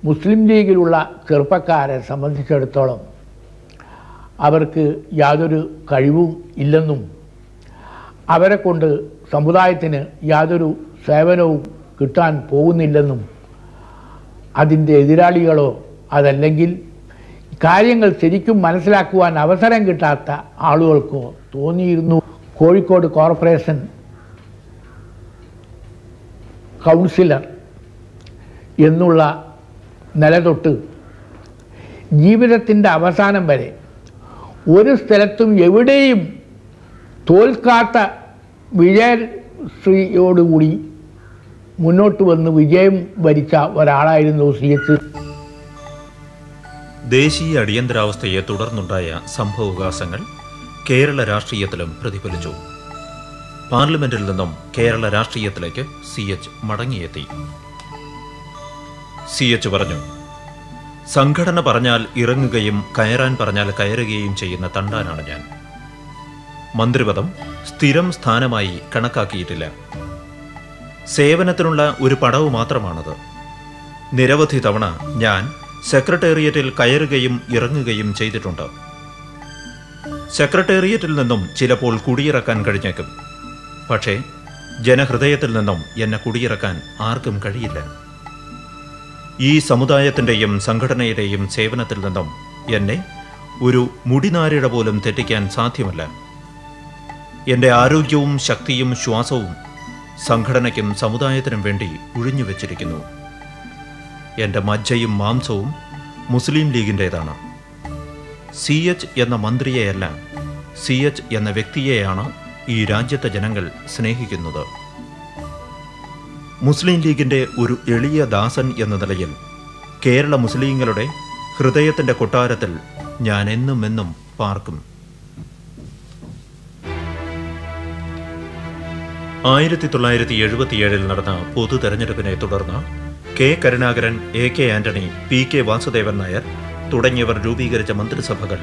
മുസ്ലിം ലീഗിലുള്ള ചെറുപ്പക്കാരെ സംബന്ധിച്ചിടത്തോളം അവർക്ക് യാതൊരു കഴിവും ഇല്ലെന്നും അവരെ കൊണ്ട് സമുദായത്തിന് യാതൊരു സേവനവും കിട്ടാൻ പോകുന്നില്ലെന്നും അതിൻ്റെ എതിരാളികളോ അതല്ലെങ്കിൽ കാര്യങ്ങൾ ശരിക്കും മനസ്സിലാക്കുവാൻ അവസരം കിട്ടാത്ത ആളുകൾക്കോ തോന്നിയിരുന്നു. കോഴിക്കോട് കോർപ്പറേഷൻ കൗൺസിലർ എന്നുള്ള നിലതൊട്ട് ജീവിതത്തിൻ്റെ അവസാനം വരെ ഒരു സ്ഥലത്തും എവിടെയും തോൽക്കാത്ത വിജയശ്രീയോടുകൂടി മുന്നോട്ട് വന്ന് വിജയം വരിച്ച ഒരാളായിരുന്നു സി എച്ച്. ദേശീയ അടിയന്തരാവസ്ഥയെ തുടർന്നുണ്ടായ സംഭവവികാസങ്ങൾ കേരള രാഷ്ട്രീയത്തിലും പ്രതിഫലിച്ചു. പാർലമെന്റിൽ നിന്നും കേരള രാഷ്ട്രീയത്തിലേക്ക് സി എച്ച് മടങ്ങിയെത്തി. സി എച്ച് പറഞ്ഞു, സംഘടന പറഞ്ഞാൽ ഇറങ്ങുകയും കയറാൻ പറഞ്ഞാൽ കയറുകയും ചെയ്യുന്ന തണ്ടാനാണ് ഞാൻ. മന്ത്രിപദം സ്ഥിരം സ്ഥാനമായി കണക്കാക്കിയിട്ടില്ല. സേവനത്തിനുള്ള ഒരു പടവ് മാത്രമാണത്. നിരവധി തവണ ഞാൻ സെക്രട്ടേറിയറ്റിൽ കയറുകയും ഇറങ്ങുകയും ചെയ്തിട്ടുണ്ട്. സെക്രട്ടേറിയറ്റിൽ നിന്നും ചിലപ്പോൾ കുടിയിറക്കാൻ കഴിഞ്ഞേക്കും. പക്ഷേ ജനഹൃദയത്തിൽ നിന്നും എന്നെ കുടിയിറക്കാൻ ആർക്കും കഴിയില്ല. ഈ സമുദായത്തിൻ്റെയും സംഘടനയുടെയും സേവനത്തിൽ നിന്നും എന്നെ ഒരു മുടിനാരിഴ പോലും തെറ്റിക്കാൻ സാധ്യമല്ല. എന്റെ ആരോഗ്യവും ശക്തിയും ശ്വാസവും സംഘടനയ്ക്കും സമുദായത്തിനും വേണ്ടി ഉഴിഞ്ഞു വെച്ചിരിക്കുന്നു. എന്റെ മജ്ജയും മാംസവും മുസ്ലിം ലീഗിൻ്റേതാണ്. സി എച്ച് എന്ന മന്ത്രിയെയല്ല, സി എച്ച് എന്ന വ്യക്തിയെയാണ് ഈ രാജ്യത്തെ ജനങ്ങൾ സ്നേഹിക്കുന്നത്. മുസ്ലിം ലീഗിൻ്റെ ഒരു എളിയ ദാസൻ എന്ന നിലയിൽ കേരള മുസ്ലിങ്ങളുടെ ഹൃദയത്തിൻ്റെ കൊട്ടാരത്തിൽ ഞാൻ എന്നും എന്നും പാർക്കും. ആയിരത്തി തൊള്ളായിരത്തി എഴുപത്തിയേഴിൽ നടന്ന പൊതു തെരഞ്ഞെടുപ്പിനെ തുടർന്ന് K Karunakaran, എ കെ ആന്റണി, പി കെ വാസുദേവൻ നായർ തുടങ്ങിയവർ രൂപീകരിച്ച മന്ത്രിസഭകൾ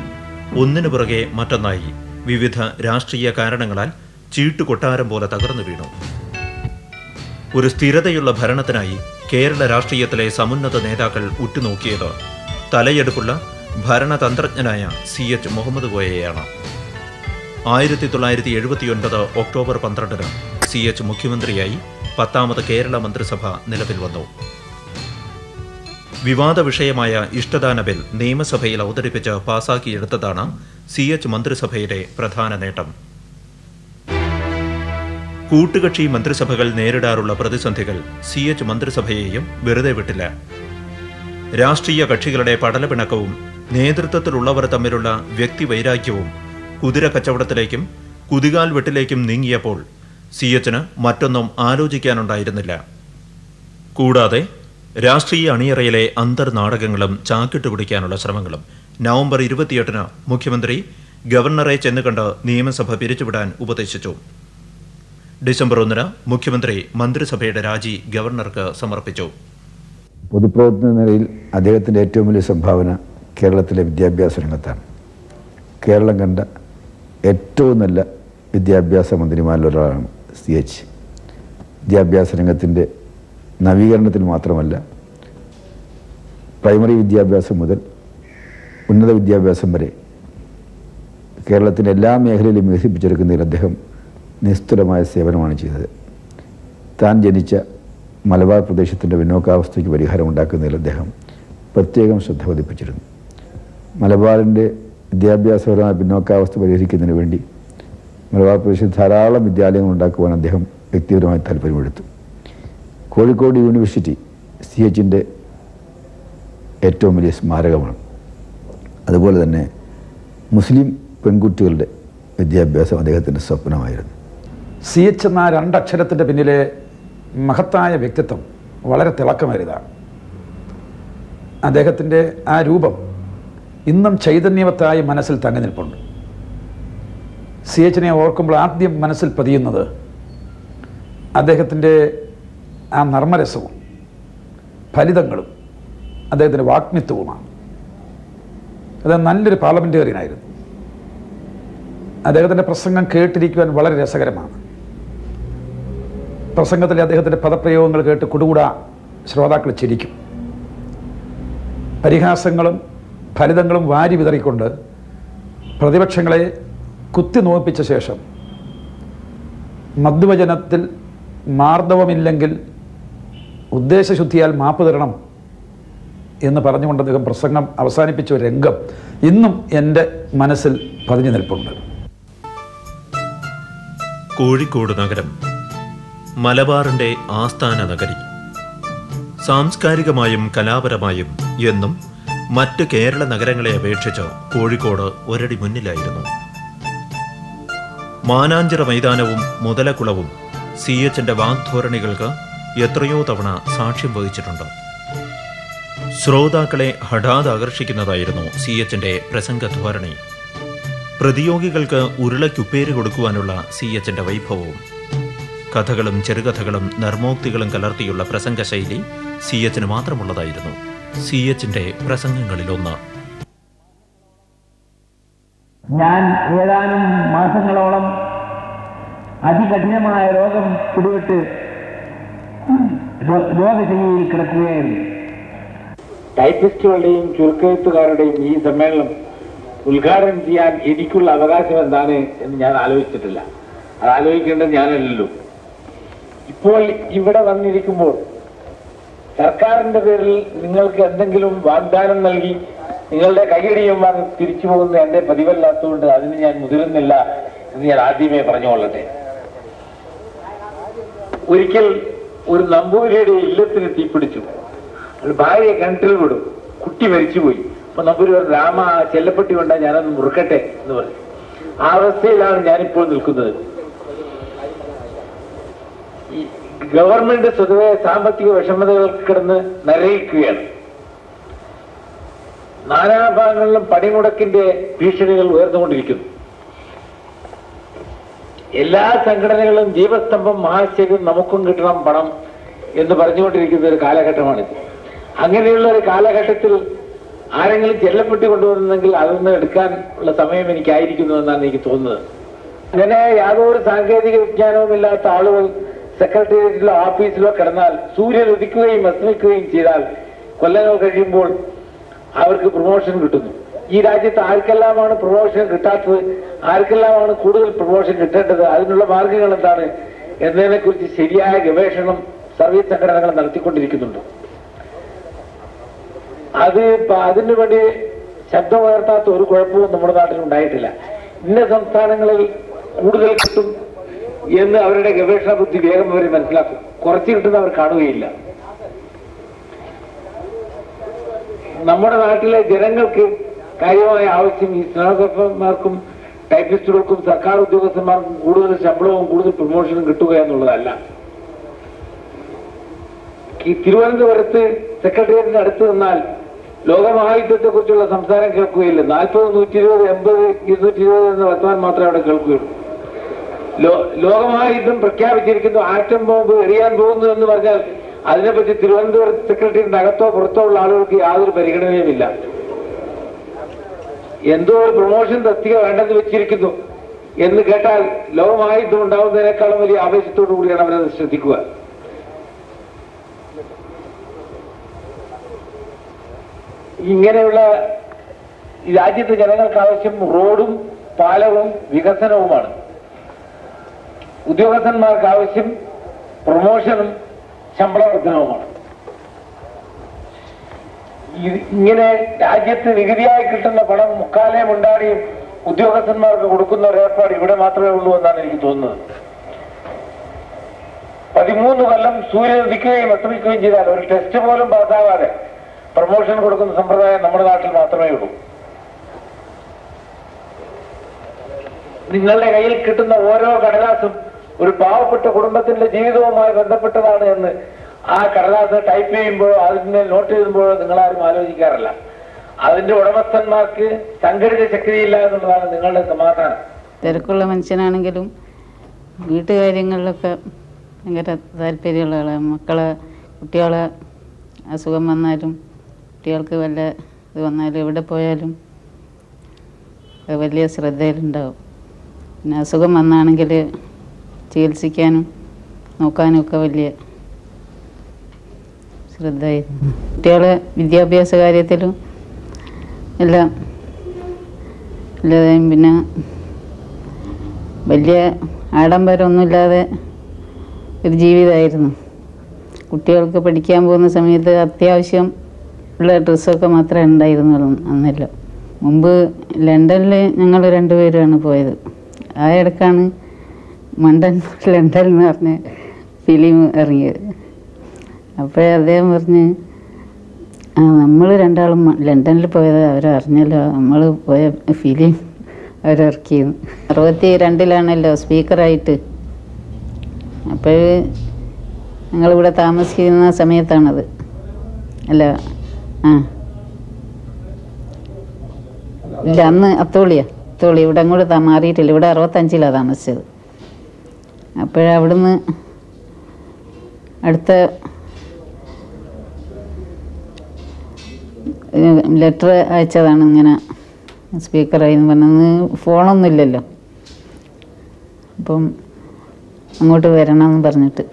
ഒന്നിനു പുറകെ മറ്റൊന്നായി വിവിധ രാഷ്ട്രീയ കാരണങ്ങളാൽ ചീട്ടുകൊട്ടാരം പോലെ തകർന്നു വീണു. ഒരു സ്ഥിരതയുള്ള ഭരണത്തിനായി കേരള രാഷ്ട്രീയത്തിലെ സമുന്നത നേതാക്കൾ ഉറ്റുനോക്കിയത് തലയെടുപ്പുള്ള ഭരണതന്ത്രജ്ഞനായ സി എച്ച് മുഹമ്മദ് കോയയാണ്. ആയിരത്തി തൊള്ളായിരത്തി എഴുപത്തിയൊൻപത് ഒക്ടോബർ പന്ത്രണ്ടിന് സി എച്ച് മുഖ്യമന്ത്രിയായി പത്താമത് കേരള മന്ത്രിസഭ നിലവിൽ വന്നു. വിവാദ വിഷയമായ ഇഷ്ടദാന ബിൽ നിയമസഭയിൽ അവതരിപ്പിച്ച് പാസാക്കിയെടുത്തതാണ് സി എച്ച് മന്ത്രിസഭയുടെ പ്രധാന നേട്ടം. കൂട്ടുകക്ഷി മന്ത്രിസഭകൾ നേരിടാറുള്ള പ്രതിസന്ധികൾ സി എച്ച് മന്ത്രിസഭയെയും വെറുതെ വിട്ടില്ല. രാഷ്ട്രീയ കക്ഷികളുടെ പടലപിണക്കവും നേതൃത്വത്തിലുള്ളവർ തമ്മിലുള്ള വ്യക്തിവൈരാഗ്യവും കുതിര കച്ചവടത്തിലേക്കും കുതികാൽ വെട്ടിലേക്കും നീങ്ങിയപ്പോൾ സി എച്ചിന് മറ്റൊന്നും ആലോചിക്കാനുണ്ടായിരുന്നില്ല. കൂടാതെ രാഷ്ട്രീയ അണിയറയിലെ അന്തർനാടകങ്ങളും ചാക്കിട്ടുപിടിക്കാനുള്ള ശ്രമങ്ങളും. നവംബർ ഇരുപത്തിയെട്ടിന് മുഖ്യമന്ത്രി ഗവർണറെ ചെന്നുകണ്ട് നിയമസഭ പിരിച്ചുവിടാൻ ഉപദേശിച്ചു. ഡിസംബർ ഒന്നിന് മുഖ്യമന്ത്രി മന്ത്രിസഭയുടെ രാജി ഗവർണർക്ക് സമർപ്പിച്ചു. പൊതുപ്രവർത്തന നിലയിൽ അദ്ദേഹത്തിൻ്റെ ഏറ്റവും വലിയ സംഭാവന കേരളത്തിലെ വിദ്യാഭ്യാസ രംഗത്താണ്. കേരളം കണ്ട ഏറ്റവും നല്ല വിദ്യാഭ്യാസ മന്ത്രിമാരിലൊരാളാണ് സി എച്ച്. വിദ്യാഭ്യാസ രംഗത്തിൻ്റെ നവീകരണത്തിൽ മാത്രമല്ല, പ്രൈമറി വിദ്യാഭ്യാസം മുതൽ ഉന്നത വിദ്യാഭ്യാസം വരെ കേരളത്തിൻ്റെ എല്ലാ മേഖലയിലും വികസിപ്പിച്ചെടുക്കുന്നതിൽ അദ്ദേഹം നിസ്തുലമായ സേവനമാണ് ചെയ്തത്. താൻ ജനിച്ച മലബാർ പ്രദേശത്തിൻ്റെ പിന്നോക്കാവസ്ഥയ്ക്ക് പരിഹാരം ഉണ്ടാക്കുന്നതിൽ അദ്ദേഹം പ്രത്യേകം ശ്രദ്ധ പതിപ്പിച്ചിരുന്നു. മലബാറിൻ്റെ വിദ്യാഭ്യാസപരമായ പിന്നോക്കാവസ്ഥ പരിഹരിക്കുന്നതിന് വേണ്ടി മലബാർ പ്രദേശത്ത് ധാരാളം വിദ്യാലയങ്ങൾ ഉണ്ടാക്കുവാൻ അദ്ദേഹം വ്യക്തിപരമായി താല്പര്യമെടുത്തു. കോഴിക്കോട് യൂണിവേഴ്സിറ്റി സി എച്ചിൻ്റെ ഏറ്റവും വലിയ സ്മാരകമാണ്. അതുപോലെ തന്നെ മുസ്ലിം പെൺകുട്ടികളുടെ വിദ്യാഭ്യാസം അദ്ദേഹത്തിൻ്റെ സ്വപ്നമായിരുന്നു. സി എച്ച് എന്ന രണ്ടക്ഷരത്തിൻ്റെ പിന്നിലെ മഹത്തായ വ്യക്തിത്വം വളരെ തിളക്കമേറിയതാണ്. അദ്ദേഹത്തിൻ്റെ ആ രൂപം ഇന്നും ചൈതന്യവത്തായി മനസ്സിൽ തങ്ങി നിൽപ്പുണ്ട്. സി എച്ചിനെ ഓർക്കുമ്പോൾ ആദ്യം മനസ്സിൽ പതിയുന്നത് അദ്ദേഹത്തിൻ്റെ ആ നർമ്മരസവും ഫലിതങ്ങളും അദ്ദേഹത്തിൻ്റെ വാഗ്മിത്വവുമാണ്. അദ്ദേഹം നല്ലൊരു പാർലമെൻറ്റേറിയനായിരുന്നു. അദ്ദേഹത്തിൻ്റെ പ്രസംഗം കേട്ടിരിക്കുവാൻ വളരെ രസകരമാണ്. പ്രസംഗത്തിലെ അദ്ദേഹത്തിൻ്റെ പദപ്രയോഗങ്ങൾ കേട്ട് കുടുകൂടാ ശ്രോതാക്കൾ ചിരിക്കും. പരിഹാസങ്ങളും ഫലിതങ്ങളും വാരി വിതറിക്കൊണ്ട് പ്രതിപക്ഷങ്ങളെ കുത്തി നോപ്പിച്ച ശേഷം മദ്വചനത്തിൽ മാർദ്ദവമില്ലെങ്കിൽ ഉദ്ദേശശുദ്ധിയാൽ മാപ്പ് തരണം എന്ന് പറഞ്ഞുകൊണ്ട് അദ്ദേഹം പ്രസംഗം അവസാനിപ്പിച്ച ഒരു രംഗം ഇന്നും എൻ്റെ മനസ്സിൽ പതിഞ്ഞു നിൽപ്പുണ്ട്. കോഴിക്കോട് നഗരം മലബാറിൻ്റെ ആസ്ഥാന നഗരി. സാംസ്കാരികമായും കലാപരമായും എന്നും മറ്റ് കേരള നഗരങ്ങളെ അപേക്ഷിച്ച് കോഴിക്കോട് ഒരടി മുന്നിലായിരുന്നു. മാനാഞ്ചിറ മൈതാനവും മുതലക്കുളവും സി എച്ചിൻ്റെ വാഗ്ധോരണികൾക്ക് എത്രയോ തവണ സാക്ഷ്യം വഹിച്ചിട്ടുണ്ട്. ശ്രോതാക്കളെ ഹഠാത് ആകർഷിക്കുന്നതായിരുന്നു സി എച്ചിൻ്റെ പ്രസംഗധോരണി. പ്രതിയോഗികൾക്ക് ഉരുളയ്ക്കുപ്പേര് കൊടുക്കുവാനുള്ള സി എച്ചിൻ്റെ വൈഭവവും കഥകളും ചെറുകഥകളും നർമ്മോക്തികളും കലർത്തിയുള്ള പ്രസംഗശൈലി സി എച്ചിന് മാത്രമുള്ളതായിരുന്നു. സി എച്ചിന്റെ പ്രസംഗങ്ങളിലൊന്ന്. ഞാൻ ഏതാനും മാസങ്ങളോളം അതികഠിനമായ രോഗം പിടിപെട്ട് രോഗശയ്യയിൽ കിടക്കുകയായിരുന്നു. ടൈപ്പിസ്റ്റുകളുടെയും ചുരുക്കെഴുത്തുകാരുടെയും ഈ സമ്മേളനം ഉദ്ഘാടനം ചെയ്യാൻ എനിക്കുള്ള അവകാശം എന്താണ് എന്ന് ഞാൻ ആലോചിച്ചിട്ടില്ല. അത് ആലോചിക്കേണ്ടത് ഞാനല്ലല്ലോ. ഇപ്പോൾ ഇവിടെ വന്നിരിക്കുമ്പോൾ സർക്കാരിന്റെ പേരിൽ നിങ്ങൾക്ക് എന്തെങ്കിലും വാഗ്ദാനം നൽകി നിങ്ങളുടെ കൈയടിയും തിരിച്ചു പോകുന്ന എൻ്റെ പതിവല്ലാത്തതുകൊണ്ട് അതിന് ഞാൻ മുതിരുന്നില്ല എന്ന് ഞാൻ ആദ്യമേ പറഞ്ഞുകൊള്ളട്ടെ. ഒരിക്കൽ ഒരു നമ്പൂരിയുടെ ഇല്ലത്തിന് തീപിടിച്ചു. ഭാര്യയെ കിണറ്റിൽ വിടും, കുട്ടി മരിച്ചുപോയി. അപ്പൊ നമ്പൂരി രാമ ചെല്ലപ്പെട്ടി കൊണ്ടാ ഞാനൊന്ന് മുറുക്കട്ടെ എന്ന് പറഞ്ഞു. ആ അവസ്ഥയിലാണ് ഞാനിപ്പോൾ നിൽക്കുന്നത്. ഗവൺമെന്റ് സ്വതവേ സാമ്പത്തിക വിഷമതകൾ കിടന്ന് നരയിക്കുകയാണ്. നാനാഭാഗങ്ങളിലും പണിമുടക്കിന്റെ ഭീഷണികൾ ഉയർന്നുകൊണ്ടിരിക്കുന്നു. എല്ലാ സംഘടനകളും ദീപസ്തംഭം മഹാശേഖരം നമുക്കും കിട്ടണം പണം എന്ന് പറഞ്ഞുകൊണ്ടിരിക്കുന്ന ഒരു കാലഘട്ടമാണിത്. അങ്ങനെയുള്ള ഒരു കാലഘട്ടത്തിൽ ആരെങ്കിലും ചെല്ലപ്പെട്ടി കൊണ്ടുവരുന്നെങ്കിൽ അതൊന്ന് എടുക്കാൻ ഉള്ള സമയം എനിക്കായിരിക്കുന്നുവെന്നാണ് എനിക്ക് തോന്നുന്നത്. അങ്ങനെ യാതൊരു സാങ്കേതിക വിജ്ഞാനവുമില്ലാത്ത ആളുകൾ സെക്രട്ടേറിയറ്റിലോ ഓഫീസിലോ കിടന്നാൽ, സൂര്യൻ ഉദിക്കുകയും അസ്തമിക്കുകയും ചെയ്താൽ കൊല്ലങ്ങൾ കഴിയുമ്പോൾ അവർക്ക് പ്രൊമോഷൻ കിട്ടുന്നു. ഈ രാജ്യത്ത് ആർക്കെല്ലാമാണ് പ്രൊമോഷൻ കിട്ടാത്തത്, ആർക്കെല്ലാമാണ് കൂടുതൽ പ്രൊമോഷൻ കിട്ടേണ്ടത്, അതിനുള്ള മാർഗങ്ങൾ എന്താണ് എന്നതിനെക്കുറിച്ച് ശരിയായ ഗവേഷണം സർവീസ് സംഘടനകൾ നടത്തിക്കൊണ്ടിരിക്കുന്നുണ്ട്. അത് അതിനുവേണ്ടി ശബ്ദമുയർത്താത്ത ഒരു കുഴപ്പവും നമ്മുടെ നാട്ടിൽ ഉണ്ടായിട്ടില്ല. ഇന്ന സംസ്ഥാനങ്ങളിൽ കൂടുതൽ കിട്ടും എന്ന് അവരുടെ ഗവേഷണ ബുദ്ധി വേഗം അവർ മനസ്സിലാക്കും. കുറച്ച് കിട്ടുന്ന അവർ കാണുകയില്ല. നമ്മുടെ നാട്ടിലെ ജനങ്ങൾക്ക് കാര്യമായ ആവശ്യം ഈ സ്റ്റെനോഗ്രാഫർമാർക്കും ടൈപ്പിസ്റ്റുകൾക്കും സർക്കാർ ഉദ്യോഗസ്ഥന്മാർക്കും കൂടുതൽ ശമ്പളവും കൂടുതൽ പ്രൊമോഷനും കിട്ടുക എന്നുള്ളതല്ല. ഈ തിരുവനന്തപുരത്ത് സെക്രട്ടേറിയറ്റിന് അടുത്ത് നിന്നാൽ ലോകമഹായുദ്ധത്തെക്കുറിച്ചുള്ള സംസാരം കേൾക്കുകയില്ല. നാൽപ്പത് നൂറ്റി ഇരുപത് എൺപത് ഇരുന്നൂറ്റി ഇരുപത് എന്ന വർത്തമാനം മാത്രമേ അവിടെ കേൾക്കുകയുള്ളൂ. ലോ ലോകമഹായുദ്ധം പ്രഖ്യാപിച്ചിരിക്കുന്നു, ആറ്റം ബോംബ് എറിയാൻ പോകുന്നു എന്ന് പറഞ്ഞാൽ അതിനെപ്പറ്റി തിരുവനന്തപുരത്ത് സെക്രട്ടേറിയറ്റിന്റെ അകത്തോ പുറത്തോ ഉള്ള ആളുകൾക്ക് യാതൊരു പരിഗണനയുമില്ല. എന്തോ ഒരു പ്രൊമോഷൻ തസ്തിക വേണ്ടെന്ന് വെച്ചിരിക്കുന്നു എന്ന് കേട്ടാൽ ലോകമഹായുദ്ധം ഉണ്ടാവുന്നതിനേക്കാളും വലിയ ആവേശത്തോടു കൂടിയാണ് അവരത് ശ്രദ്ധിക്കുക. ഇങ്ങനെയുള്ള രാജ്യത്തെ ജനങ്ങൾക്ക് ആവശ്യം റോഡും പാലവും വികസനവുമാണ്. ഉദ്യോഗസ്ഥന്മാർക്ക് ആവശ്യം പ്രൊമോഷനും ശമ്പള വർധനവുമാണ്. ഇങ്ങനെ രാജ്യത്ത് നികുതിയായി കിട്ടുന്ന പണം മുക്കാലേ മുണ്ടാടിയും ഉദ്യോഗസ്ഥന്മാർക്ക് കൊടുക്കുന്ന ഒരേർപ്പാട് ഇവിടെ മാത്രമേ ഉള്ളൂ എന്നാണ് എനിക്ക് തോന്നുന്നത്. പതിമൂന്ന് കൊല്ലം സൂര്യൻ ഉദിക്കുകയും അസ്തമിക്കുകയും ചെയ്താൽ ഒരു ടെസ്റ്റ് പോലും പാസ്സാവാതെ പ്രൊമോഷൻ കൊടുക്കുന്ന സമ്പ്രദായം നമ്മുടെ നാട്ടിൽ മാത്രമേ ഉള്ളൂ. നിങ്ങളുടെ കയ്യിൽ കിട്ടുന്ന ഓരോ കടലാസും ഒരു പാവപ്പെട്ട കുടുംബത്തിന്റെ ജീവിതവുമായി ബന്ധപ്പെട്ടതാണ് എന്ന് ആ കടലാസ് ടൈപ്പ് ചെയ്യുമ്പോഴോ അതിന് നോട്ട് എഴുതുമ്പോഴോ നിങ്ങളാരും ആലോചിക്കാറില്ല. അതിന്റെ ഉടമസ്ഥന്മാർക്ക് സംഘടിത ശക്തിയില്ല എന്നുള്ളതാണ് നിങ്ങളുടെ സമാധാനം. തിരക്കുള്ള മനുഷ്യനാണെങ്കിലും വീട്ടുകാര്യങ്ങളിലൊക്കെ ഭയങ്കര താല്പര്യമുള്ള ആളാണ്. മക്കളെ കുട്ടികളെ അസുഖം വന്നാലും കുട്ടികൾക്ക് വല്ല ഇത് വന്നാലും എവിടെ പോയാലും വലിയ ശ്രദ്ധയിലുണ്ടാവും. പിന്നെ അസുഖം വന്നാണെങ്കിൽ ചികിത്സിക്കാനും നോക്കാനും ഒക്കെ വലിയ ശ്രദ്ധയായിരുന്നു. കുട്ടികളെ വിദ്യാഭ്യാസ കാര്യത്തിലും എല്ലാം ഇല്ലാതെയും പിന്നെ വലിയ ആഡംബരമൊന്നുമില്ലാതെ ഒരു ജീവിതമായിരുന്നു. കുട്ടികൾക്ക് പഠിക്കാൻ പോകുന്ന സമയത്ത് അത്യാവശ്യം ഉള്ള ഡ്രസ്സൊക്കെ മാത്രമേ ഉണ്ടായിരുന്നുള്ളൂ അന്നല്ല. മുമ്പ് ലണ്ടനിൽ ഞങ്ങൾ രണ്ടുപേരുമാണ് പോയത്. ആ ഇടക്കാണ് മണ്ടൻ ലണ്ടൻ എന്ന് പറഞ്ഞ് ഫിലിം ഇറങ്ങിയത്. അപ്പോഴേ അദ്ദേഹം പറഞ്ഞ് ആ നമ്മൾ രണ്ടാളും ലണ്ടനിൽ പോയത് അവരറിഞ്ഞല്ലോ, നമ്മൾ പോയ ഫിലിം അവരിറക്കിയെന്ന്. അറുപത്തി രണ്ടിലാണല്ലോ സ്പീക്കറായിട്ട്. അപ്പോൾ ഞങ്ങളിവിടെ താമസിക്കുന്ന സമയത്താണത്. അല്ല ആ ഇല്ല, അന്ന് അത്തോളിയ അത്തോളി ഇവിടെ അങ്ങോട്ട് താ മാറിയിട്ടില്ല. ഇവിടെ അറുപത്തഞ്ചിലാണ് താമസിച്ചത്. അപ്പോഴവിടുന്ന് അടുത്ത ലെറ്റർ അയച്ചതാണ് ഇങ്ങനെ സ്പീക്കറായി എന്ന് പറഞ്ഞത്. ഫോണൊന്നും ഇല്ലല്ലോ, അപ്പം അങ്ങോട്ട് വരണമെന്ന് പറഞ്ഞിട്ട്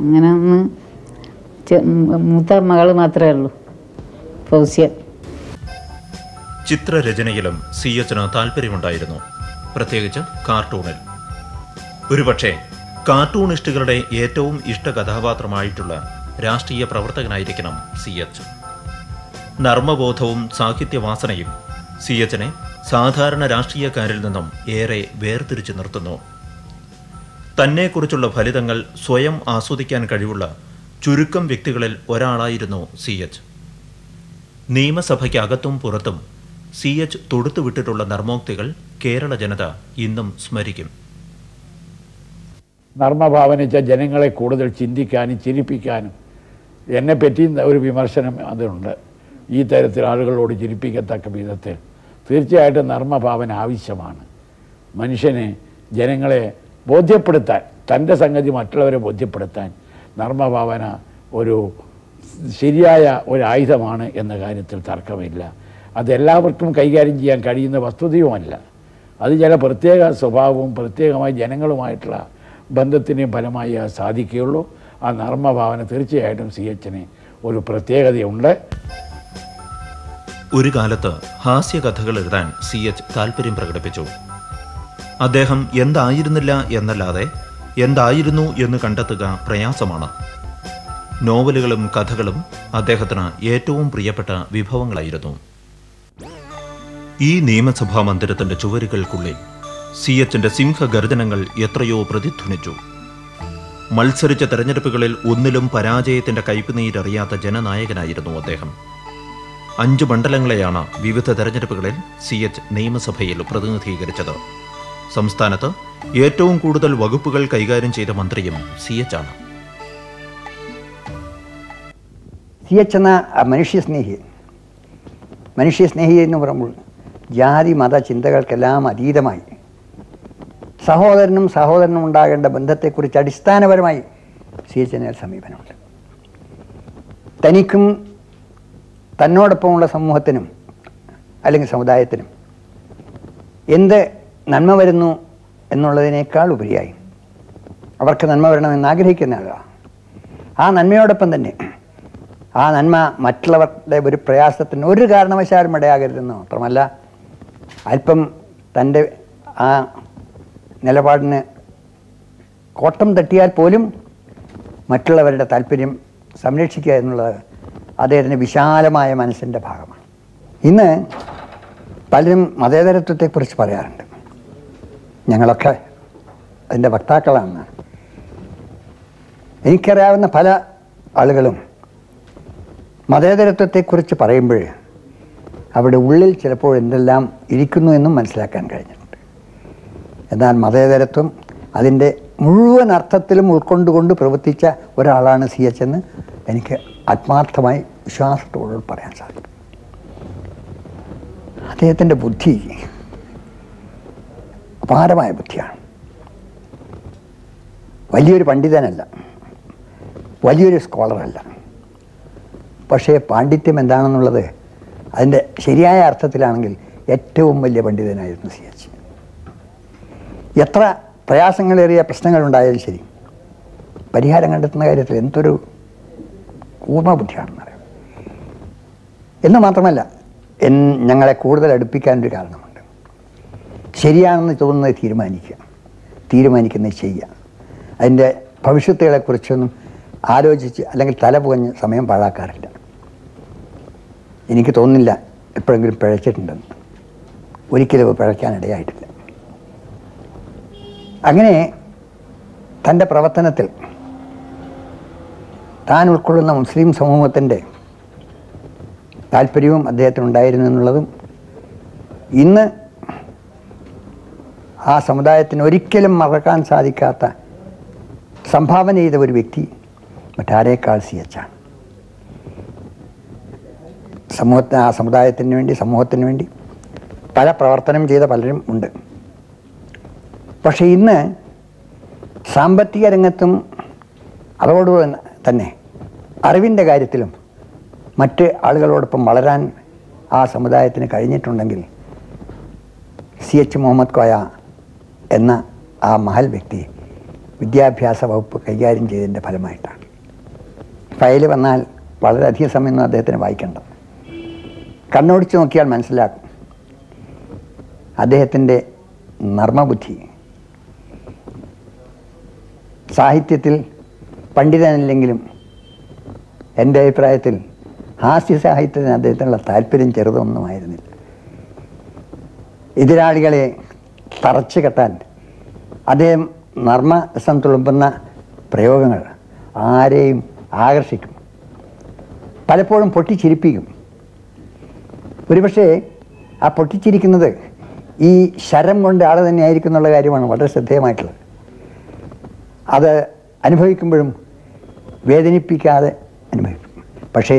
അങ്ങനെ ഒന്ന് മൂത്ത മകൾ മാത്രമേ ഉള്ളൂ, ഫൗസിയ. ചിത്രരചനയിലും സി എച്ചിന് താല്പര്യമുണ്ടായിരുന്നു, പ്രത്യേകിച്ച് കാർട്ടൂണിൽ. ഒരുപക്ഷെ കാർട്ടൂണിസ്റ്റുകളുടെ ഏറ്റവും ഇഷ്ട കഥാപാത്രമായിട്ടുള്ള രാഷ്ട്രീയ പ്രവർത്തകനായിരിക്കണം സി എച്ച്. നർമ്മബോധവും സാഹിത്യവാസനയും സി എച്ചിനെ സാധാരണ രാഷ്ട്രീയക്കാരിൽ നിന്നും ഏറെ വേർതിരിച്ചു നിർത്തുന്നു. തന്നെക്കുറിച്ചുള്ള ഫലിതങ്ങൾ സ്വയം ആസ്വദിക്കാൻ കഴിവുള്ള ചുരുക്കം വ്യക്തികളിൽ ഒരാളായിരുന്നു സി എച്ച്. നിയമസഭയ്ക്കകത്തും പുറത്തും സി എച്ച് തൊടുത്തുവിട്ടിട്ടുള്ള നർമ്മോക്തികൾ കേരള ജനത ഇന്നും സ്മരിക്കും. നർമ്മഭാവനിച്ച ജനങ്ങളെ കൂടുതൽ ചിന്തിക്കാനും ചിരിപ്പിക്കാനും എന്നെപ്പറ്റി ഒരു വിമർശനം അതുണ്ട്. ഈ തരത്തിൽ ആളുകളോട് ചിരിപ്പിക്കത്തക്ക വിധത്തിൽ തീർച്ചയായിട്ടും നർമ്മഭാവന ആവശ്യമാണ്. മനുഷ്യനെ, ജനങ്ങളെ ബോധ്യപ്പെടുത്താൻ, തൻ്റെ സംഗതി മറ്റുള്ളവരെ ബോധ്യപ്പെടുത്താൻ നർമ്മഭാവന ഒരു ശരിയായ ഒരു ആയുധമാണ് എന്ന കാര്യത്തിൽ തർക്കമില്ല. അതെല്ലാവർക്കും കൈകാര്യം ചെയ്യാൻ കഴിയുന്ന വസ്തുതയുമല്ല. അത് ചില പ്രത്യേക സ്വഭാവവും പ്രത്യേകമായി ജനങ്ങളുമായിട്ടുള്ള ബന്ധത്തിൻ്റെ ഫലമായി സാധിക്കുകയുള്ളൂ. ആ നർമ്മഭാവന തീർച്ചയായിട്ടും സി എച്ചിന് ഒരു പ്രത്യേകതയുണ്ട്. ഒരു കാലത്ത് ഹാസ്യകഥകൾ എഴുതാൻ സി എച്ച് താല്പര്യം പ്രകടിപ്പിച്ചു. അദ്ദേഹം എന്തായിരുന്നില്ല എന്നല്ലാതെ എന്തായിരുന്നു എന്ന് കണ്ടെത്തുക പ്രയാസമാണ്. നോവലുകളും കഥകളും അദ്ദേഹത്തിന് ഏറ്റവും പ്രിയപ്പെട്ട വിഭവങ്ങളായിരുന്നു. ഈ നിയമസഭാ മന്ദിരത്തിന്റെ ചുവരുകൾക്കുള്ളിൽ സി എച്ചിന്റെ സിംഹഗർജനങ്ങൾ എത്രയോ പ്രതിധ്വനിച്ചു. മത്സരിച്ച തെരഞ്ഞെടുപ്പുകളിൽ ഒന്നിലും പരാജയത്തിന്റെ കയ്പുനീരറിയാത്ത ജനനായകനായിരുന്നു അദ്ദേഹം. അഞ്ച് മണ്ഡലങ്ങളെയാണ് വിവിധ തെരഞ്ഞെടുപ്പുകളിൽ സി എച്ച് നിയമസഭയിൽ പ്രതിനിധീകരിച്ചത്. സംസ്ഥാനത്ത് ഏറ്റവും കൂടുതൽ വകുപ്പുകൾ കൈകാര്യം ചെയ്ത മന്ത്രിയും സി എച്ച് ആണ്. സി എച്ച് എന്ന മനുഷ്യസ്നേഹി മനുഷ്യസ്നേഹി എന്ന് പറയുമ്പോൾ ജാതി മത ചിന്തകൾക്കെല്ലാം അതീതമായി സഹോദരനും സഹോദരനും ഉണ്ടാകേണ്ട ബന്ധത്തെക്കുറിച്ച് അടിസ്ഥാനപരമായി സി എച്ച് എന്ന സമീപനമുണ്ട്. തനിക്കും തന്നോടൊപ്പമുള്ള സമൂഹത്തിനും അല്ലെങ്കിൽ സമുദായത്തിനും എന്ത് നന്മ വരുന്നു എന്നുള്ളതിനേക്കാൾ ഉപരിയായി അവർക്ക് നന്മ വരണമെന്ന് ആഗ്രഹിക്കുന്ന ആളാണ്. ആ നന്മയോടൊപ്പം തന്നെ ആ നന്മ മറ്റുള്ളവരുടെ ഒരു പ്രയാസത്തിന് ഒരു കാരണവശാലും ഇടയാകരുതെന്ന് മാത്രമല്ല, അല്പം തൻ്റെ ആ നിലപാടിന് കോട്ടം തട്ടിയാൽ പോലും മറ്റുള്ളവരുടെ താല്പര്യം സംരക്ഷിക്കുക എന്നുള്ളത് അദ്ദേഹത്തിൻ്റെ വിശാലമായ മനസ്സിൻ്റെ ഭാഗമാണ്. ഇന്ന് പലരും മതേതരത്വത്തെക്കുറിച്ച് പറയാറുണ്ട്. ഞങ്ങളൊക്കെ അതിൻ്റെ വക്താക്കളാണെന്നാണ്. എനിക്കറിയാവുന്ന പല ആളുകളും മതേതരത്വത്തെക്കുറിച്ച് പറയുമ്പോൾ അവരുടെ ഉള്ളിൽ ചിലപ്പോൾ എന്തെല്ലാം ഇരിക്കുന്നു എന്നും മനസ്സിലാക്കാൻ കഴിഞ്ഞിട്ടുണ്ട്. എന്നാൽ മതേതരത്വം അതിൻ്റെ മുഴുവൻ അർത്ഥത്തിലും ഉൾക്കൊണ്ടുകൊണ്ട് പ്രവർത്തിച്ച ഒരാളാണ് സി എച്ച് എന്ന് എനിക്ക് ആത്മാർത്ഥമായി വിശ്വാസത്തോട് പറയാൻ സാധിക്കും. അദ്ദേഹത്തിൻ്റെ ബുദ്ധി അപാരമായ ബുദ്ധിയാണ്. വലിയൊരു പണ്ഡിതനല്ല, വലിയൊരു സ്കോളറല്ല, പക്ഷേ പാണ്ഡിത്യം എന്താണെന്നുള്ളത് അതിൻ്റെ ശരിയായ അർത്ഥത്തിലാണെങ്കിൽ ഏറ്റവും വലിയ പണ്ഡിതനായിരുന്നു സി എച്ച്. എത്ര പ്രയാസങ്ങളേറിയ പ്രശ്നങ്ങളുണ്ടായാലും ശരി പരിഹാരം കണ്ടെത്തുന്ന കാര്യത്തിൽ എന്തൊരു കൂർമ്മബുദ്ധിയാണെന്ന് അറിയാം. എന്ന് മാത്രമല്ല, എൻ ഞങ്ങളെ കൂടുതൽ അടുപ്പിക്കാനൊരു കാരണമുണ്ട്. ശരിയാണെന്ന് തോന്നുന്നത് തീരുമാനിക്കുക, തീരുമാനിക്കുന്നത് ചെയ്യുക. അതിൻ്റെ ഭവിഷ്യത്തുകളെക്കുറിച്ചൊന്നും ആലോചിച്ച് അല്ലെങ്കിൽ തല പുകഞ്ഞ് സമയം പാഴാക്കാറില്ല. എനിക്ക് തോന്നുന്നില്ല എപ്പോഴെങ്കിലും പിഴച്ചിട്ടുണ്ടെന്ന്, ഒരിക്കലും പിഴയ്ക്കാനിടയായിട്ടില്ല. അങ്ങനെ തൻ്റെ പ്രവർത്തനത്തിൽ താൻ ഉൾക്കൊള്ളുന്ന മുസ്ലിം സമൂഹത്തിൻ്റെ താല്പര്യവും അദ്ദേഹത്തിനുണ്ടായിരുന്നു എന്നുള്ളതും ഇന്ന് ആ സമുദായത്തിന് ഒരിക്കലും മറക്കാൻ സാധിക്കാത്ത സംഭാവന ചെയ്ത ഒരു വ്യക്തി മറ്റാരേക്കാൾ സി എച്ചാണ്. സമൂഹത്തിന്, ആ സമുദായത്തിന് വേണ്ടി, സമൂഹത്തിന് വേണ്ടി പല പ്രവർത്തനം ചെയ്ത പലരും ഉണ്ട്. പക്ഷേ ഇന്ന് സാമ്പത്തിക രംഗത്തും അതോട് തന്നെ അറിവിൻ്റെ കാര്യത്തിലും മറ്റ് ആളുകളോടൊപ്പം വളരാൻ ആ സമുദായത്തിന് കഴിഞ്ഞിട്ടുണ്ടെങ്കിൽ സി എച്ച് മുഹമ്മദ് കോയ എന്ന ആ മഹൽ വ്യക്തി വിദ്യാഭ്യാസ വകുപ്പ് കൈകാര്യം ചെയ്തതിൻ്റെ ഫലമായിട്ടാണ്. ഫയൽ വന്നാൽ വളരെയധികം സമയം അദ്ദേഹത്തിന് വായിക്കേണ്ട, കണ്ണോടിച്ച് നോക്കിയാൽ മനസ്സിലാക്കും. അദ്ദേഹത്തിൻ്റെ നർമ്മബുദ്ധി, സാഹിത്യത്തിൽ പണ്ഡിതനല്ലെങ്കിലും എൻ്റെ അഭിപ്രായത്തിൽ ഹാസ്യ സാഹിത്യത്തിന് അദ്ദേഹത്തിനുള്ള താല്പര്യം ചെറുതൊന്നുമായിരുന്നില്ല. എതിരാളികളെ തറച്ചു കെട്ടാൻ അദ്ദേഹം നർമ്മസം തുളുമ്പുന്ന പ്രയോഗങ്ങൾ ആരെയും ആകർഷിക്കും, പലപ്പോഴും പൊട്ടിച്ചിരിപ്പിക്കും. ഒരുപക്ഷെ ആ പൊട്ടിച്ചിരിക്കുന്നത് ഈ ശരം കൊണ്ട് ആൾ തന്നെ ആയിരിക്കും എന്നുള്ള കാര്യമാണ് വളരെ ശ്രദ്ധേയമായിട്ടുള്ളത്. അത് അനുഭവിക്കുമ്പോഴും വേദനിപ്പിക്കാതെ അനുഭവിക്കും. പക്ഷേ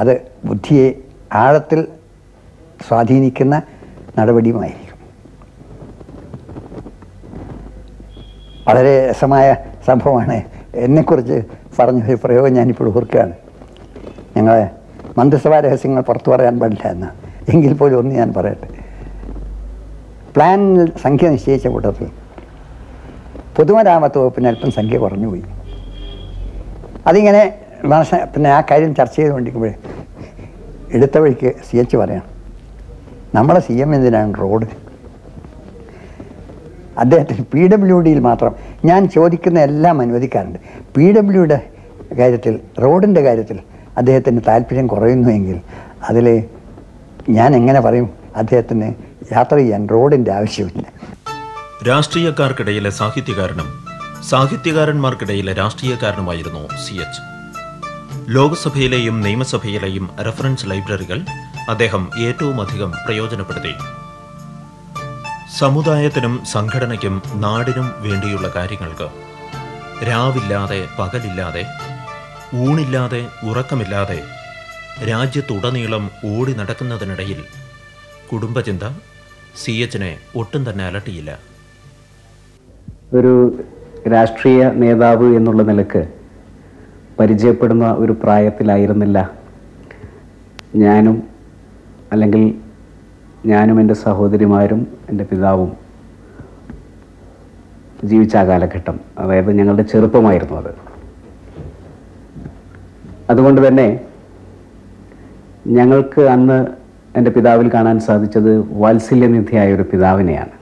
അത് ബുദ്ധിയെ ആഴത്തിൽ സ്വാധീനിക്കുന്ന നടപടിയുമായിരിക്കും. വളരെ രസമായ സംഭവമാണ്. എന്നെക്കുറിച്ച് പറഞ്ഞൊരു പ്രയോഗം ഞാനിപ്പോൾ ഓർക്കുകയാണ്. ഞങ്ങൾ മന്ത്രിസഭാ രഹസ്യങ്ങൾ പുറത്തു പറയാൻ പാടില്ല എന്ന്, എങ്കിൽ പോലും ഒന്ന് ഞാൻ പറയട്ടെ. പ്ലാനിൽ സംഖ്യ നിശ്ചയിച്ച കൂട്ടത്തിൽ പൊതുമരാമത്ത് വകുപ്പിന് അല്പം സംഖ്യ കുറഞ്ഞുപോയി. അതിങ്ങനെ മനസ്സ പിന്നെ ആ കാര്യം ചർച്ച ചെയ്തുകൊണ്ടിരിക്കുമ്പോഴേ എടുത്ത വഴിക്ക് സി എച്ച് പറയണം, നമ്മളെ സി എം എന്തിനാണ് റോഡ്? അദ്ദേഹത്തിന് പി ഡബ്ല്യു ഡിയിൽ മാത്രം ഞാൻ ചോദിക്കുന്ന എല്ലാം അനുവദിക്കാറുണ്ട്. പി ഡബ്ല്യുയുടെ കാര്യത്തിൽ, റോഡിൻ്റെ കാര്യത്തിൽ അദ്ദേഹത്തിന് താല്പര്യം കുറയുന്നു എങ്കിൽ അതിൽ ഞാൻ എങ്ങനെ പറയും അദ്ദേഹത്തിന് യാത്ര ചെയ്യാൻ റോഡിൻ്റെ ആവശ്യമില്ല? രാഷ്ട്രീയക്കാർക്കിടയിലെ സാഹിത്യകാരനും സാഹിത്യകാരന്മാർക്കിടയിലെ രാഷ്ട്രീയക്കാരനുമായിരുന്നു സി എച്ച്. ലോക്സഭയിലെയും നിയമസഭയിലെയും റെഫറൻസ് ലൈബ്രറികൾ അദ്ദേഹം ഏറ്റവും അധികം പ്രയോജനപ്പെടുത്തി. സമുദായത്തിനും സംഘടനയ്ക്കും നാടിനും വേണ്ടിയുള്ള കാര്യങ്ങൾക്ക് രാവില്ലാതെ പകലില്ലാതെ ഊണില്ലാതെ ഉറക്കമില്ലാതെ രാജ്യത്തുടനീളം ഓടി നടക്കുന്നതിനിടയിൽ കുടുംബചിന്ത സി എച്ചിനെ ഒട്ടും തന്നെ അലട്ടിയില്ല. ഒരു രാഷ്ട്രീയ നേതാവ് എന്നുള്ള നിലക്ക് പരിചയപ്പെടുന്ന ഒരു പ്രായത്തിലായിരുന്നില്ല ഞാനും, അല്ലെങ്കിൽ ഞാനും എൻ്റെ സഹോദരിമാരും എൻ്റെ പിതാവും ജീവിച്ച ആ കാലഘട്ടം. അതായത് ഞങ്ങളുടെ ചെറുപ്പമായിരുന്നു അത്. അതുകൊണ്ട് തന്നെ ഞങ്ങൾക്ക് അന്ന് എൻ്റെ പിതാവിൽ കാണാൻ സാധിച്ചത് വാത്സല്യനിധിയായ ഒരു പിതാവിനെയാണ്.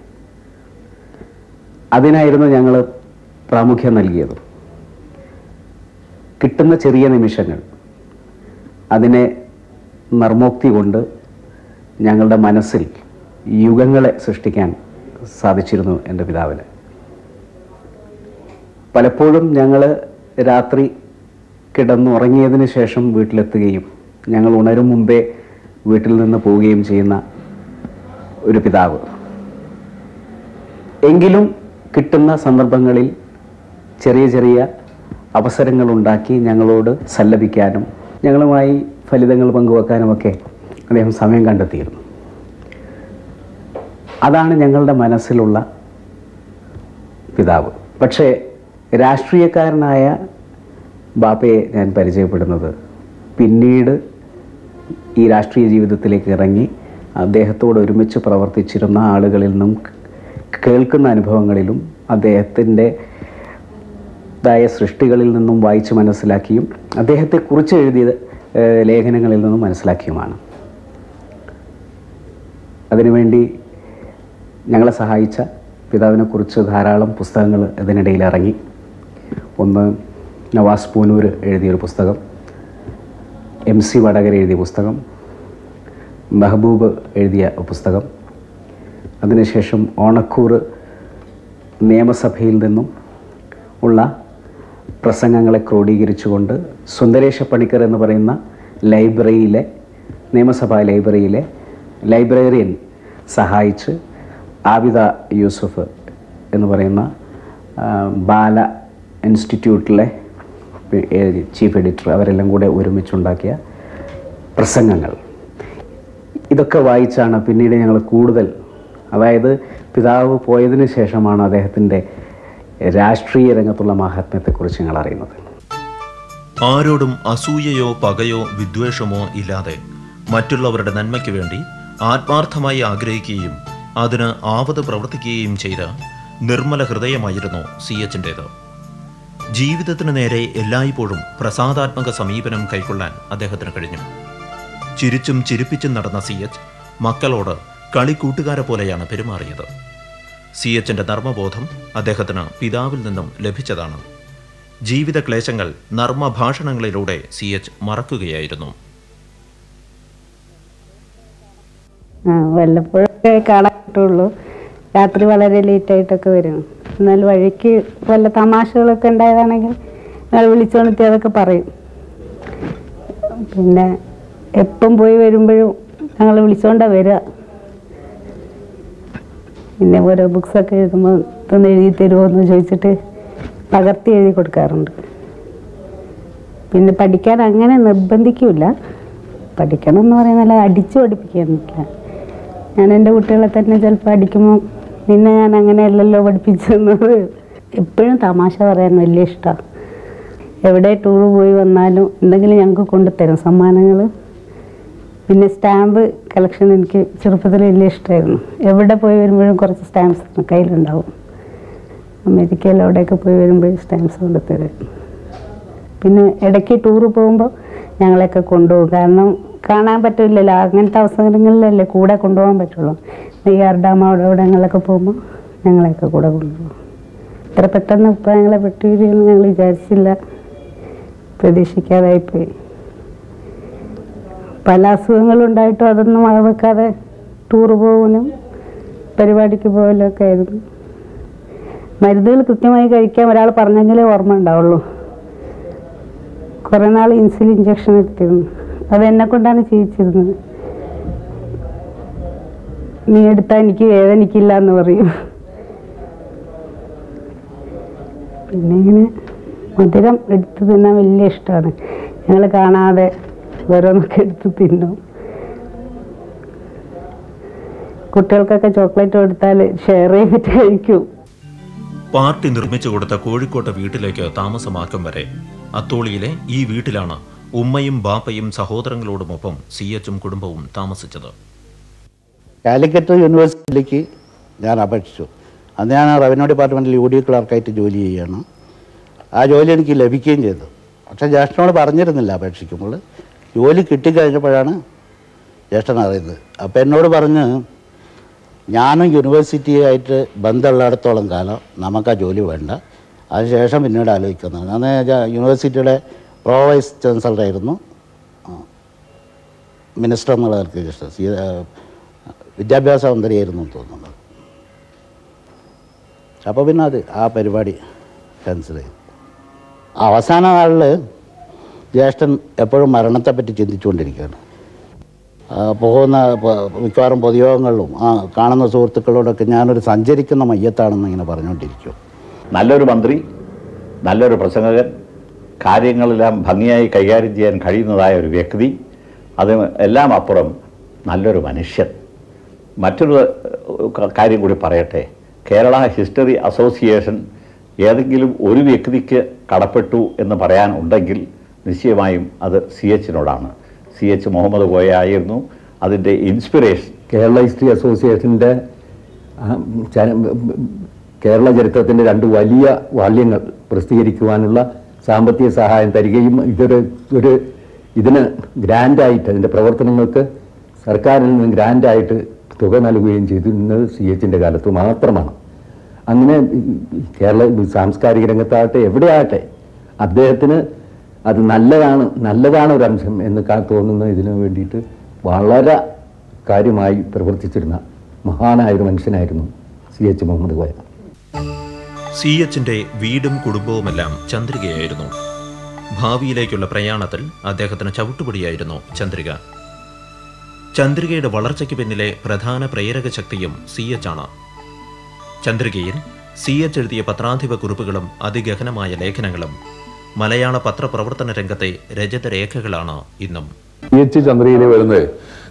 അതിനായിരുന്നു ഞങ്ങൾ പ്രാമുഖ്യം നൽകിയത്. കിട്ടുന്ന ചെറിയ നിമിഷങ്ങൾ അതിനെ നർമ്മോക്തി കൊണ്ട് ഞങ്ങളുടെ മനസ്സിൽ യുഗങ്ങളെ സൃഷ്ടിക്കാൻ സാധിച്ചിരുന്നു എൻ്റെ പിതാവിന്. പലപ്പോഴും ഞങ്ങൾ രാത്രി കിടന്നുറങ്ങിയതിന് ശേഷം വീട്ടിലെത്തുകയും ഞങ്ങൾ ഉണരും മുമ്പേ വീട്ടിൽ നിന്ന് പോവുകയും ചെയ്യുന്ന ഒരു പിതാവ്. എങ്കിലും കിട്ടുന്ന സന്ദർഭങ്ങളിൽ ചെറിയ ചെറിയ അവസരങ്ങളുണ്ടാക്കി ഞങ്ങളോട് സല്ലപിക്കാനും ഞങ്ങളുമായി ഫലിതങ്ങൾ പങ്കുവെക്കാനുമൊക്കെ അദ്ദേഹം സമയം കണ്ടെത്തിയിരുന്നു. അതാണ് ഞങ്ങളുടെ മനസ്സിലുള്ള പിതാവ്. പക്ഷേ രാഷ്ട്രീയക്കാരനായ ബാപ്പയെ ഞാൻ പരിചയപ്പെടുന്നത് പിന്നീട് ഈ രാഷ്ട്രീയ ജീവിതത്തിലേക്ക് ഇറങ്ങി അദ്ദേഹത്തോട് ഒരുമിച്ച് പ്രവർത്തിച്ചിരുന്ന ആളുകളിൽ നിന്നും കേൾക്കുന്ന അനുഭവങ്ങളിലും അദ്ദേഹത്തിൻ്റെ തായ സൃഷ്ടികളിൽ നിന്നും വായിച്ച് മനസ്സിലാക്കിയും അദ്ദേഹത്തെക്കുറിച്ച് എഴുതിയ ലേഖനങ്ങളിൽ നിന്നും മനസ്സിലാക്കിയുമാണ്. അതിനുവേണ്ടി ഞങ്ങളെ സഹായിച്ച പിതാവിനെക്കുറിച്ച് ധാരാളം പുസ്തകങ്ങൾ ഇതിനിടയിൽ ഇറങ്ങി. ഒന്ന് നവാസ് പൂനൂർ എഴുതിയൊരു പുസ്തകം, എം സി വടകര എഴുതിയ പുസ്തകം, മെഹബൂബ് എഴുതിയ പുസ്തകം, അതിനുശേഷം ഓണക്കൂർ നിയമസഭയിൽ നിന്നും ഉള്ള പ്രസംഗങ്ങളെ ക്രോഡീകരിച്ചുകൊണ്ട് സുന്ദരേശ പണിക്കർ എന്ന് പറയുന്ന ലൈബ്രറിയിലെ നിയമസഭാ ലൈബ്രറിയിലെ ലൈബ്രറിയൻ സഹായിച്ച് ആബിദ യൂസുഫ് എന്ന് പറയുന്ന ബാല ഇൻസ്റ്റിറ്റ്യൂട്ടിലെ ചീഫ് എഡിറ്റർ അവരെല്ലാം കൂടെ ഒരുമിച്ചുണ്ടാക്കിയ പ്രസംഗങ്ങൾ ഇതൊക്കെ വായിച്ചാണ് പിന്നീട് ഞങ്ങൾ കൂടുതൽ, അതായത് പിതാവ് പോയതിന് ശേഷമാണ് അദ്ദേഹത്തിൻ്റെ രാഷ്ട്രീയ രംഗത്തുള്ള മഹാത്മ്യത്തെക്കുറിച്ച് ഞങ്ങൾ അറിയുന്നത്. ആരോടും അസൂയയോ പകയോ വിദ്വേഷമോ ഇല്ലാതെ മറ്റുള്ളവരുടെ നന്മയ്ക്ക് വേണ്ടി ആത്മാർത്ഥമായി ആഗ്രഹിക്കുകയും അതിന് ആവത് പ്രവർത്തിക്കുകയും ചെയ്ത നിർമ്മല ഹൃദയമായിരുന്നു സി എച്ചിൻ്റേത്. ജീവിതത്തിന് നേരെ എല്ലായ്പ്പോഴും പ്രസാദാത്മക സമീപനം കൈക്കൊള്ളാൻ അദ്ദേഹത്തിന് കഴിഞ്ഞു. ചിരിച്ചും ചിരിപ്പിച്ചും നടന്ന സി എച്ച് മക്കളോട് കളിക്കൂട്ടുകാരെ പോലെയാണ് പെരുമാറിയത്. സി എച്ചിൻ്റെ നർമ്മബോധം അദ്ദേഹത്തിന് പിതാവിൽ നിന്നും ലഭിച്ചതാണ്. ജീവിത ക്ലേശങ്ങൾ നർമ്മഭാഷണങ്ങളിലൂടെ സി എച്ച് മറക്കുകയായിരുന്നു. വല്ലപ്പോഴും കാണാൻ രാത്രി വളരെ ലേറ്റായിട്ടൊക്കെ വരും. എന്നാൽ വഴിക്ക് വല്ല തമാശകളൊക്കെ ഉണ്ടായതാണെങ്കിൽ ഞങ്ങൾ വിളിച്ചു നിർത്തി അതൊക്കെ പറയും. പിന്നെ എപ്പം പോയി വരുമ്പോഴും ഞങ്ങൾ വിളിച്ചുകൊണ്ടാണ് വരിക. പിന്നെ ഓരോ ബുക്സൊക്കെ എഴുതുമ്പോൾ ഇതൊന്ന് എഴുതി തരുമോ എന്ന് ചോദിച്ചിട്ട് പകർത്തി എഴുതി കൊടുക്കാറുണ്ട്. പിന്നെ പഠിക്കാൻ അങ്ങനെ നിർബന്ധിക്കില്ല. പഠിക്കണം എന്ന് പറയുന്നില്ല, അടിച്ചു പഠിപ്പിക്കാനൊന്നുമില്ല. ഞാൻ എൻ്റെ കുട്ടികളെ തന്നെ ചിലപ്പോൾ അടിക്കുമ്പോൾ നിന്നെ ഞാൻ അങ്ങനെയല്ലല്ലോ പഠിപ്പിച്ചെന്നത്. എപ്പോഴും തമാശ പറയാൻ വലിയ ഇഷ്ടമാണ്. എവിടെ ടൂർ പോയി വന്നാലും എന്തെങ്കിലും ഞങ്ങൾക്ക് കൊണ്ടുത്തരും സമ്മാനങ്ങൾ. പിന്നെ സ്റ്റാമ്പ് കളക്ഷൻ എനിക്ക് ചെറുപ്പത്തിൽ വലിയ ഇഷ്ടമായിരുന്നു. എവിടെ പോയി വരുമ്പോഴും കുറച്ച് സ്റ്റാമ്പ്സ് കയ്യിലുണ്ടാവും. അമേരിക്കയിൽ അവിടെയൊക്കെ പോയി വരുമ്പോഴും സ്റ്റാമ്പ്സ് കൊണ്ടുത്തരും. പിന്നെ ഇടയ്ക്ക് ടൂറ് പോകുമ്പോൾ ഞങ്ങളെയൊക്കെ കൊണ്ടുപോകും. കാരണം കാണാൻ പറ്റില്ലല്ലോ, അങ്ങനത്തെ അവസരങ്ങളിലല്ലേ കൂടെ കൊണ്ടുപോകാൻ പറ്റുള്ളൂ. നെയ്യാർ ഡാം അവിടെ അവിടെ ഞങ്ങളൊക്കെ പോകുമ്പോൾ ഞങ്ങളെയൊക്കെ കൂടെ കൊണ്ടുപോകും. ഇത്ര പെട്ടെന്ന് ഇപ്പം ഞങ്ങളെ പെട്ടിരിയെന്ന് ഞങ്ങൾ വിചാരിച്ചില്ല, പ്രതീക്ഷിക്കാതായിപ്പോയി. പല അസുഖങ്ങളുണ്ടായിട്ടും അതൊന്നും മറവെക്കാതെ ടൂറ് പോകാനും പരിപാടിക്ക് പോകലും ഒക്കെ ആയിരുന്നു. മരുന്നുകൾ കൃത്യമായി കഴിക്കാൻ ഒരാൾ പറഞ്ഞെങ്കിലേ ഓർമ്മ ഉണ്ടാവുള്ളൂ. കുറേ നാൾ ഇൻസുലിൻ ഇഞ്ചക്ഷൻ എടുത്തിരുന്നു. അതെന്നെ കൊണ്ടാണ് ചെയ്യിച്ചിരുന്നത്. നീ എടുത്താൽ എനിക്ക് വേദനിക്കില്ല എന്ന് പറയും. പിന്നെ ഇങ്ങനെ മധുരം എടുത്ത് തിന്നാൻ വലിയ ഇഷ്ടമാണ്. ഞങ്ങൾ കാണാതെ ഓരോന്നൊക്കെ എടുത്ത് തിന്നും. കുട്ടികൾക്കൊക്കെ ചോക്ലേറ്റ് കൊടുത്താൽ ഷെയർ ചെയ്തിട്ട് കഴിക്കും. പാർട്ടി നിർമ്മിച്ചു കൊടുത്ത കോഴിക്കോട്ടെ വീട്ടിലേക്ക് താമസമാക്കും വരെ അത്തോളിയിലെ ഈ വീട്ടിലാണ് ഉമ്മയും ബാപ്പയും സഹോദരങ്ങളോടുമൊപ്പം സി എച്ചും കുടുംബവും താമസിച്ചത്. കാലിക്കറ്റ് യൂണിവേഴ്സിറ്റിയിലേക്ക് ഞാൻ അപേക്ഷിച്ചു. അന്ന് ഞാൻ റവന്യൂ ഡിപ്പാർട്ട്മെൻറ്റിൽ യു ഡി ക്ലർക്കായിട്ട് ജോലി ചെയ്യുകയാണ്. ആ ജോലി എനിക്ക് ലഭിക്കുകയും ചെയ്തു. പക്ഷേ ജ്യേഷ്ഠനോട് പറഞ്ഞിരുന്നില്ല അപേക്ഷിക്കുമ്പോൾ. ജോലി കിട്ടിക്കഴിഞ്ഞപ്പോഴാണ് ജ്യേഷ്ഠൻ അറിയുന്നത്. അപ്പോൾ എന്നോട് പറഞ്ഞ്, ഞാനും യൂണിവേഴ്സിറ്റിയായിട്ട് ബന്ധമുള്ളിടത്തോളം കാലം നമുക്ക് ആ ജോലി വേണ്ട, അതിനുശേഷം പിന്നീട് ആലോചിക്കുന്നതാണ്. അന്ന് യൂണിവേഴ്സിറ്റിയുടെ പ്രോ വൈസ് ചാൻസലറായിരുന്നു മിനിസ്റ്റർ എന്നുള്ള നിലയ്ക്ക്, വിദ്യാഭ്യാസ മന്ത്രിയായിരുന്നു എന്ന് തോന്നുന്നു. അപ്പോൾ പിന്നെ അത് ആ പരിപാടി ക്യാൻസൽ ചെയ്തു. അവസാന നാളിൽ ജ്യേഷ്ഠൻ എപ്പോഴും മരണത്തെപ്പറ്റി ചിന്തിച്ചുകൊണ്ടിരിക്കുകയാണ്. പോകുന്ന മിക്കവാറും പൊതുയോഗങ്ങളിലും ആ കാണുന്ന സുഹൃത്തുക്കളോടൊക്കെ ഞാനൊരു സഞ്ചരിക്കുന്ന മയ്യത്താണെന്ന് ഇങ്ങനെ പറഞ്ഞുകൊണ്ടിരിക്കും. നല്ലൊരു മന്ത്രി, നല്ലൊരു പ്രസംഗകൻ, കാര്യങ്ങളെല്ലാം ഭംഗിയായി കൈകാര്യം ചെയ്യാൻ കഴിയുന്നതായ ഒരു വ്യക്തി, അത് എല്ലാം അപ്പുറം നല്ലൊരു മനുഷ്യൻ. മറ്റൊരു കാര്യം കൂടി പറയട്ടെ, കേരള ഹിസ്റ്ററി അസോസിയേഷൻ ഏതെങ്കിലും ഒരു വ്യക്തിക്ക് കടപ്പെട്ടു എന്ന് പറയാൻ ഉണ്ടെങ്കിൽ നിശ്ചയമായും അത് സി എച്ചിനോടാണ്. സി എച്ച് മുഹമ്മദ് കോയ ആയിരുന്നു അതിൻ്റെ ഇൻസ്പിറേഷൻ. കേരള ഹിസ്റ്ററി അസോസിയേഷൻ്റെ കേരള ചരിത്രത്തിൻ്റെ രണ്ട് വലിയ വാല്യങ്ങൾ പ്രസിദ്ധീകരിക്കുവാനുള്ള സാമ്പത്തിക സഹായം തരികയും ഇതൊരു ഒരു ഇതിന് ഗ്രാൻഡായിട്ട് അതിൻ്റെ പ്രവർത്തനങ്ങൾക്ക് സർക്കാരിൽ നിന്ന് ഗ്രാൻഡായിട്ട് തുക നൽകുകയും ചെയ്തിരുന്നത് സി എച്ചിൻ്റെ കാലത്ത് മാത്രമാണ്. അങ്ങനെ കേരള സാംസ്കാരിക രംഗത്താകട്ടെ എവിടെയാകട്ടെ അദ്ദേഹത്തിന് അത് നല്ലതാണ്, നല്ലതാണ് ഒരു അംശം എന്ന് തോന്നുന്ന ഇതിനു വേണ്ടിയിട്ട് വളരെ കാര്യമായി പ്രവർത്തിച്ചിരുന്ന മഹാനായൊരു മനുഷ്യനായിരുന്നു C H Muhammad Koya. C എച്ചിൻ്റെ വീടും കുടുംബവുമെല്ലാം ചന്ദ്രികയായിരുന്നു. ഭാവിയിലേക്കുള്ള പ്രയാണത്തിൽ അദ്ദേഹത്തിന് ചവിട്ടുപടിയായിരുന്നു ചന്ദ്രിക. ചന്ദ്രികയുടെ വളർച്ചയ്ക്ക് പിന്നിലെ പ്രധാന പ്രേരക ശക്തിയും സി എച്ച് ആണ്. ചന്ദ്രികയിൽ സി എച്ച് എഴുതിയ പത്രാധിപ കുറിപ്പുകളും അതിഗഹനമായ ലേഖനങ്ങളും മലയാള പത്രപ്രവർത്തന രംഗത്തെ രചിതരേഖകളാണ് ഇന്നും. സി എച്ച് ചന്ദ്രികയിൽ വരുന്നത്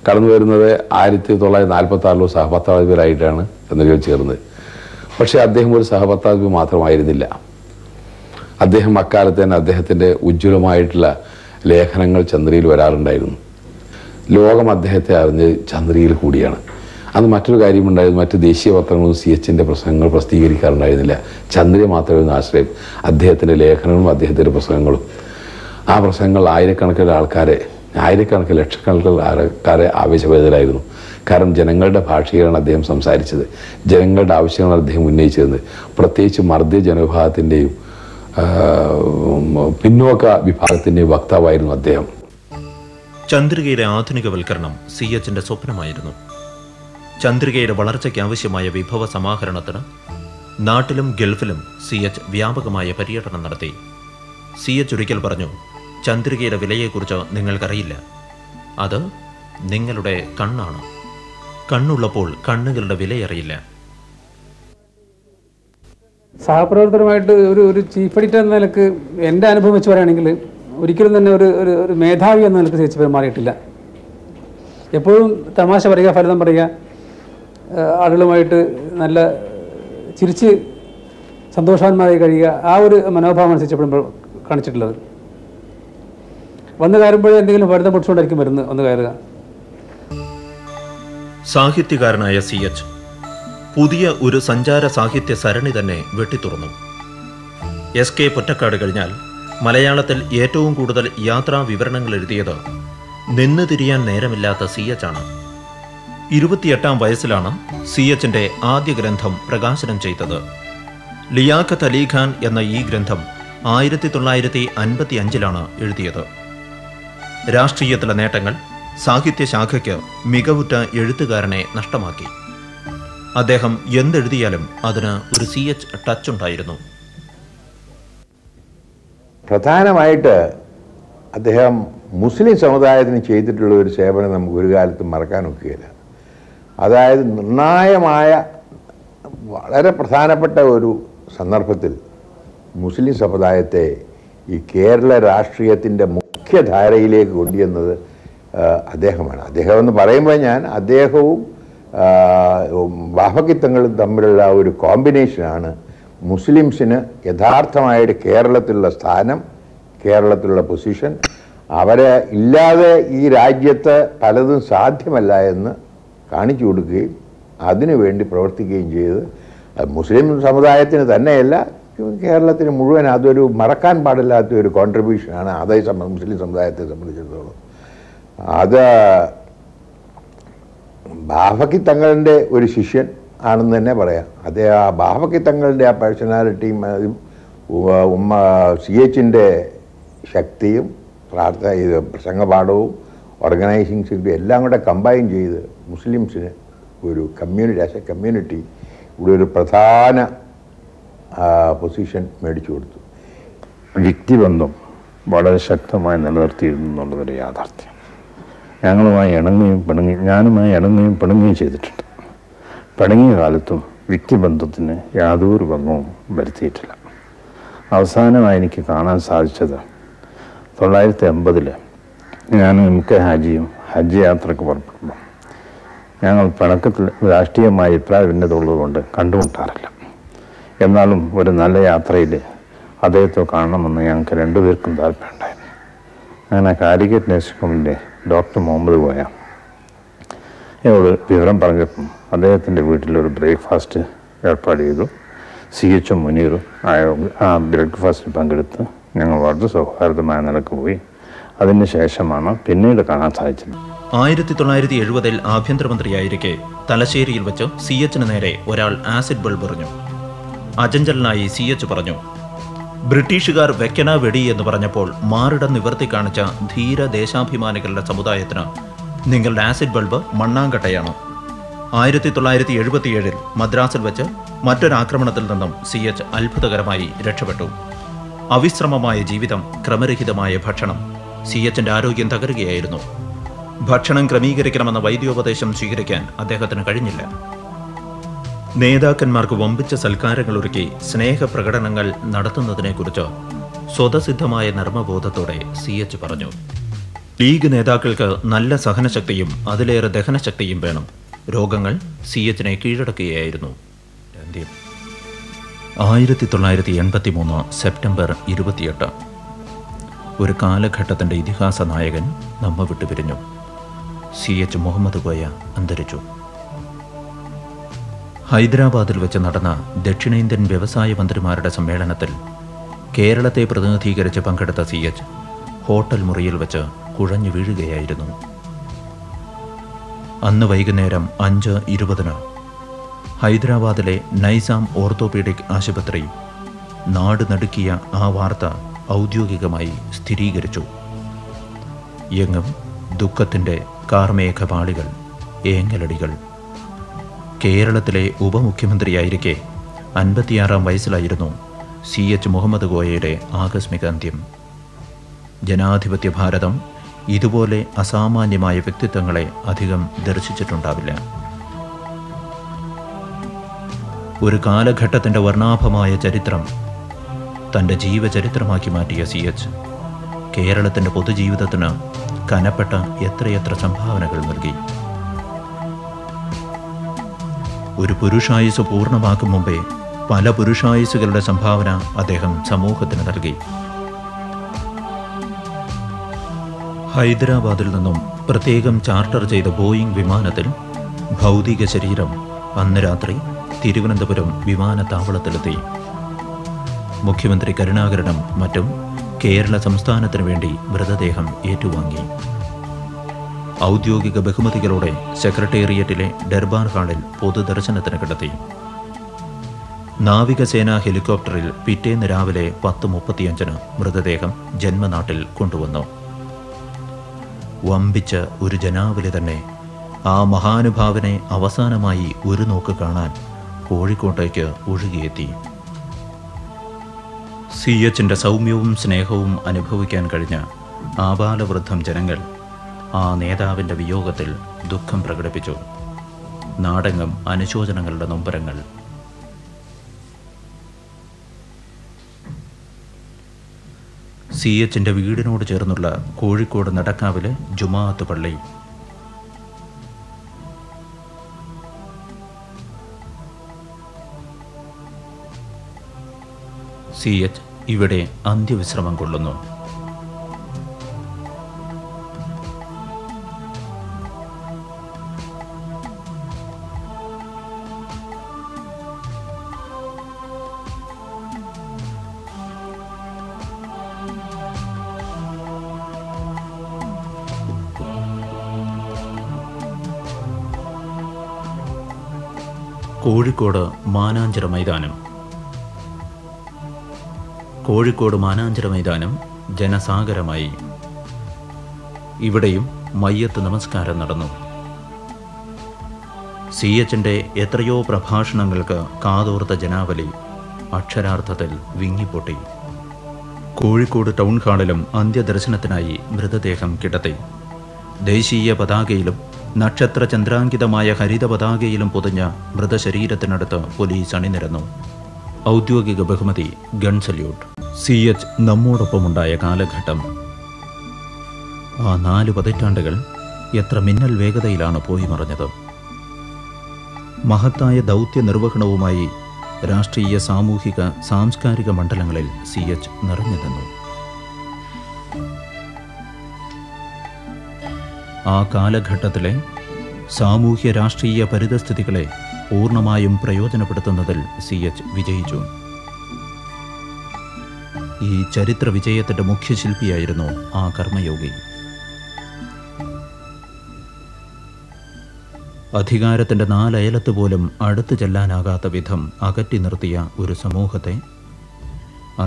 കടന്നു വരുന്നത് ആയിരത്തി തൊള്ളായിരത്തി നാൽപ്പത്തി ആറിലോ സഹപത്രാധിപരായിട്ടാണ് ചന്ദ്രികയിൽ ചേർന്നത്. പക്ഷേ അദ്ദേഹം ഒരു സഹപത്രാധിപ മാത്രമായിരുന്നില്ല. അദ്ദേഹം അക്കാലത്ത് തന്നെ അദ്ദേഹത്തിൻ്റെ ഉജ്ജ്വലമായിട്ടുള്ള ലേഖനങ്ങൾ ചന്ദ്രികയിൽ വരാറുണ്ടായിരുന്നു. ലോകം അദ്ദേഹത്തെ അറിഞ്ഞത് ചന്ദ്രികയിൽ കൂടിയാണ്. അന്ന് മറ്റൊരു കാര്യമുണ്ടായിരുന്നു, മറ്റ് ദേശീയ പത്രങ്ങളും സി എച്ചിൻ്റെ പ്രസംഗങ്ങൾ പ്രസിദ്ധീകരിക്കാറുണ്ടായിരുന്നില്ല. ചന്ദ്രിക മാത്രമായിരുന്നു ആശ്രയം. അദ്ദേഹത്തിൻ്റെ ലേഖനങ്ങളും അദ്ദേഹത്തിൻ്റെ പ്രസംഗങ്ങളും, ആ പ്രസംഗങ്ങൾ ആയിരക്കണക്കിന് ആൾക്കാരെ ആയിരക്കണക്കിന് ലക്ഷക്കണക്കിന് ആൾക്കാരെ ആവേശഭരിതരായിരുന്നു. കാരണം ജനങ്ങളുടെ ഭാഷയിലാണ് അദ്ദേഹം സംസാരിച്ചത്, ജനങ്ങളുടെ ആവശ്യങ്ങളാണ് അദ്ദേഹം ഉന്നയിച്ചിരുന്നത്. പ്രത്യേകിച്ച് മർദ്ദ ജനവിഭാഗത്തിൻ്റെയും പിന്നോക്ക വിഭാഗത്തിൻ്റെയും വക്താവായിരുന്നു അദ്ദേഹം. ചന്ദ്രികയുടെ ആധുനികവൽക്കരണം സി എച്ചിൻ്റെ സ്വപ്നമായിരുന്നു. ചന്ദ്രികയുടെ വളർച്ചയ്ക്കാവശ്യമായ വിഭവ സമാഹരണത്തിന് നാട്ടിലും ഗൾഫിലും സി എച്ച് വ്യാപകമായ പര്യടനം നടത്തി. സി എച്ച് ഒരിക്കൽ പറഞ്ഞു, ചന്ദ്രികയുടെ വിലയെക്കുറിച്ച് നിങ്ങൾക്കറിയില്ല, അത് നിങ്ങളുടെ കണ്ണാണ്, കണ്ണുള്ളപ്പോൾ കണ്ണുകളുടെ വിലയറിയില്ല. സഹപ്രവർത്തകരുമായിട്ട് ഒരു ഒരു ചീഫ് എഡിറ്റർ എന്ന നിലക്ക് എൻ്റെ അനുഭവം വെച്ച് പറയുകയാണെങ്കിൽ ഒരിക്കലും തന്നെ ഒരു ഒരു മേധാവി എന്ന നിലക്ക് ചേച്ചി പെരുമാറിയിട്ടില്ല. എപ്പോഴും തമാശ പറയുക, ഫലിതം പറയുക, ആളുകളുമായിട്ട് നല്ല ചിരിച്ച് സന്തോഷവാന്മാരായി കഴിയുക, ആ ഒരു മനോഭാവമാണ് ചേച്ചി എപ്പോഴും കാണിച്ചിട്ടുള്ളത്. വന്നു കയറുമ്പോഴേ എന്തെങ്കിലും ഫലിതം പൊടിച്ചുകൊണ്ടായിരിക്കും വരുന്നത് വന്നു കയറുക. സാഹിത്യകാരനായ സി എച്ച് പുതിയ ഒരു സഞ്ചാര സാഹിത്യ സരണി തന്നെ വെട്ടിത്തുറന്നു. എസ് കെ പൊറ്റക്കാട് കഴിഞ്ഞാൽ മലയാളത്തിൽ ഏറ്റവും കൂടുതൽ യാത്രാ വിവരണങ്ങൾ എഴുതിയത് നിന്ന് തിരിയാൻ നേരമില്ലാത്ത സി എച്ച് ആണ്. ഇരുപത്തിയെട്ടാം വയസ്സിലാണ് സി എച്ചിൻ്റെ ആദ്യ ഗ്രന്ഥം പ്രകാശനം ചെയ്തത്. ലിയാഖത്ത് അലി ഖാൻ എന്ന ഈ ഗ്രന്ഥം ആയിരത്തി തൊള്ളായിരത്തി അൻപത്തി അഞ്ചിലാണ് എഴുതിയത്. രാഷ്ട്രീയത്തിലെ നേട്ടങ്ങൾ സാഹിത്യശാഖയ്ക്ക് മികവുറ്റ എഴുത്തുകാരനെ നഷ്ടമാക്കി. അദ്ദേഹം എന്തെഴുതിയാലും അതിന് ഒരു സി എച്ച് ടച്ച് ഉണ്ടായിരുന്നു. പ്രധാനമായിട്ട് അദ്ദേഹം മുസ്ലിം സമുദായത്തിന് ചെയ്തിട്ടുള്ള ഒരു സേവനം നമുക്ക് ഒരു കാലത്തും മറക്കാനൊക്കുകയില്ല. അതായത് നിർണായകമായ വളരെ പ്രധാനപ്പെട്ട ഒരു സന്ദർഭത്തിൽ മുസ്ലിം സമുദായത്തെ ഈ കേരള രാഷ്ട്രീയത്തിൻ്റെ മുഖ്യധാരയിലേക്ക് കൊണ്ടുവന്നത് അദ്ദേഹമാണ്. അദ്ദേഹം എന്ന് പറയുമ്പോൾ ഞാൻ അദ്ദേഹവും ബാഫക്കി തങ്ങളും തമ്മിലുള്ള ഒരു കോമ്പിനേഷനാണ് മുസ്ലിംസിന് യഥാർത്ഥമായിട്ട് കേരളത്തിലുള്ള സ്ഥാനം, കേരളത്തിലുള്ള പൊസിഷൻ, അവരെ ഇല്ലാതെ ഈ രാജ്യത്ത് പലതും സാധ്യമല്ല എന്ന് കാണിച്ചു കൊടുക്കുകയും അതിനുവേണ്ടി പ്രവർത്തിക്കുകയും ചെയ്ത് മുസ്ലിം സമുദായത്തിന് തന്നെയല്ല കേരളത്തിന് മുഴുവൻ അതൊരു മറക്കാൻ പാടില്ലാത്ത ഒരു കോൺട്രിബ്യൂഷനാണ്. അതേ മുസ്ലിം സമുദായത്തെ സംബന്ധിച്ചിടത്തോളം അത് ബാഫക്കി തങ്ങളുടെ ഒരു ശിഷ്യൻ ആണെന്ന് തന്നെ പറയാം. അതേ ആ ബാഫക്കി തങ്ങളുടെ ആ പേഴ്സണാലിറ്റിയും ഉമ്മ സി എച്ചിൻ്റെ ശക്തിയും പ്രാർത്ഥന ചെയ്ത് പ്രസംഗപാഠവും ഓർഗനൈസിങ് ശക്തിയും എല്ലാം കൂടെ കമ്പൈൻ ചെയ്ത് മുസ്ലിംസിന് ഒരു കമ്മ്യൂണിറ്റി ആസ് എ കമ്മ്യൂണിറ്റി ഇവിടെ ഒരു പ്രധാന പൊസിഷൻ മേടിച്ചു കൊടുത്തു. വ്യക്തിബന്ധം വളരെ ശക്തമായി നിലനിർത്തിയിരുന്നു എന്നുള്ളതൊരു യാഥാർത്ഥ്യം. ഞങ്ങളുമായി ഇണങ്ങുകയും പിണങ്ങുകയും ഞാനുമായി ഇണങ്ങുകയും പിണങ്ങുകയും ചെയ്തിട്ടുണ്ട്. പിണങ്ങിയ കാലത്തും വ്യക്തിബന്ധത്തിന് യാതൊരു ഭംഗവും വരുത്തിയിട്ടില്ല. അവസാനമായി എനിക്ക് കാണാൻ സാധിച്ചത് തൊള്ളായിരത്തി എൺപതിൽ ഞാൻ എം കെ ഹാജിയും ഹജ്ജ് യാത്രയ്ക്ക് പുറപ്പെടുമ്പോൾ ഞങ്ങൾ പിണക്കത്തിൽ രാഷ്ട്രീയമായ അഭിപ്രായ ഭിന്നത ഉള്ളതുകൊണ്ട് കണ്ടുമുട്ടാറില്ല. എന്നാലും ഒരു നല്ല യാത്രയിൽ അദ്ദേഹത്തെ കാണണമെന്ന് ഞങ്ങൾക്ക് രണ്ടുപേർക്കും താല്പര്യമുണ്ടായിരുന്നു. അങ്ങനെ കാലിക്കറ്റ് യൂണിവേഴ്സിറ്റിയിലെ ഡോക്ടർ മുഹമ്മദ് കോയ എന്നോട് വിവരം പറഞ്ഞപ്പം അദ്ദേഹത്തിൻ്റെ വീട്ടിലൊരു ബ്രേക്ക്ഫാസ്റ്റ് ഏർപ്പാട് ചെയ്തു. സി എച്ചും മുനീറും ആ ബ്രേക്ക്ഫാസ്റ്റിൽ പങ്കെടുത്ത് ഞങ്ങൾ വളരെ സൗഹാർദ്ദമായ നിലക്ക് പോയി. അതിന് ശേഷമാണ് പിന്നീട് കാണാൻ സാധിച്ചത്. ആയിരത്തി തൊള്ളായിരത്തി എഴുപതിൽ ആഭ്യന്തരമന്ത്രിയായിരിക്കെ തലശ്ശേരിയിൽ വെച്ച് സി എച്ചിന് നേരെ ഒരാൾ ആസിഡ് ബൾബ് എറിഞ്ഞു. അജഞ്ചലനായി സി എച്ച് പറഞ്ഞു, ബ്രിട്ടീഷുകാർ വെക്കന വെടി എന്ന് പറഞ്ഞപ്പോൾ മാറിടം നിവർത്തി കാണിച്ച ധീര ദേശാഭിമാനികളുടെ സമുദായത്തിന് നിങ്ങളുടെ ആസിഡ് ബൾബ് മണ്ണാങ്കട്ടയാണ്. ആയിരത്തി തൊള്ളായിരത്തി എഴുപത്തിയേഴിൽ മദ്രാസിൽ വെച്ച് മറ്റൊരാക്രമണത്തിൽ നിന്നും സി എച്ച് അത്ഭുതകരമായി രക്ഷപ്പെട്ടു. അവിശ്രമമായ ജീവിതം, ക്രമരഹിതമായ ഭക്ഷണം, സി എച്ചിൻ്റെ ആരോഗ്യം തകരുകയായിരുന്നു. ഭക്ഷണം ക്രമീകരിക്കണമെന്ന വൈദ്യോപദേശം സ്വീകരിക്കാൻ അദ്ദേഹത്തിന് കഴിഞ്ഞില്ല. നേതാക്കന്മാർക്ക് വമ്പിച്ച സൽക്കാരങ്ങളൊരുക്കി സ്നേഹപ്രകടനങ്ങൾ നടത്തുന്നതിനെക്കുറിച്ച് സ്വതസിദ്ധമായ നർമ്മബോധത്തോടെ സി എച്ച് പറഞ്ഞു, ലീഗ് നേതാക്കൾക്ക് നല്ല സഹനശക്തിയും അതിലേറെ ദഹനശക്തിയും വേണം. രോഗങ്ങൾ സി എച്ചിനെ കീഴടക്കുകയായിരുന്നു. ആയിരത്തി തൊള്ളായിരത്തി എൺപത്തി മൂന്ന് സെപ്റ്റംബർ ഇരുപത്തിയെട്ട് ഒരു കാലഘട്ടത്തിൻ്റെ ഇതിഹാസ നായകൻ നമ്മെ വിട്ടുപിരിഞ്ഞു. സി എച്ച് മുഹമ്മദ് കോയ അന്തരിച്ചു. ഹൈദരാബാദിൽ വെച്ച് നടന്ന ദക്ഷിണേന്ത്യൻ വ്യവസായ മന്ത്രിമാരുടെ സമ്മേളനത്തിൽ കേരളത്തെ പ്രതിനിധീകരിച്ച് പങ്കെടുത്ത സി എച്ച് ഹോട്ടൽ മുറിയിൽ വെച്ച് കുഴഞ്ഞു വീഴുകയായിരുന്നു. അന്ന് വൈകുന്നേരം അഞ്ച് ഇരുപതിന് ഹൈദരാബാദിലെ നൈസാം ഓർത്തോപീഡിക് ആശുപത്രി നാട് നടുക്കിയ ആ വാർത്ത ഔദ്യോഗികമായി സ്ഥിരീകരിച്ചു. എങ്ങും ദുഃഖത്തിൻ്റെ കാർമേഘപാളികൾ, ഏങ്ങലടികൾ. കേരളത്തിലെ ഉപമുഖ്യമന്ത്രിയായിരിക്കെ അൻപത്തിയാറാം വയസ്സിലായിരുന്നു സി എച്ച് മുഹമ്മദ് കോയയുടെ ആകസ്മിക അന്ത്യം. ജനാധിപത്യ ഭാരതം ഇതുപോലെ അസാമാന്യമായ വ്യക്തിത്വങ്ങളെ അധികം ദർശിച്ചിട്ടുണ്ടാവില്ല. ഒരു കാലഘട്ടത്തിൻ്റെ വർണ്ണാഭമായ ചരിത്രം തൻ്റെ ജീവചരിത്രമാക്കി മാറ്റിയ സി എച്ച് കേരളത്തിൻ്റെ പൊതുജീവിതത്തിന് കനപ്പെട്ട എത്രയെത്ര സംഭാവനകൾ നൽകി. ഒരു പുരുഷായുസ് പൂർണ്ണമാക്കും മുമ്പേ പല പുരുഷായുസുകളുടെ സംഭാവന അദ്ദേഹം സമൂഹത്തിന് നൽകി. ഹൈദരാബാദിൽ നിന്നും പ്രത്യേകം ചാർട്ടർ ചെയ്ത ബോയിംഗ് വിമാനത്തിൽ ഭൗതിക ശരീരം അന്ന് രാത്രി തിരുവനന്തപുരം വിമാനത്താവളത്തിലെത്തി. മുഖ്യമന്ത്രി കരുണാകരനും മറ്റും കേരള സംസ്ഥാനത്തിനു വേണ്ടി മൃതദേഹം ഏറ്റുവാങ്ങി. ഔദ്യോഗിക ബഹുമതികളോടെ സെക്രട്ടേറിയറ്റിലെ ദർബാർ ഹാളിൽ പൊതുദർശനത്തിന് കിടത്തി. നാവികസേനാ ഹെലികോപ്റ്ററിൽ പിറ്റേന്ന് രാവിലെ പത്ത് മുപ്പത്തിയഞ്ചിന് മൃതദേഹം ജന്മനാട്ടിൽ കൊണ്ടുവന്നു. വമ്പിച്ച ഒരു ജനാവലി തന്നെ ആ മഹാനുഭാവനെ അവസാനമായി ഒരു നോക്ക് കാണാൻ കോഴിക്കോട്ടേക്ക് ഒഴുകിയെത്തി. സി എച്ചിൻ്റെ സൗമ്യവും സ്നേഹവും അനുഭവിക്കാൻ കഴിഞ്ഞ ആബാലവൃദ്ധം ജനങ്ങൾ ആ നേതാവിൻ്റെ വിയോഗത്തിൽ ദുഃഖം പ്രകടിപ്പിച്ചു. നാടെങ്ങും അനുശോചനങ്ങളുടെ നൊമ്പരങ്ങൾ. സി എച്ചിൻ്റെ വീടിനോട് ചേർന്നുള്ള കോഴിക്കോട് നടക്കാവിലെ ജുമാഅത്ത് പള്ളി സി എച്ച് ഇവിടെ അന്ത്യവിശ്രമം കൊള്ളുന്നു. കോഴിക്കോട് മാനാഞ്ചിറ മൈതാനം. കോഴിക്കോട് മാനാഞ്ചിറ മൈതാനം ജനസാഗരമായി. ഇവിടെയും മയ്യത്ത് നമസ്കാരം നടന്നു. സി എച്ചിൻ്റെ എത്രയോ പ്രഭാഷണങ്ങൾക്ക് കാതോർത്ത ജനാവലി അക്ഷരാർത്ഥത്തിൽ വിങ്ങിപ്പൊട്ടി. കോഴിക്കോട് ടൗൺ ഹാളിലും അന്ത്യദർശനത്തിനായി മൃതദേഹം കിടത്തി. ദേശീയ പതാകയിലും നക്ഷത്ര ചന്ദ്രാങ്കിതമായ ഹരിത പതാകയിലും പൊതിഞ്ഞ മൃതശരീരത്തിനടുത്ത് പോലീസ് അണിനിരന്നു. ഔദ്യോഗിക ബഹുമതി ഗൺ സല്യൂട്ട്. സി എച്ച് നമ്മോടൊപ്പമുണ്ടായ കാലഘട്ടം, ആ നാല് പതിറ്റാണ്ടുകൾ എത്ര മിന്നൽ വേഗതയിലാണ് പോയി മറഞ്ഞത്. മഹത്തായ ദൗത്യ നിർവഹണവുമായി രാഷ്ട്രീയ, സാമൂഹിക, സാംസ്കാരിക മണ്ഡലങ്ങളിൽ സി എച്ച് നിറഞ്ഞു നിന്നു. ആ കാലഘട്ടത്തിലെ സാമൂഹ്യ രാഷ്ട്രീയ പരിതസ്ഥിതികളെ പൂർണ്ണമായും പ്രയോജനപ്പെടുത്തുന്നതിൽ സി എച്ച് വിജയിച്ചു. ഈ ചരിത്ര വിജയത്തിൻ്റെ മുഖ്യശില്പിയായിരുന്നു ആ കർമ്മയോഗി. അധികാരത്തിൻ്റെ നാലയലത്ത് പോലും അടുത്തു ചെല്ലാനാകാത്ത വിധം അകറ്റി നിർത്തിയ ഒരു സമൂഹത്തെ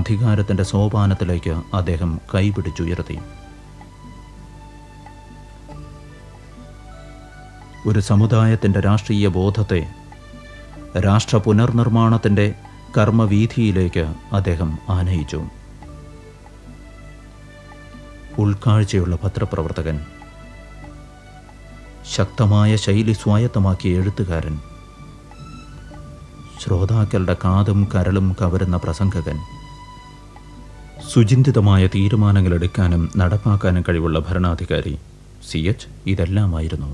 അധികാരത്തിൻ്റെ സോപാനത്തിലേക്ക് അദ്ദേഹം കൈപിടിച്ചുയർത്തി. ഒരു സമുദായത്തിൻ്റെ രാഷ്ട്രീയ ബോധത്തെ രാഷ്ട്ര പുനർനിർമ്മാണത്തിൻ്റെ കർമ്മവീഥിയിലേക്ക് അദ്ദേഹം ആനയിച്ചു. ഉൾക്കാഴ്ചയുള്ള പത്രപ്രവർത്തകൻ, ശക്തമായ ശൈലി സ്വായത്തമാക്കിയ എഴുത്തുകാരൻ, ശ്രോതാക്കളുടെ കാതും കരളും കവരുന്ന പ്രസംഗകൻ, സുചിന്തിതമായ തീരുമാനങ്ങളെടുക്കാനും നടപ്പാക്കാനും കഴിവുള്ള ഭരണാധികാരി സി എച്ച് ഇതെല്ലാമായിരുന്നു.